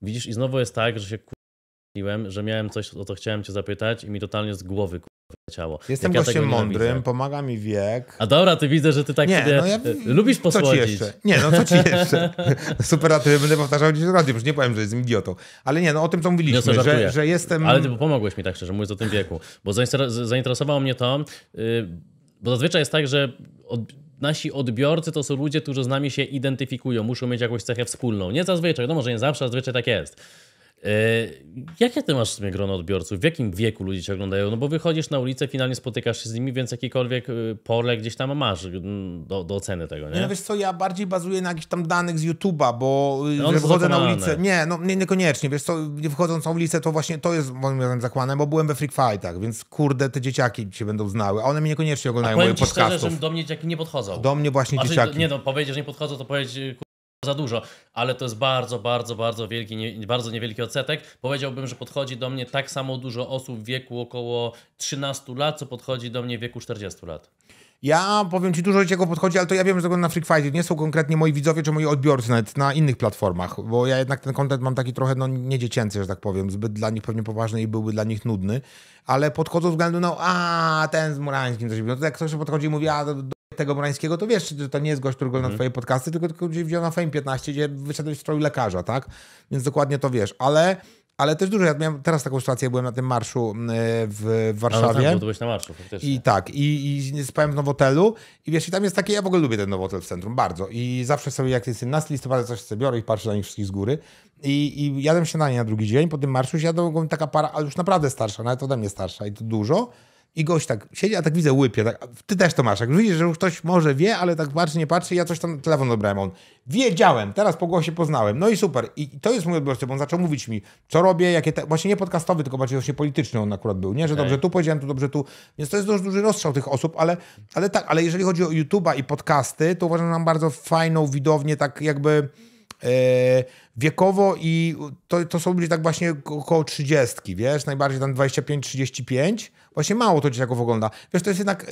Widzisz, i znowu jest tak, że się k***liłem, że miałem coś, o co chciałem cię zapytać i mi totalnie z głowy k***liało. Jestem gościem mądrym, pomaga mi wiek. A dobra, ty widzę, że ty tak nie, no ja... lubisz posłodzić. Nie, no co ci jeszcze? Superatywy będę powtarzał gdzieś razy, już nie powiem, że jestem idiotą. Ale nie, no o tym, co mówiliśmy, no, że jestem... Ale ty pomogłeś mi tak szczerze mówiąc o tym wieku, bo zainteresowało mnie to, bo zazwyczaj jest tak, że... Nasi odbiorcy to są ludzie, którzy z nami się identyfikują, muszą mieć jakąś cechę wspólną. Nie zazwyczaj, no może nie zawsze, zazwyczaj tak jest. Jakie ty masz w sumie grono odbiorców? W jakim wieku ludzie cię oglądają? No bo wychodzisz na ulicę, finalnie spotykasz się z nimi, więc jakikolwiek pole gdzieś tam masz do oceny tego, nie? No wiesz co, ja bardziej bazuję na jakichś tam danych z YouTube'a, bo no, wychodzę na ulicę... Nie, no niekoniecznie, wiesz co, wychodząc na ulicę to właśnie to jest moim zdaniem zakłanem, bo byłem we Freak Fightach, więc kurde, te dzieciaki się będą znały, a one mnie niekoniecznie oglądają moje podcastów. A powiem ci szczerze, że do mnie dzieciaki nie podchodzą. Do mnie właśnie dzieciaki. Nie no, powiedzieć, że nie podchodzą, to powiedzieć... za dużo, ale to jest bardzo wielki, bardzo niewielki odsetek. Powiedziałbym, że podchodzi do mnie tak samo dużo osób w wieku około 13 lat, co podchodzi do mnie w wieku 40 lat. Ja powiem ci, dużo czego podchodzi, ale to ja wiem, że tego na Freak Fightie nie są konkretnie moi widzowie czy moi odbiorcy nawet na innych platformach, bo ja jednak ten content mam taki trochę, no nie dziecięcy, że tak powiem, zbyt dla nich pewnie poważny i byłby dla nich nudny, ale podchodzą ze względu na ten z Murańskim coś, no to jak ktoś podchodzi i mówi, tego Morańskiego, to wiesz, że to nie jest gość, który ogląda na twoje podcasty, tylko gdzieś wziął na Fame 15, gdzie wyszedłeś w stroju lekarza, tak? Więc dokładnie to wiesz. Ale też dużo, ja miałem teraz taką sytuację, byłem na tym marszu w Warszawie. No, byłeś na marszu, faktycznie. I tak, i spałem w Nowotelu i wiesz, i tam jest takie, ja w ogóle lubię ten Nowotel w centrum, bardzo. I zawsze sobie, jak jest 11 listopada, coś sobie biorę i patrzę na nich wszystkich z góry. I jadłem śniadanie na drugi dzień, po tym marszu jadłem taka para, ale już naprawdę starsza, nawet ode mnie starsza i to dużo. I gość tak siedzi, a tak widzę łypie. Tak, ty też to masz. Jak widzisz, że już ktoś może wie, ale tak patrzy, nie patrzy. Ja coś tam telefon obrałem. On wiedziałem, teraz po głosie poznałem. No i super. I to jest mój odbiorca, bo on zaczął mówić mi, co robię, jakie te... Właśnie nie podcastowy, tylko bardziej właśnie polityczny on akurat był. Nie, że dobrze tu powiedziałem, tu dobrze tu. Więc to jest dość duży rozstrzał tych osób, ale tak. Ale jeżeli chodzi o YouTube'a i podcasty, to uważam, że mam bardzo fajną widownię, tak jakby... wiekowo i to są ludzie tak właśnie około 30, wiesz, najbardziej tam 25-35, właśnie mało to dzieciaków ogląda. Wiesz, to jest jednak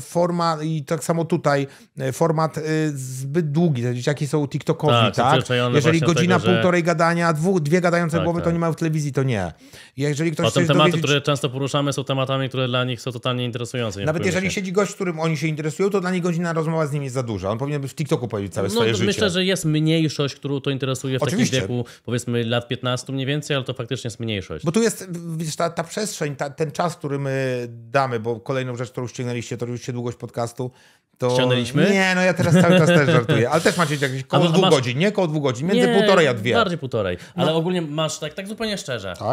forma i tak samo tutaj format zbyt długi, te dzieciaki są tiktokowi, tak? Jeżeli godzina, tego, półtorej gadania, dwie gadające głowy, to nie mają w telewizji, to nie. Jeżeli ktoś chce tematy, dowiedzieć... które często poruszamy, są tematami, które dla nich są totalnie interesujące. Nawet jeżeli siedzi gość, którym oni się interesują, to dla nich godzina rozmowa z nim jest za duża. On powinien by w TikToku powiedzieć całe swoje życie. Myślę, że jest mniejszość, którą to interesuje w takim wieku, powiedzmy lat 15 mniej więcej, ale to faktycznie jest mniejszość. Bo tu jest wiesz, ta przestrzeń, ten czas, który my damy, bo kolejną rzecz, którą ściągnęliście, to oczywiście długość podcastu, to... Ściągnęliśmy? Nie, no ja teraz cały czas też żartuję, ale też macie jakieś koło 2 godzin, nie? Koło 2 godzin, między 1,5 a 2. Bardziej 1,5, ale ogólnie masz tak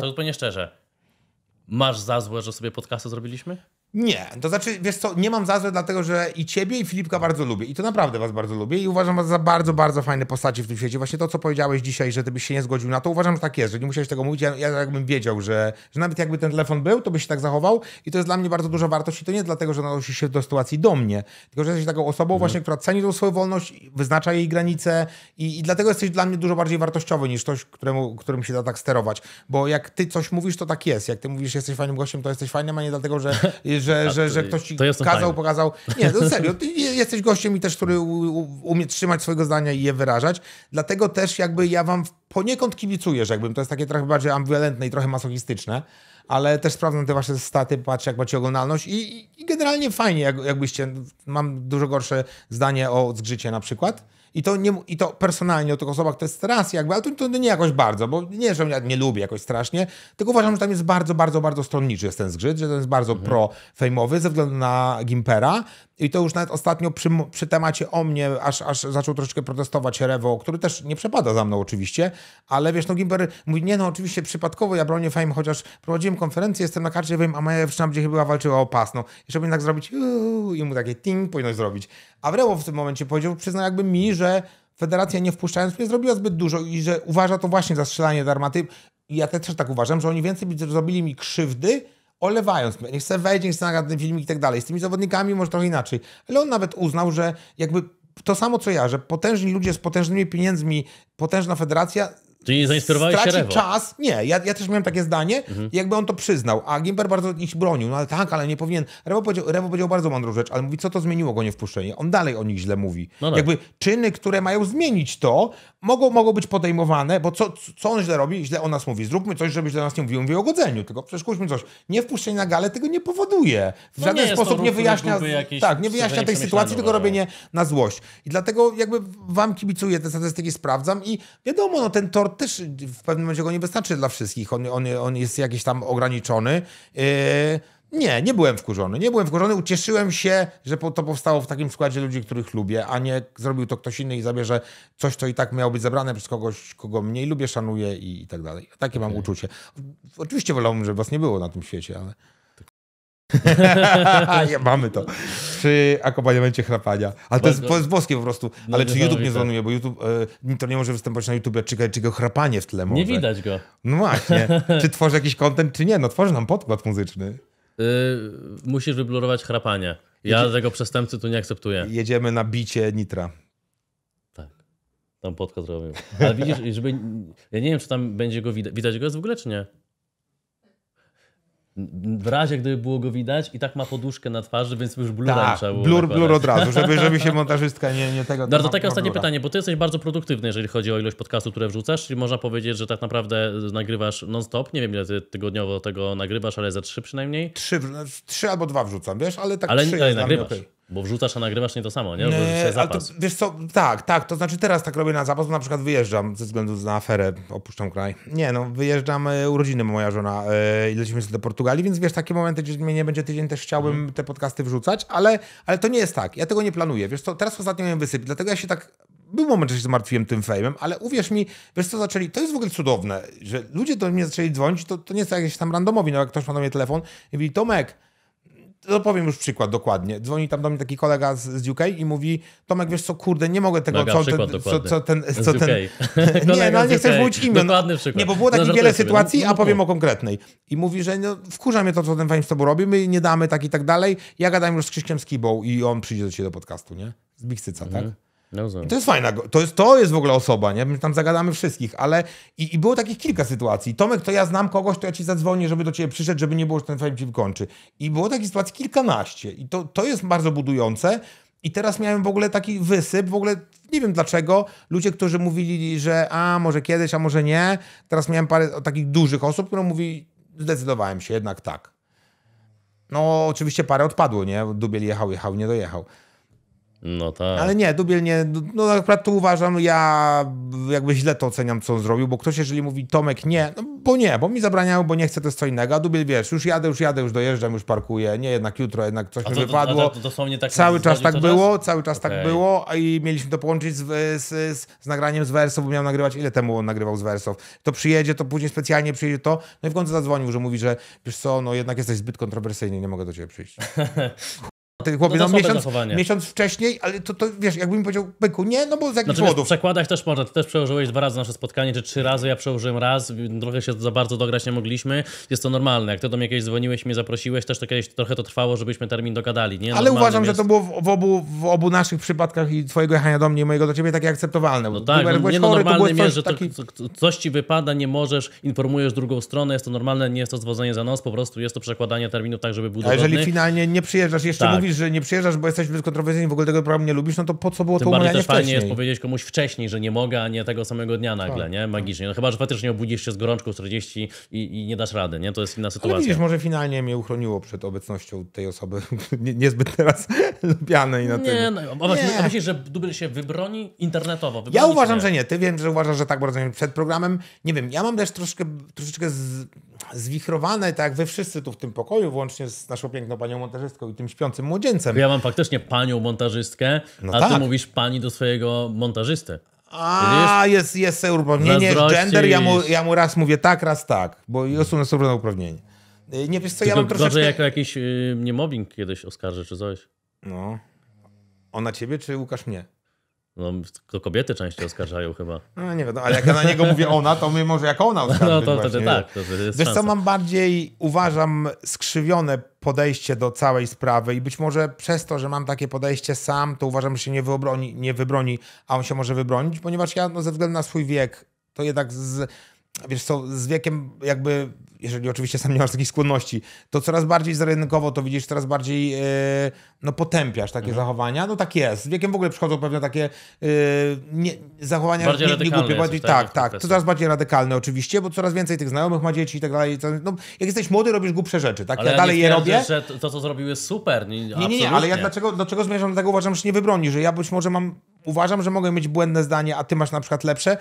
zupełnie szczerze, masz za złe, że sobie podcasty zrobiliśmy? Nie, to znaczy, wiesz co, nie mam za złe, dlatego że i ciebie, i Filipka bardzo lubię. I to naprawdę was bardzo lubię i uważam was za bardzo, bardzo fajne postaci w tym świecie. Właśnie to, co powiedziałeś dzisiaj, że ty byś się nie zgodził na to, uważam, że tak jest, że nie musiałeś tego mówić. Ja jakbym wiedział, że nawet jakby ten telefon był, to byś się tak zachował i to jest dla mnie bardzo duża wartość i to nie dlatego, że nanosi się do sytuacji do mnie, tylko że jesteś taką osobą właśnie, która ceni tą swoją wolność, wyznacza jej granice i dlatego jesteś dla mnie dużo bardziej wartościowy niż ktoś, którym się da tak sterować. Bo jak ty coś mówisz, to tak jest. Jak ty mówisz, że jesteś fajnym gościem, to jesteś fajnym, a nie dlatego, że ktoś ci kazał, pokazał. Nie, to serio, ty jesteś gościem i też, który umie trzymać swojego zdania i je wyrażać. Dlatego też jakby ja wam poniekąd kibicuję, że jakbym, to jest takie trochę bardziej ambiwalentne i trochę masochistyczne, ale też sprawdzam te wasze staty, patrzę jak macie oglądalność i generalnie fajnie, jakbyście, mam dużo gorsze zdanie o Zgrzycie na przykład. I to personalnie o tych osobach to jest raz jakby, ale to nie jakoś bardzo, bo nie, że ja nie lubię jakoś strasznie, tylko uważam, że tam jest bardzo, bardzo, bardzo stronniczy jest ten Zgrzyt, że to jest bardzo pro-fejmowy ze względu na Gimpera. I to już nawet ostatnio przy temacie o mnie aż zaczął troszeczkę protestować Rebo, który też nie przepada za mną oczywiście, ale wiesz, no Gimper mówi, nie no oczywiście przypadkowo ja bronię Fame, chociaż prowadziłem konferencję, jestem na karcie, wiem, a moja dziewczyna będzie chyba walczyła o pas, no. I żeby tak zrobić i mu takie ting powinno zrobić. A Rebo w tym momencie powiedział, przyznał jakby mi, że federacja nie wpuszczając mnie zrobiła zbyt dużo i że uważa to właśnie za strzelanie do armaty. I ja też tak uważam, że oni więcej zrobili mi krzywdy, olewając mnie, nie chcę wejść, nie chcę nagrać ten filmik i tak dalej. Z tymi zawodnikami może trochę inaczej. Ale on nawet uznał, że jakby to samo co ja, że potężni ludzie z potężnymi pieniędzmi, potężna federacja czyli zainspirowałeś się Rebo. Czas. Nie, ja też miałem takie zdanie i jakby on to przyznał, a Gimper bardzo ich bronił, no ale tak, ale nie powinien. Rebo powiedział bardzo mądrą rzecz, ale mówi, co to zmieniło go nie wpuszczenie? On dalej o nich źle mówi. No tak. Jakby czyny, które mają zmienić to, mogą być podejmowane, bo co on źle robi? Źle o nas mówi. Zróbmy coś, żeby źle o nas nie mówił. Mówi o godzeniu, tylko przeszkódźmy coś. Nie wpuszczenie na galę tego nie powoduje. W żaden sposób nie wyjaśnia, nie wyjaśnia tej sytuacji, tylko robienie na złość. I dlatego jakby wam kibicuję, te statystyki sprawdzam i wiadomo, no ten tor też w pewnym momencie go nie wystarczy dla wszystkich. On jest jakiś tam ograniczony. Nie byłem wkurzony. Nie byłem wkurzony. Ucieszyłem się, że to powstało w takim składzie ludzi, których lubię, a nie zrobił to ktoś inny i zabierze coś, co i tak miało być zabrane przez kogoś, kogo mniej lubię, szanuję i tak dalej. Takie mam uczucie. Oczywiście wolałbym, żeby was nie było na tym świecie, ale... ja mamy to przy akompaniamencie chrapania, ale to jest boskie po prostu, ale czy YouTube nie zwanuje, bo YouTube Nitro nie może występować na YouTube, czy go chrapanie w tle może. Nie widać go. No właśnie, czy tworzy jakiś content, czy nie, no tworzy nam podkład muzyczny. Musisz wyblurować chrapanie, ja tego przestępcy tu nie akceptuję. Jedziemy na bicie Nitra. Tak, tam podkład robił, ale widzisz, żeby... ja nie wiem czy tam będzie go widać, go jest w ogóle czy nie? W razie, gdyby było go widać i tak ma poduszkę na twarzy, więc już blur od razu, żeby się montażystka nie tego... No to takie ostatnie pytanie, bo ty jesteś bardzo produktywny, jeżeli chodzi o ilość podcastów, które wrzucasz i można powiedzieć, że tak naprawdę nagrywasz non-stop, nie wiem ile ty tygodniowo tego nagrywasz, ale za 3 przynajmniej? 3 albo 2 wrzucam, wiesz, ale tak 3 jest dla mnie okej. Bo wrzucasz, a nagrywasz nie to samo, nie? Zapas. To, wiesz co, tak, to znaczy teraz tak robię na zapas, bo na przykład wyjeżdżam ze względu na aferę, opuszczam kraj. Nie no, wyjeżdżam, urodziny moja żona i lecimy sobie do Portugalii, więc wiesz, takie momenty, gdzie mnie nie będzie tydzień, też chciałbym te podcasty wrzucać, ale to nie jest tak, ja tego nie planuję, wiesz co, teraz ostatnio miałem wysyp, dlatego ja się tak... Był moment, że się zmartwiłem tym Fejmem, ale uwierz mi, wiesz co, zaczęli, to jest w ogóle cudowne, że ludzie do mnie zaczęli dzwonić, to nie jest jakieś tam randomowi, no jak ktoś ma do mnie telefon i mówi, Tomek, to powiem już przykład dokładnie. Dzwoni tam do mnie taki kolega z UK i mówi Tomek, wiesz co, kurde, nie mogę tego... Mega, co ten... nie, no nie chcesz mówić imion. Dokładny przykład. Nie, bo było takich wiele sytuacji, a powiem o konkretnej. I mówi, że no, wkurza mnie to, co ten Fame z tobą robi, my nie damy tak i tak dalej. Ja gadam już z Krzyśkiem Skibą i on przyjdzie do ciebie do podcastu, nie? Z Bichcyca, tak? I to jest fajna, to jest w ogóle osoba, nie? My tam zagadamy wszystkich, ale i było takich kilka sytuacji. Tomek, to ja znam kogoś, to ja ci zadzwonię, żeby do ciebie przyszedł, żeby nie było, że ten Fame ci wykończy. I było takich sytuacji kilkanaście i to jest bardzo budujące. I teraz miałem w ogóle taki wysyp, w ogóle nie wiem dlaczego, ludzie, którzy mówili, że a może kiedyś, a może nie. Teraz miałem parę takich dużych osób, które mówi, zdecydowałem się, jednak tak. No oczywiście parę odpadło, nie? Dubiel jechał, nie dojechał. No tak. Ale nie, Dubiel nie, no akurat to uważam, ja jakby źle to oceniam, co on zrobił, bo ktoś jeżeli mówi Tomek nie, no Bo mi zabraniają, bo nie chcę, to jest co innego. A Dubiel, wiesz, już jadę, dojeżdżam, już parkuję. Nie, jednak jutro, jednak coś mi wypadło. Tak cały czas tak było i mieliśmy to połączyć z nagraniem z Wersow, bo miał nagrywać, ile temu on nagrywał z Wersow. To przyjedzie, to później specjalnie przyjedzie to. No i w końcu zadzwonił, że mówi, że wiesz co, no jednak jesteś zbyt kontrowersyjny, nie mogę do ciebie przyjść. Chłopie, no miesiąc wcześniej, ale to wiesz, jakbym mi powiedział, byku, nie, no bo z jakichś powodów. W przekładach też można, ty też przełożyłeś 2 razy nasze spotkanie, czy 3 razy, ja przełożyłem raz, trochę się za bardzo dograć nie mogliśmy, jest to normalne, jak ty do mnie kiedyś dzwoniłeś, mnie zaprosiłeś, też to kiedyś trochę to trwało, żebyśmy termin dogadali, nie? Ale uważam, że to było w obu naszych przypadkach i twojego jechania do mnie i mojego do ciebie takie akceptowalne. No tak, nie, no normalnym jest, że coś ci wypada, nie możesz, informujesz drugą stronę, jest to normalne, nie jest to zwodzenie za nos, po prostu jest to przekładanie terminów tak, żeby był. A jeżeli finalnie nie przyjeżdżasz, jeszcze mówisz, że nie przyjeżdżasz, bo jesteś kontrowersyjny, w ogóle tego programu nie lubisz, no to po co było to umawianie wcześniej? Fajnie jest powiedzieć komuś wcześniej, że nie mogę, a nie tego samego dnia nagle, nie? Magicznie. No chyba, że faktycznie obudzisz się z gorączką 40 i nie dasz rady, nie? To jest inna sytuacja. Ale widzisz, może finalnie mnie uchroniło przed obecnością tej osoby niezbyt teraz lubianej na tym. A myślisz, że Dubiel się wybroni internetowo? Ja uważam, że nie. Ty wiem, że uważasz, że tak bardzo przed programem. Nie wiem, ja mam też troszeczkę zwichrowane, tak jak wy wszyscy tu w tym pokoju, włącznie z naszą piękną panią montażystką i tym śpiącym młodzieńcem. Ja mam faktycznie panią montażystkę, no a tak. Ty mówisz pani do swojego montażysty. A jest równouprawnienie, gender, ja mu raz mówię tak, raz tak, bo jest u nas równouprawnienie. Nie wiesz co, ja mam troszeczkę... Gorzej jak jakiś niemobbing kiedyś oskarży czy coś. No. Ona ciebie czy Łukasz mnie? No, to kobiety częściej oskarżają chyba. No nie wiadomo, ale jak ja na niego mówię ona, to my może jak ona oskarży. No to wtedy tak. To jest wiesz co, mam bardziej, uważam, skrzywione podejście do całej sprawy i być może przez to, że mam takie podejście sam, to uważam, że się nie wybroni, a on się może wybronić, ponieważ ja no, ze względu na swój wiek, to jednak wiesz co, z wiekiem jakby, jeżeli oczywiście sam nie masz takich skłonności, to coraz bardziej zarynkowo to widzisz, coraz bardziej no potępiasz takie zachowania. No tak jest. Z wiekiem w ogóle przychodzą pewne takie zachowania bardziej głupie. Bardziej, tak. Coraz bardziej radykalne oczywiście, bo coraz więcej tych znajomych ma dzieci i tak dalej. No, jak jesteś młody, robisz głupsze rzeczy. Tak? Ale ja dalej robię. Że to, co zrobił jest super. Nie, ale ja dlaczego zmierzam do tego? Uważam, że się nie wybroni, że ja być może uważam, że mogę mieć błędne zdanie, a ty masz na przykład lepsze,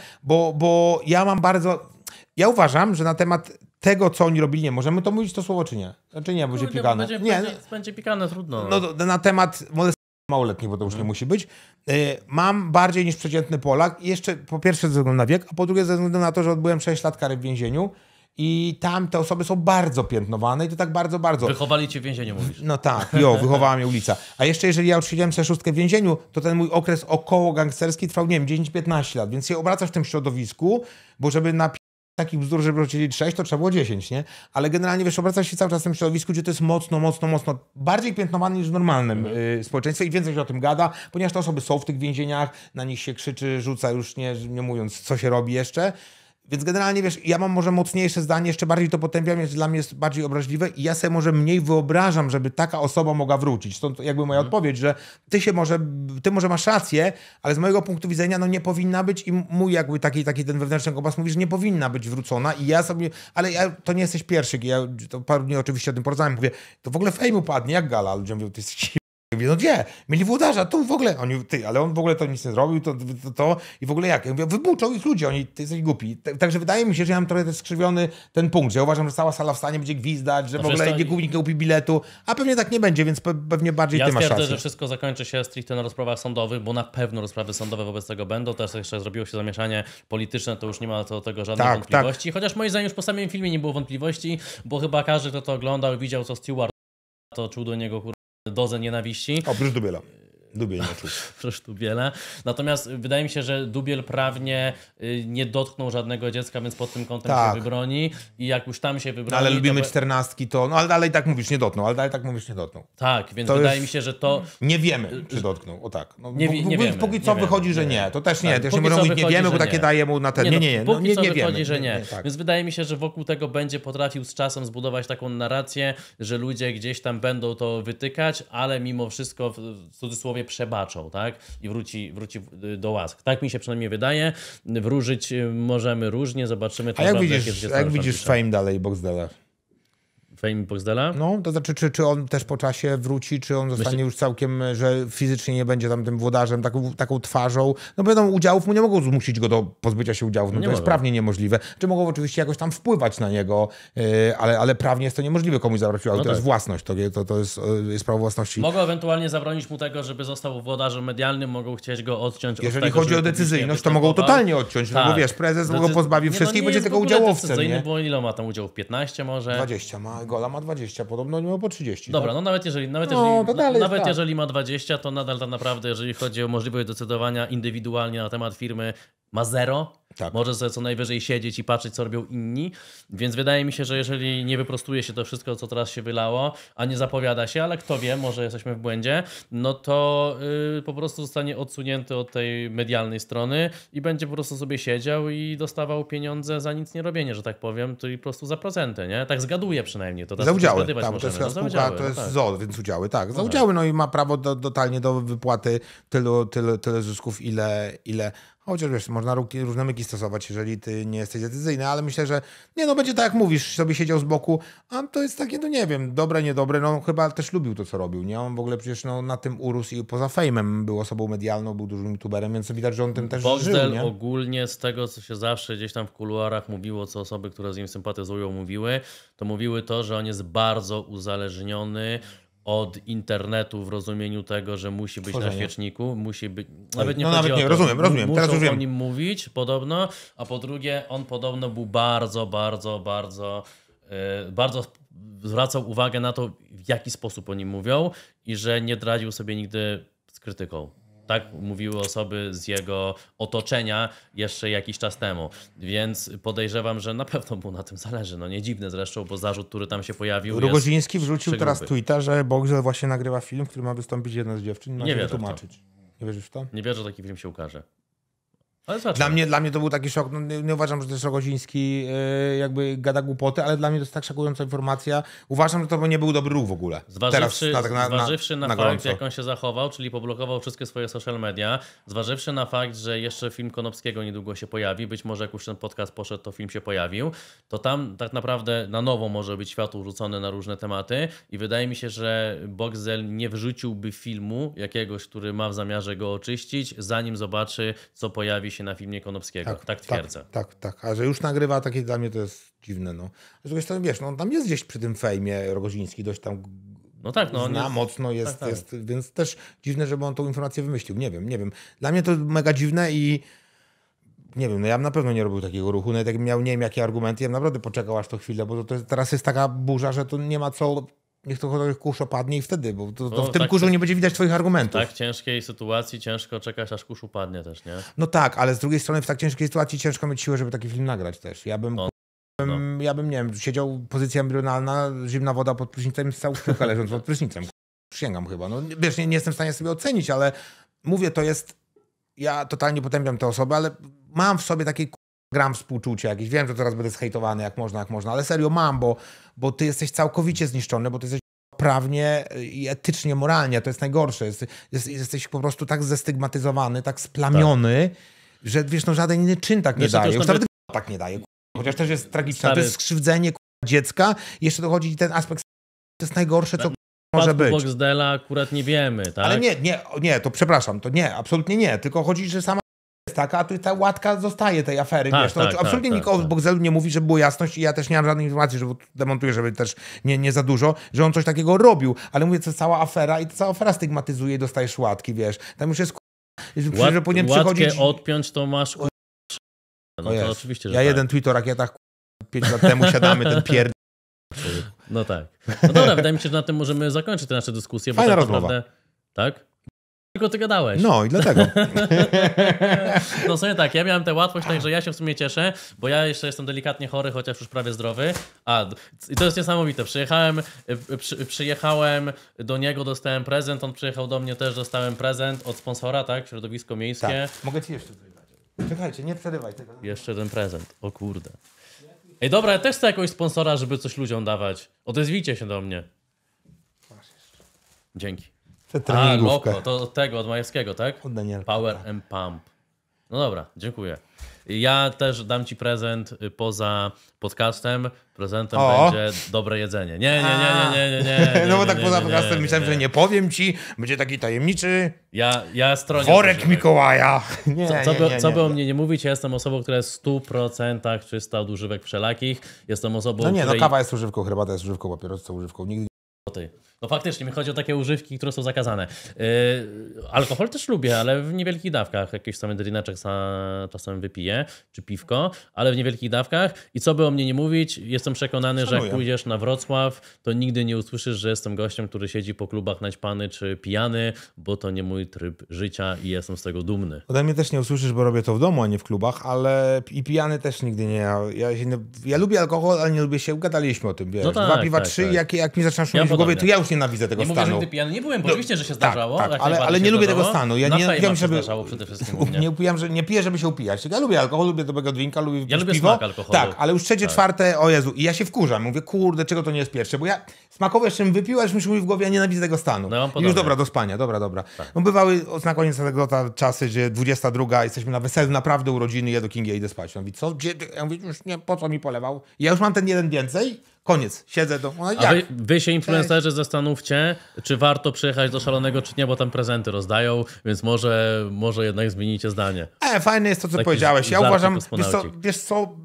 bo ja mam bardzo... Ja uważam, że na temat tego, co oni robili, nie możemy to mówić to słowo, czy nie? Znaczy nie, będzie pikane. Będzie pikane, trudno. No, na temat małoletnich, bo to już nie musi być. Mam bardziej niż przeciętny Polak. Jeszcze po pierwsze ze względu na wiek, a po drugie ze względu na to, że odbyłem 6 lat kary w więzieniu. I tam te osoby są bardzo piętnowane i to tak bardzo, bardzo. Wychowali cię w więzieniu, mówisz. No tak, wychowała mnie ulica. A jeszcze jeżeli ja odsiedziałem sobie 6 w więzieniu, to ten mój okres około gangsterski trwał, nie wiem, 10-15 lat, więc się obracasz w tym środowisku, bo żeby na takich bzdur, żeby chcieli 6, to trzeba było 10, nie? Ale generalnie, wiesz, obracasz się cały czas w tym środowisku, gdzie to jest mocno bardziej piętnowane niż w normalnym społeczeństwie i więcej się o tym gada, ponieważ te osoby są w tych więzieniach, na nich się krzyczy, rzuca już, nie mówiąc, co się robi jeszcze. Więc generalnie, wiesz, ja mam może mocniejsze zdanie, jeszcze bardziej to potępiam, jest dla mnie bardziej obraźliwe i ja sobie może mniej wyobrażam, żeby taka osoba mogła wrócić. Stąd jakby moja odpowiedź, że ty może masz rację, ale z mojego punktu widzenia no nie powinna być i mój jakby taki ten wewnętrzny kompas mówi, że nie powinna być wrócona i ja sobie, ale to nie jesteś pierwszy, ja to paru dni oczywiście o tym porozmawiam, mówię, to w ogóle Fame upadnie, jak gala, ludzie mówią, ty jesteś... Mówię, no gdzie? Mieli włodarza, tu w ogóle. Oni, ty, ale on w ogóle to nic nie zrobił, to i w ogóle jak? Ja mówię, wybuczą ich ludzie, oni, ty jesteś głupi. Także wydaje mi się, że ja mam trochę też skrzywiony ten punkt, że ja uważam, że cała sala w stanie będzie gwizdać, że w ogóle nikt nie kupi biletu, a pewnie tak nie będzie, więc pewnie bardziej ty masz szansę, że wszystko zakończy się stricte na rozprawach sądowych, bo na pewno rozprawy sądowe wobec tego będą. Teraz jeszcze zrobiło się zamieszanie polityczne, to już nie ma do tego żadnych wątpliwości. Tak. Chociaż moim zdaniem już po samym filmie nie było wątpliwości, bo chyba każdy, kto to oglądał, widział, co Stewart to czuł do niego dozę nienawiści. Oprócz Dubiela. Dubiel nie czuł. Oprócz Dubiela. Natomiast wydaje mi się, że Dubiel prawnie nie dotknął żadnego dziecka, więc pod tym kątem się wybroni. I jak już tam się wybroni... Ale lubimy 14, to... No ale dalej tak mówisz, nie dotknął. Tak, więc to wydaje mi się, że to... Nie wiemy, czy dotknął. O tak. No, nie wiemy. Póki co wychodzi, że nie. To też nie. Też nie możemy mówić, nie wiemy, bo takie daje mu na ten... Póki co wychodzi, że nie. Więc wydaje mi się, że wokół tego będzie potrafił z czasem zbudować taką narrację, że ludzie gdzieś tam będą to wytykać, ale mimo wszystko w cudzysłowie przebaczą, tak? I wróci do łask. Tak mi się przynajmniej wydaje. Wróżyć możemy różnie, zobaczymy. A jak widzisz Fame dalej Boxdela? Fame i Boxdela. No, to znaczy, czy on też po czasie wróci, czy on zostanie już całkiem, że fizycznie nie będzie tam tym włodarzem, taką twarzą. No wiadomo, udziałów mu nie mogą zmusić go do pozbycia się udziałów, no to jest prawnie niemożliwe. Czy mogą oczywiście jakoś tam wpływać na niego, ale prawnie jest to niemożliwe komuś zabrać udział, to jest własność, to jest prawo własności. Mogą ewentualnie zabronić mu tego, żeby został włodarzem medialnym, mogą chcieć go odciąć. Jeżeli od tego, chodzi o decyzyjność, to mogą totalnie odciąć, bo wiesz, prezes go pozbawi wszystkich, będzie tego udziałowcem. Bo ile ma tam udziałów? 15 może? 20 ma, Gola ma 20, podobno nie ma po 30. Dobra, tak? No nawet jeżeli ma 20, to nadal tak naprawdę, jeżeli chodzi o możliwość decydowania indywidualnie na temat firmy, ma zero. Tak. Może sobie co najwyżej siedzieć i patrzeć, co robią inni. Więc wydaje mi się, że jeżeli nie wyprostuje się to wszystko, co teraz się wylało, a nie zapowiada się, ale kto wie, może jesteśmy w błędzie, no to po prostu zostanie odsunięty od tej medialnej strony i będzie po prostu sobie siedział i dostawał pieniądze za nic nie robienie, że tak powiem, czyli po prostu za procenty, nie? Tak zgaduję przynajmniej. To za udziały, tam, to jest, no, spółka, to jest ZO, więc udziały, tak. Za udziały, no i ma prawo totalnie do wypłaty tyle zysków, ile... Chociaż wiesz, można różne myki stosować, jeżeli ty nie jesteś decyzyjny, ale myślę, że nie, no będzie tak jak mówisz, sobie siedział z boku, a to jest takie, no nie wiem, dobre, niedobre, no chyba też lubił to, co robił, nie? On w ogóle przecież no, na tym urósł i poza fejmem był osobą medialną, był dużym youtuberem, więc widać, że on tym też żył, nie? Ogólnie z tego, co się zawsze gdzieś tam w kuluarach mówiło, co osoby, które z nim sympatyzują, mówiły to, że on jest bardzo uzależniony od internetu w rozumieniu tego, że musi być na świeczniku, musi być... Nawet nie, no nawet nie, rozumiem. Muszą teraz o nim mówić, podobno, a po drugie on podobno był bardzo zwracał uwagę na to, w jaki sposób o nim mówią i że nie dradził sobie nigdy z krytyką. Tak mówiły osoby z jego otoczenia jeszcze jakiś czas temu. Więc podejrzewam, że na pewno mu na tym zależy. No nie dziwne zresztą, bo zarzut, który tam się pojawił... Rogoziński wrzucił teraz tweeta, że Boxdel właśnie nagrywa film, w którym ma wystąpić jedna z dziewczyn. Nie wierzę w to. Nie wierzysz w to? Nie wierzę, że taki film się ukaże. Dla mnie to był taki szok. No, nie uważam, że też Rogoziński jakby gada głupoty, ale dla mnie to jest tak szokująca informacja. Uważam, że to nie był dobry ruch w ogóle. Zważywszy na fakt, jak on się zachował, czyli poblokował wszystkie swoje social media, zważywszy na fakt, że jeszcze film Konopskiego niedługo się pojawi, być może jak już ten podcast poszedł, to film się pojawił, to tam tak naprawdę na nowo może być światło rzucone na różne tematy i wydaje mi się, że Boxdel nie wrzuciłby filmu jakiegoś, który ma w zamiarze go oczyścić, zanim zobaczy, co pojawi się na filmie Konopskiego. Tak twierdzę. Tak. A że już nagrywa, takie dla mnie to jest dziwne. No. Z drugiej strony, wiesz, no, on tam jest gdzieś przy tym fejmie Rogoziński, dość tam mocno jest, więc też dziwne, żeby on tą informację wymyślił. Nie wiem. Dla mnie to mega dziwne i nie wiem, no ja bym na pewno nie robił takiego ruchu, nawet jakbym miał nie wiem jakie argumenty, ja bym naprawdę poczekał aż to chwilę, bo to teraz jest taka burza, że to nie ma co... Niech to kurz opadnie i wtedy, bo to w tym kurzu nie będzie widać twoich argumentów. W tak ciężkiej sytuacji ciężko czekać, aż kurz upadnie też, nie? No tak, ale z drugiej strony w tak ciężkiej sytuacji ciężko mieć siłę, żeby taki film nagrać też. Ja bym nie wiem, siedział pozycja embrionalna, zimna woda pod prysznicem, całą sztukę leżąc pod prysznicem. Przysięgam chyba. No, wiesz, nie jestem w stanie sobie ocenić, ale mówię, to jest... Ja totalnie potępiam tę osobę, ale mam w sobie takiej... Gram współczucie jakieś. Wiem, że teraz będę zhejtowany jak można, ale serio mam, bo ty jesteś całkowicie zniszczony, bo ty jesteś prawnie i etycznie, moralnie, to jest najgorsze. Jesteś po prostu tak zestygmatyzowany, tak splamiony, że wiesz, no żaden inny czyn tak nie daje. Już nawet tak nie daje, chociaż też jest tragiczne. To jest skrzywdzenie dziecka. Jeszcze dochodzi ten aspekt, to jest najgorsze, co może być. Boxdela akurat nie wiemy, tak? Ale nie, to przepraszam, to nie, absolutnie nie, tylko chodzi, że sama jest taka, a tu ta łatka zostaje tej afery. Absolutnie nikt o Boxdelu nie mówi, że było jasność i ja też nie mam żadnej informacji, że demontuję, żeby też nie za dużo, że on coś takiego robił, ale mówię, to cała afera i ta cała afera stygmatyzuje i dostajesz łatki, wiesz. Tam już jest że powinien przychodzić... odpiąć to masz to oczywiście, że jeden tweet o rakietach 5 lat temu siadamy, ten pierd... No tak. No dobra, wydaje mi się, że na tym możemy zakończyć te nasze dyskusje. Fajna rozmowa. Naprawdę... Tak? Tylko ty gadałeś. No i dlatego. No sobie tak, ja miałem tę łatwość, także ja się w sumie cieszę, bo ja jeszcze jestem delikatnie chory, chociaż już prawie zdrowy. I to jest niesamowite. Przyjechałem do niego, dostałem prezent, on przyjechał do mnie, też dostałem prezent od sponsora, tak? Środowisko miejskie. Tak. Mogę ci jeszcze coś dać. Czekajcie, nie przerywaj tego. Jeszcze ten prezent. O kurde. Ej, dobra, ja też chcę jakiegoś sponsora, żeby coś ludziom dawać. Odezwijcie się do mnie. Dzięki. Loko, to od tego, od Majewskiego, tak? Od Daniela. Power and Pump. No dobra, dziękuję. Ja też dam ci prezent poza podcastem. Prezentem będzie dobre jedzenie. Nie. No bo tak poza podcastem myślałem, że nie powiem ci. Będzie taki tajemniczy worek Mikołaja. Co by o mnie nie mówić, ja jestem osobą, która jest w 100% czysta od używek wszelakich. Jestem osobą, kawa jest używką, herbata jest używką, papierosy są używką. Nigdy nie... No faktycznie, mi chodzi o takie używki, które są zakazane. Alkohol też lubię, ale w niewielkich dawkach. Jakiś tam drinaczek czasem wypiję, czy piwko, ale w niewielkich dawkach. I co by o mnie nie mówić, jestem przekonany, że jak pójdziesz na Wrocław, to nigdy nie usłyszysz, że jestem gościem, który siedzi po klubach naćpany czy pijany, bo to nie mój tryb życia i jestem z tego dumny. Ode mnie też nie usłyszysz, bo robię to w domu, a nie w klubach, ale i pijany też nigdy nie. Ja lubię alkohol, ale nie lubię się. Gadaliśmy o tym, wiesz. No tak, Dwa piwa, trzy. Jak mi zaczynasz mówić w głowie, to ja już nienawidzę tego stanu. Mówię, że ty pijany nie byłem, bo oczywiście, że się zdarzało. Ale nie lubię tego stanu. Ja nie pijam, żeby... Nie piję, żeby się upijać. Ja lubię alkohol, lubię dobrego drinka, lubię piwo. Smak alkoholu. Tak, ale już trzecie, czwarte, o Jezu. I ja się wkurzam. Mówię, kurde, czego to nie jest pierwsze? Bo ja smakowo jeszcze bym wypił, aż mi się mówi w głowie, ja nienawidzę tego stanu. No, i już dobra, do spania, dobra. Tak. No, bywały na koniec anegdota czasy, gdzie 22, jesteśmy na weselu, naprawdę urodziny, ja do Kingi, ja idę spać. On mówi, co? Gdzie? Ja mówię, już nie, po co mi polewał? Ja już mam ten jeden więcej. Koniec. Siedzę do... A wy się, influencerzy, zastanówcie, czy warto przyjechać do Szalonego, czy nie, bo tam prezenty rozdają, więc może jednak zmienicie zdanie. Fajne jest to, co powiedziałeś. Ja uważam, wiesz co,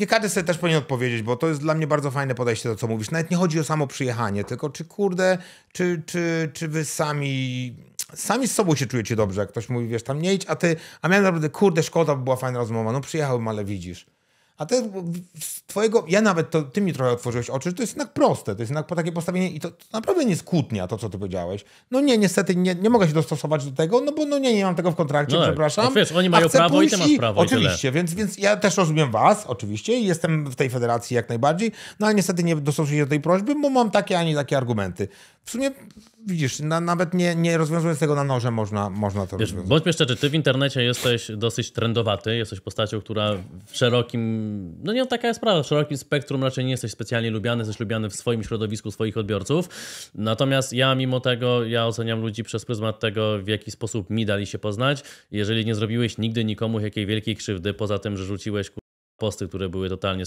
nie każdy sobie też powinien odpowiedzieć, bo to jest dla mnie bardzo fajne podejście do co mówisz. Nawet nie chodzi o samo przyjechanie, tylko czy kurde, czy wy sami z sobą się czujecie dobrze, jak ktoś mówi, wiesz, tam nie idź, a miałem naprawdę, kurde, szkoda, bo była fajna rozmowa, no przyjechałbym, ale widzisz. A ty z twojego, ty mi trochę otworzyłeś oczy, że to jest jednak proste, to jest jednak takie postawienie i to naprawdę nie jest kłótnia, to co ty powiedziałeś. No nie, niestety nie mogę się dostosować do tego, no bo nie mam tego w kontrakcie, no przepraszam. No wiesz, oni mają prawo i ty masz prawo. Oczywiście, więc ja też rozumiem was, oczywiście, i jestem w tej federacji jak najbardziej, no ale niestety nie dostosuję się do tej prośby, bo mam takie, a nie takie argumenty. W sumie, widzisz, nawet nie rozwiązując tego na noże, można to rozwiązać. Bądźmy szczerzy, ty w internecie jesteś dosyć trendowaty, jesteś postacią, która w szerokim, no nie, taka jest prawda, w szerokim spektrum raczej nie jesteś specjalnie lubiany, jesteś lubiany w swoim środowisku, swoich odbiorców. Natomiast mimo tego oceniam ludzi przez pryzmat tego, w jaki sposób mi dali się poznać. Jeżeli nie zrobiłeś nigdy nikomu jakiej wielkiej krzywdy, poza tym, że rzuciłeś posty, które były totalnie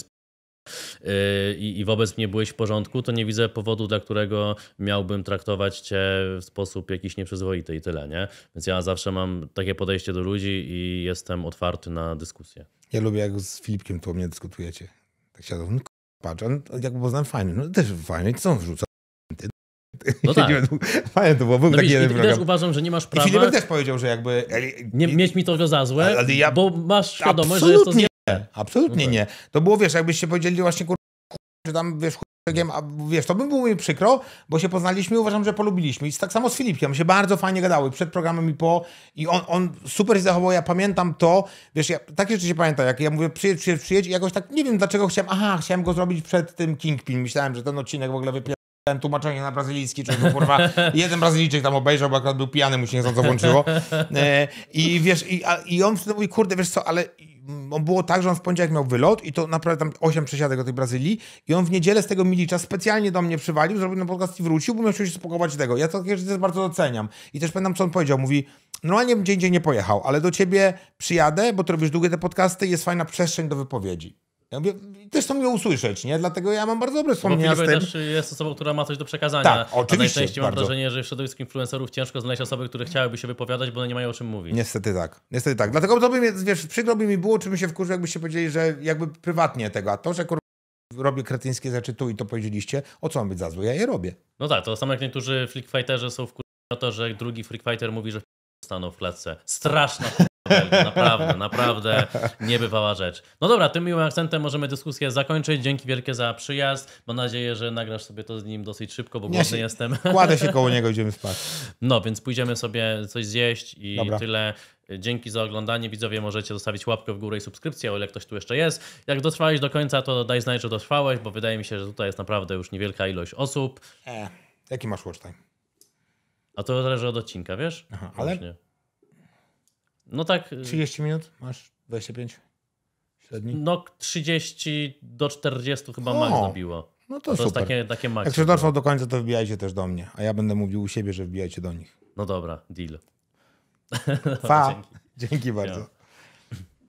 i wobec mnie byłeś w porządku, to nie widzę powodu, dla którego miałbym traktować cię w sposób jakiś nieprzyzwoity i tyle, nie? Więc ja zawsze mam takie podejście do ludzi i jestem otwarty na dyskusję. Ja lubię, jak z Filipkiem tu o mnie dyskutujecie. Tak siadam, no patrz, jakby poznałem fajny, no też fajny, co on wrzuca? No tak. Fajne to było, był taki jeden program. Też uważam, że nie masz prawa. I Filipek też powiedział, że jakby... Nie mieć mi to za złe, ale ja... bo masz świadomość, absolutnie, że jest to złe. Absolutnie nie. To było, wiesz, jakbyś się podzielili właśnie, kurwa, czy tam, wiesz, a wiesz, to by było mi przykro, bo się poznaliśmy i uważam, że polubiliśmy. I tak samo z Filipkiem. My się bardzo fajnie gadały przed programem i po. I on super się zachował. Ja pamiętam to. Wiesz, ja takie rzeczy się pamiętam. Jak ja mówię, przyjedź. I jakoś tak, nie wiem dlaczego chciałem go zrobić przed tym Kingpin. Myślałem, że ten odcinek w ogóle wypierałem tłumaczenie na brazylijski, czy to, kurwa, jeden Brazylijczyk tam obejrzał, bo akurat był pijany, mu się nie za co włączyło. I wiesz, i on wtedy mówi, kurde, wiesz co, ale... Było tak, że on w poniedziałek miał wylot i to naprawdę tam 8 przesiadek do tej Brazylii i on w niedzielę z tego Milicza specjalnie do mnie przywalił, zrobił na podcast i wrócił, bo miał się spakować tego. Ja to też bardzo doceniam. I też pamiętam, co on powiedział. Mówi, normalnie gdzie indziej nie pojechał, ale do ciebie przyjadę, bo ty robisz długie te podcasty i jest fajna przestrzeń do wypowiedzi. Ja mówię, też to mnie usłyszeć, nie? Dlatego ja mam bardzo dobre wspomnienia z tym. Też jest osobą, która ma coś do przekazania. Tak, oczywiście. A najczęściej mam wrażenie, że w środowisku influencerów ciężko znaleźć osoby, które chciałyby się wypowiadać, bo one nie mają o czym mówić. Niestety tak. Niestety tak. Dlatego to by, wiesz, przykro by mi było, czy bym się wkurzył, jakbyście powiedzieli, że jakby prywatnie tego. A to, że kurwa robię kretyńskie rzeczy tu i to powiedzieliście, o co mam być za zły? Ja je robię. No tak, to samo jak niektórzy freakfighterzy są wkurzeni o to, że drugi freakfighter mówi, że staną w klatce. Straszna. Naprawdę niebywała rzecz. No dobra, tym miłym akcentem możemy dyskusję zakończyć. Dzięki wielkie za przyjazd. Mam nadzieję, że nagrasz sobie to z nim dosyć szybko, bo głodny jestem. Kładę się koło niego, idziemy spać. No, więc pójdziemy sobie coś zjeść i dobra. Tyle. Dzięki za oglądanie. Widzowie, możecie zostawić łapkę w górę i subskrypcję, o ile ktoś tu jeszcze jest. Jak dotrwałeś do końca, to daj znać, że dotrwałeś, bo wydaje mi się, że tutaj jest naprawdę już niewielka ilość osób. Jaki masz watch time? A to zależy od odcinka, wiesz? Aha, ale... No tak. 30 minut? Masz 25? Średni? No 30 do 40 chyba max nabiło. No to super. Jest takie max. Jak się dotrwał do końca, to wbijajcie też do mnie. A ja będę mówił u siebie, że wbijajcie do nich. No dobra, deal. Dzięki bardzo.